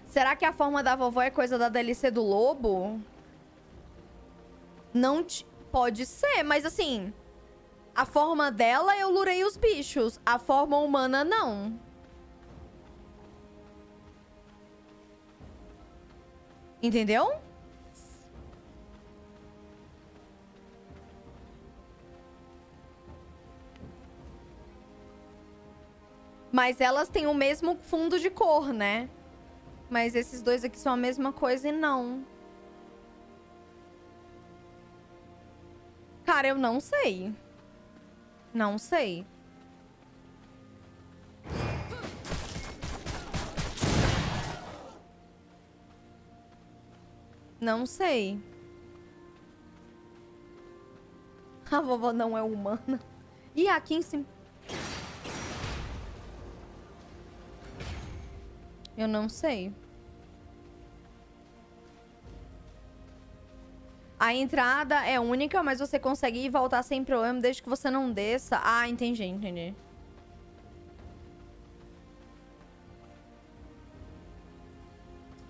Será que a forma da vovó é coisa da DLC do lobo? Não pode ser, mas assim... A forma dela, eu lurei os bichos. A forma humana, não. Entendeu? Mas elas têm o mesmo fundo de cor, né? Mas esses dois aqui são a mesma coisa e não. Cara, eu não sei. Não sei. Não sei. A vovó não é humana. E aqui em cima... Eu não sei. A entrada é única, mas você consegue ir e voltar sem problema desde que você não desça. Ah, entendi, entendi.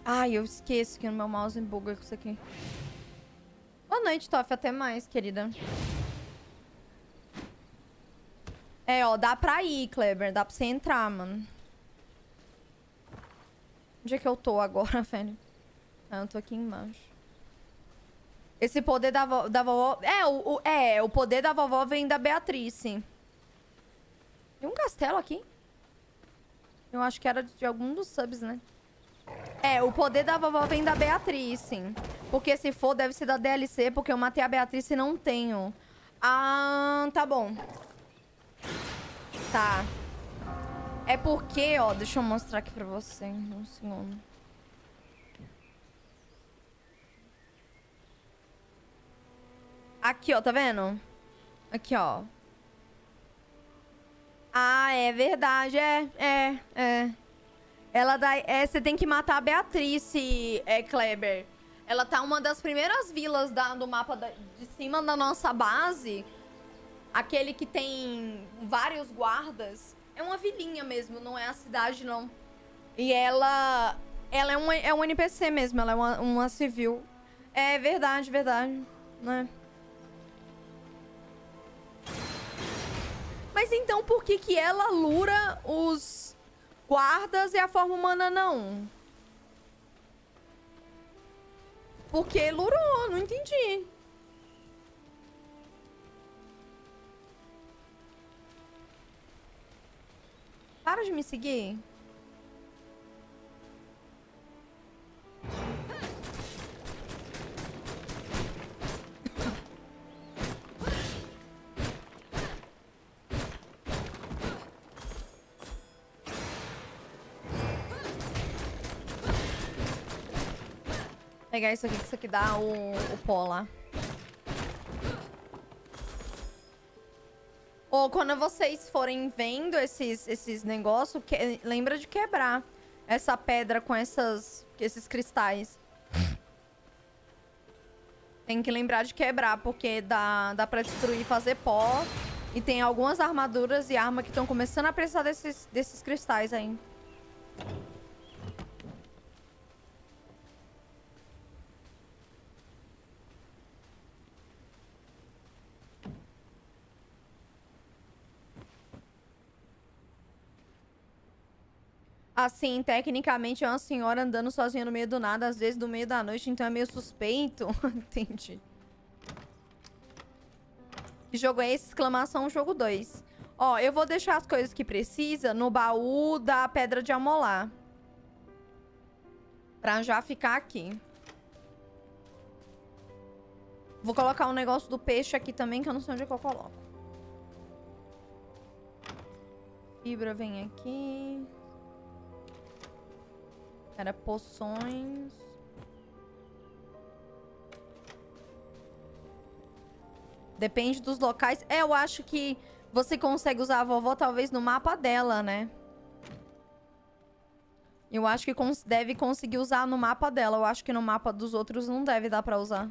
Ai, eu esqueço que no meu mouse buga com isso aqui. Boa noite, Toff. Até mais, querida. É, ó, dá pra ir, Kleber. Dá pra você entrar, mano. Onde é que eu tô agora, velho? Ah, eu tô aqui embaixo. Esse poder da vovó... O poder da vovó vem da Beatrice. Tem um castelo aqui? Eu acho que era de algum dos subs, né? É, o poder da vovó vem da Beatrice. Porque se for, deve ser da DLC, porque eu matei a Beatrice e não tenho. Ah, tá bom. Tá. É porque, ó, deixa eu mostrar aqui pra vocês, um segundo. Aqui, ó, tá vendo? Aqui, ó. Ah, é verdade, é. Ela dá... você tem que matar a Beatrice, Kleber. Ela tá uma das primeiras vilas do mapa de cima da nossa base. Aquele que tem vários guardas. É uma vilinha mesmo, não é a cidade, não. E ela é um NPC mesmo, ela é uma civil. É verdade, verdade, né? Mas então por que ela lura os guardas e a forma humana não? Porque lurou, não entendi. Para de me seguir. Pegar isso aqui, que isso aqui dá o pó lá. Ou quando vocês forem vendo esses negócios, lembra de quebrar essa pedra com esses cristais. Tem que lembrar de quebrar, porque dá pra destruir e fazer pó. E tem algumas armaduras e armas que estão começando a precisar desses cristais aí. assim, tecnicamente é uma senhora andando sozinha no meio do nada, às vezes no meio da noite, então é meio suspeito. Entendi. Que jogo é esse? Exclamação, jogo 2. Ó, eu vou deixar as coisas que precisa no baú da pedra de amolar. Pra já ficar aqui. Vou colocar um negócio do peixe aqui também, que eu não sei onde é que eu coloco. Fibra vem aqui. Era poções. Depende dos locais. É, eu acho que você consegue usar a vovó talvez no mapa dela, né? Eu acho que deve conseguir usar no mapa dela. Eu acho que no mapa dos outros não deve dar pra usar.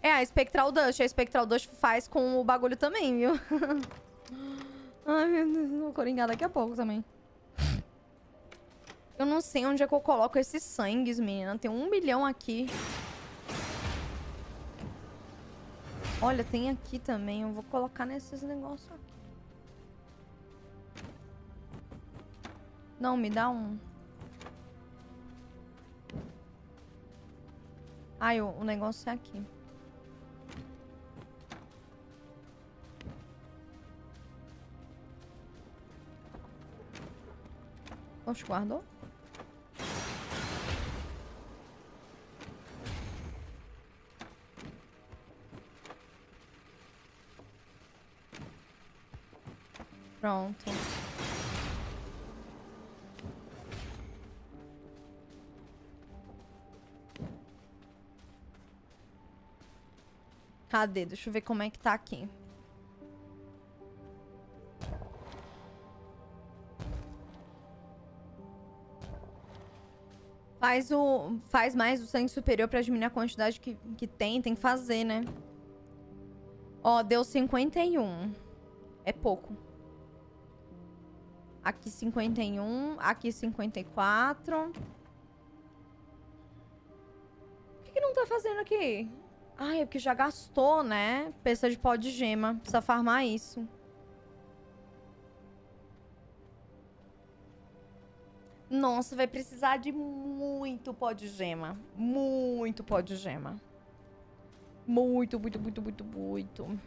É, a Spectral Dust. A Spectral Dust faz com o bagulho também, viu? Ai, meu Deus. Vou coringar daqui a pouco também. Eu não sei onde é que eu coloco esses sangues, menina. Tem 1 milhão aqui. Olha, tem aqui também. Eu vou colocar nesses negócios aqui. Não, me dá um. Ai, o negócio é aqui. Oxe, guardou? Pronto. Cadê? Deixa eu ver como é que tá aqui. Faz mais o sangue superior pra diminuir a quantidade que tem. Tem que fazer, né? Ó, deu 51. É pouco. Aqui 51. Aqui 54. Por que não tá fazendo aqui? Ah, é porque já gastou, né? Peça de pó de gema. Precisa farmar isso. Nossa, vai precisar de muito pó de gema. Muito pó de gema. Muito, muito, muito, muito, muito.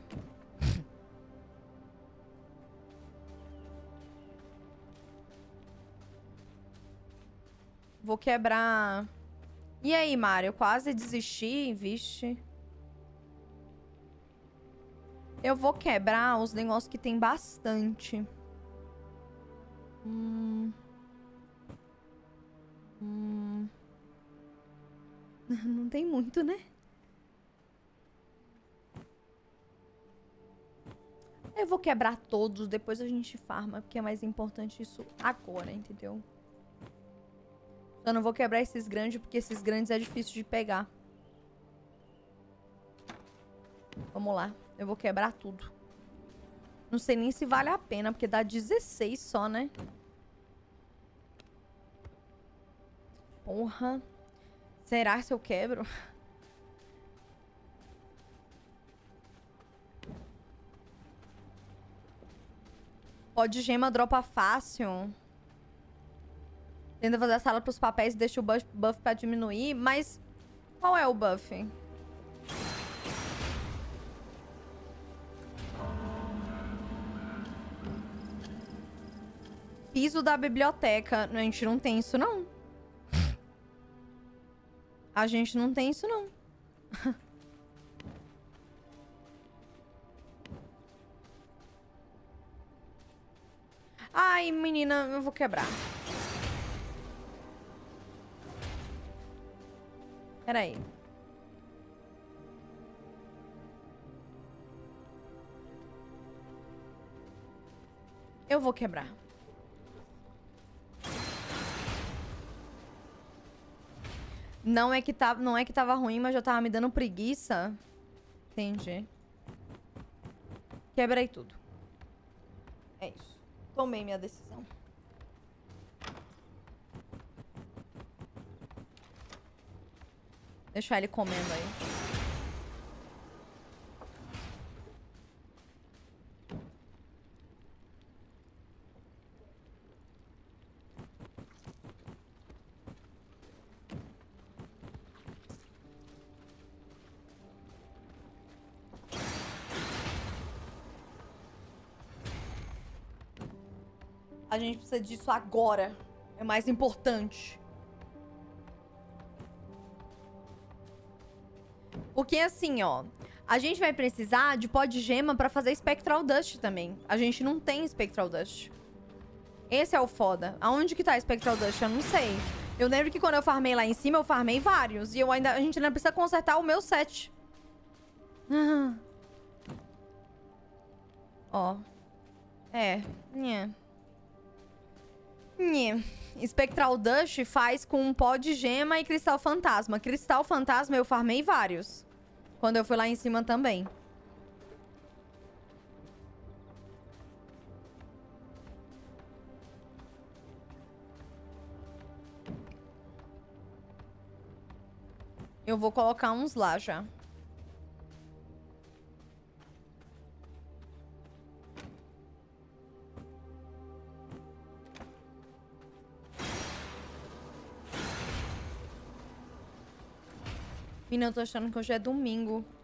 Vou quebrar... E aí, Mário? Eu quase desisti, vixe. Eu vou quebrar os negócios que tem bastante. Não tem muito, né? Eu vou quebrar todos, depois a gente farma, porque é mais importante isso agora, entendeu? Eu não vou quebrar esses grandes, porque esses grandes é difícil de pegar. Vamos lá, eu vou quebrar tudo. Não sei nem se vale a pena, porque dá 16 só, né? Porra. Será que eu quebro? Pó de gema dropa fácil. Tenta fazer a sala pros papéis e deixa o buff pra diminuir. Mas qual é o buff? Piso da biblioteca. A gente não tem isso, não. A gente não tem isso, não. Ai, menina, eu vou quebrar. Peraí. Eu vou quebrar. Não é que tava ruim, mas já tava me dando preguiça. Entendi. Quebrei tudo. É isso. Tomei minha decisão. Deixar ele comendo aí. A gente precisa disso agora. É mais importante. Porque assim, ó, a gente vai precisar de pó de gema pra fazer Spectral Dust também. A gente não tem Spectral Dust. Esse é o foda. Aonde que tá Spectral Dust? Eu não sei. Eu lembro que quando eu farmei lá em cima, eu farmei vários. E eu ainda, a gente ainda precisa consertar o meu set. Ó. É. Spectral Dust faz com pó de gema e cristal fantasma. Cristal fantasma eu farmei vários. Quando eu fui lá em cima também. Eu vou colocar uns lá já. Menina, eu tô achando que hoje é domingo.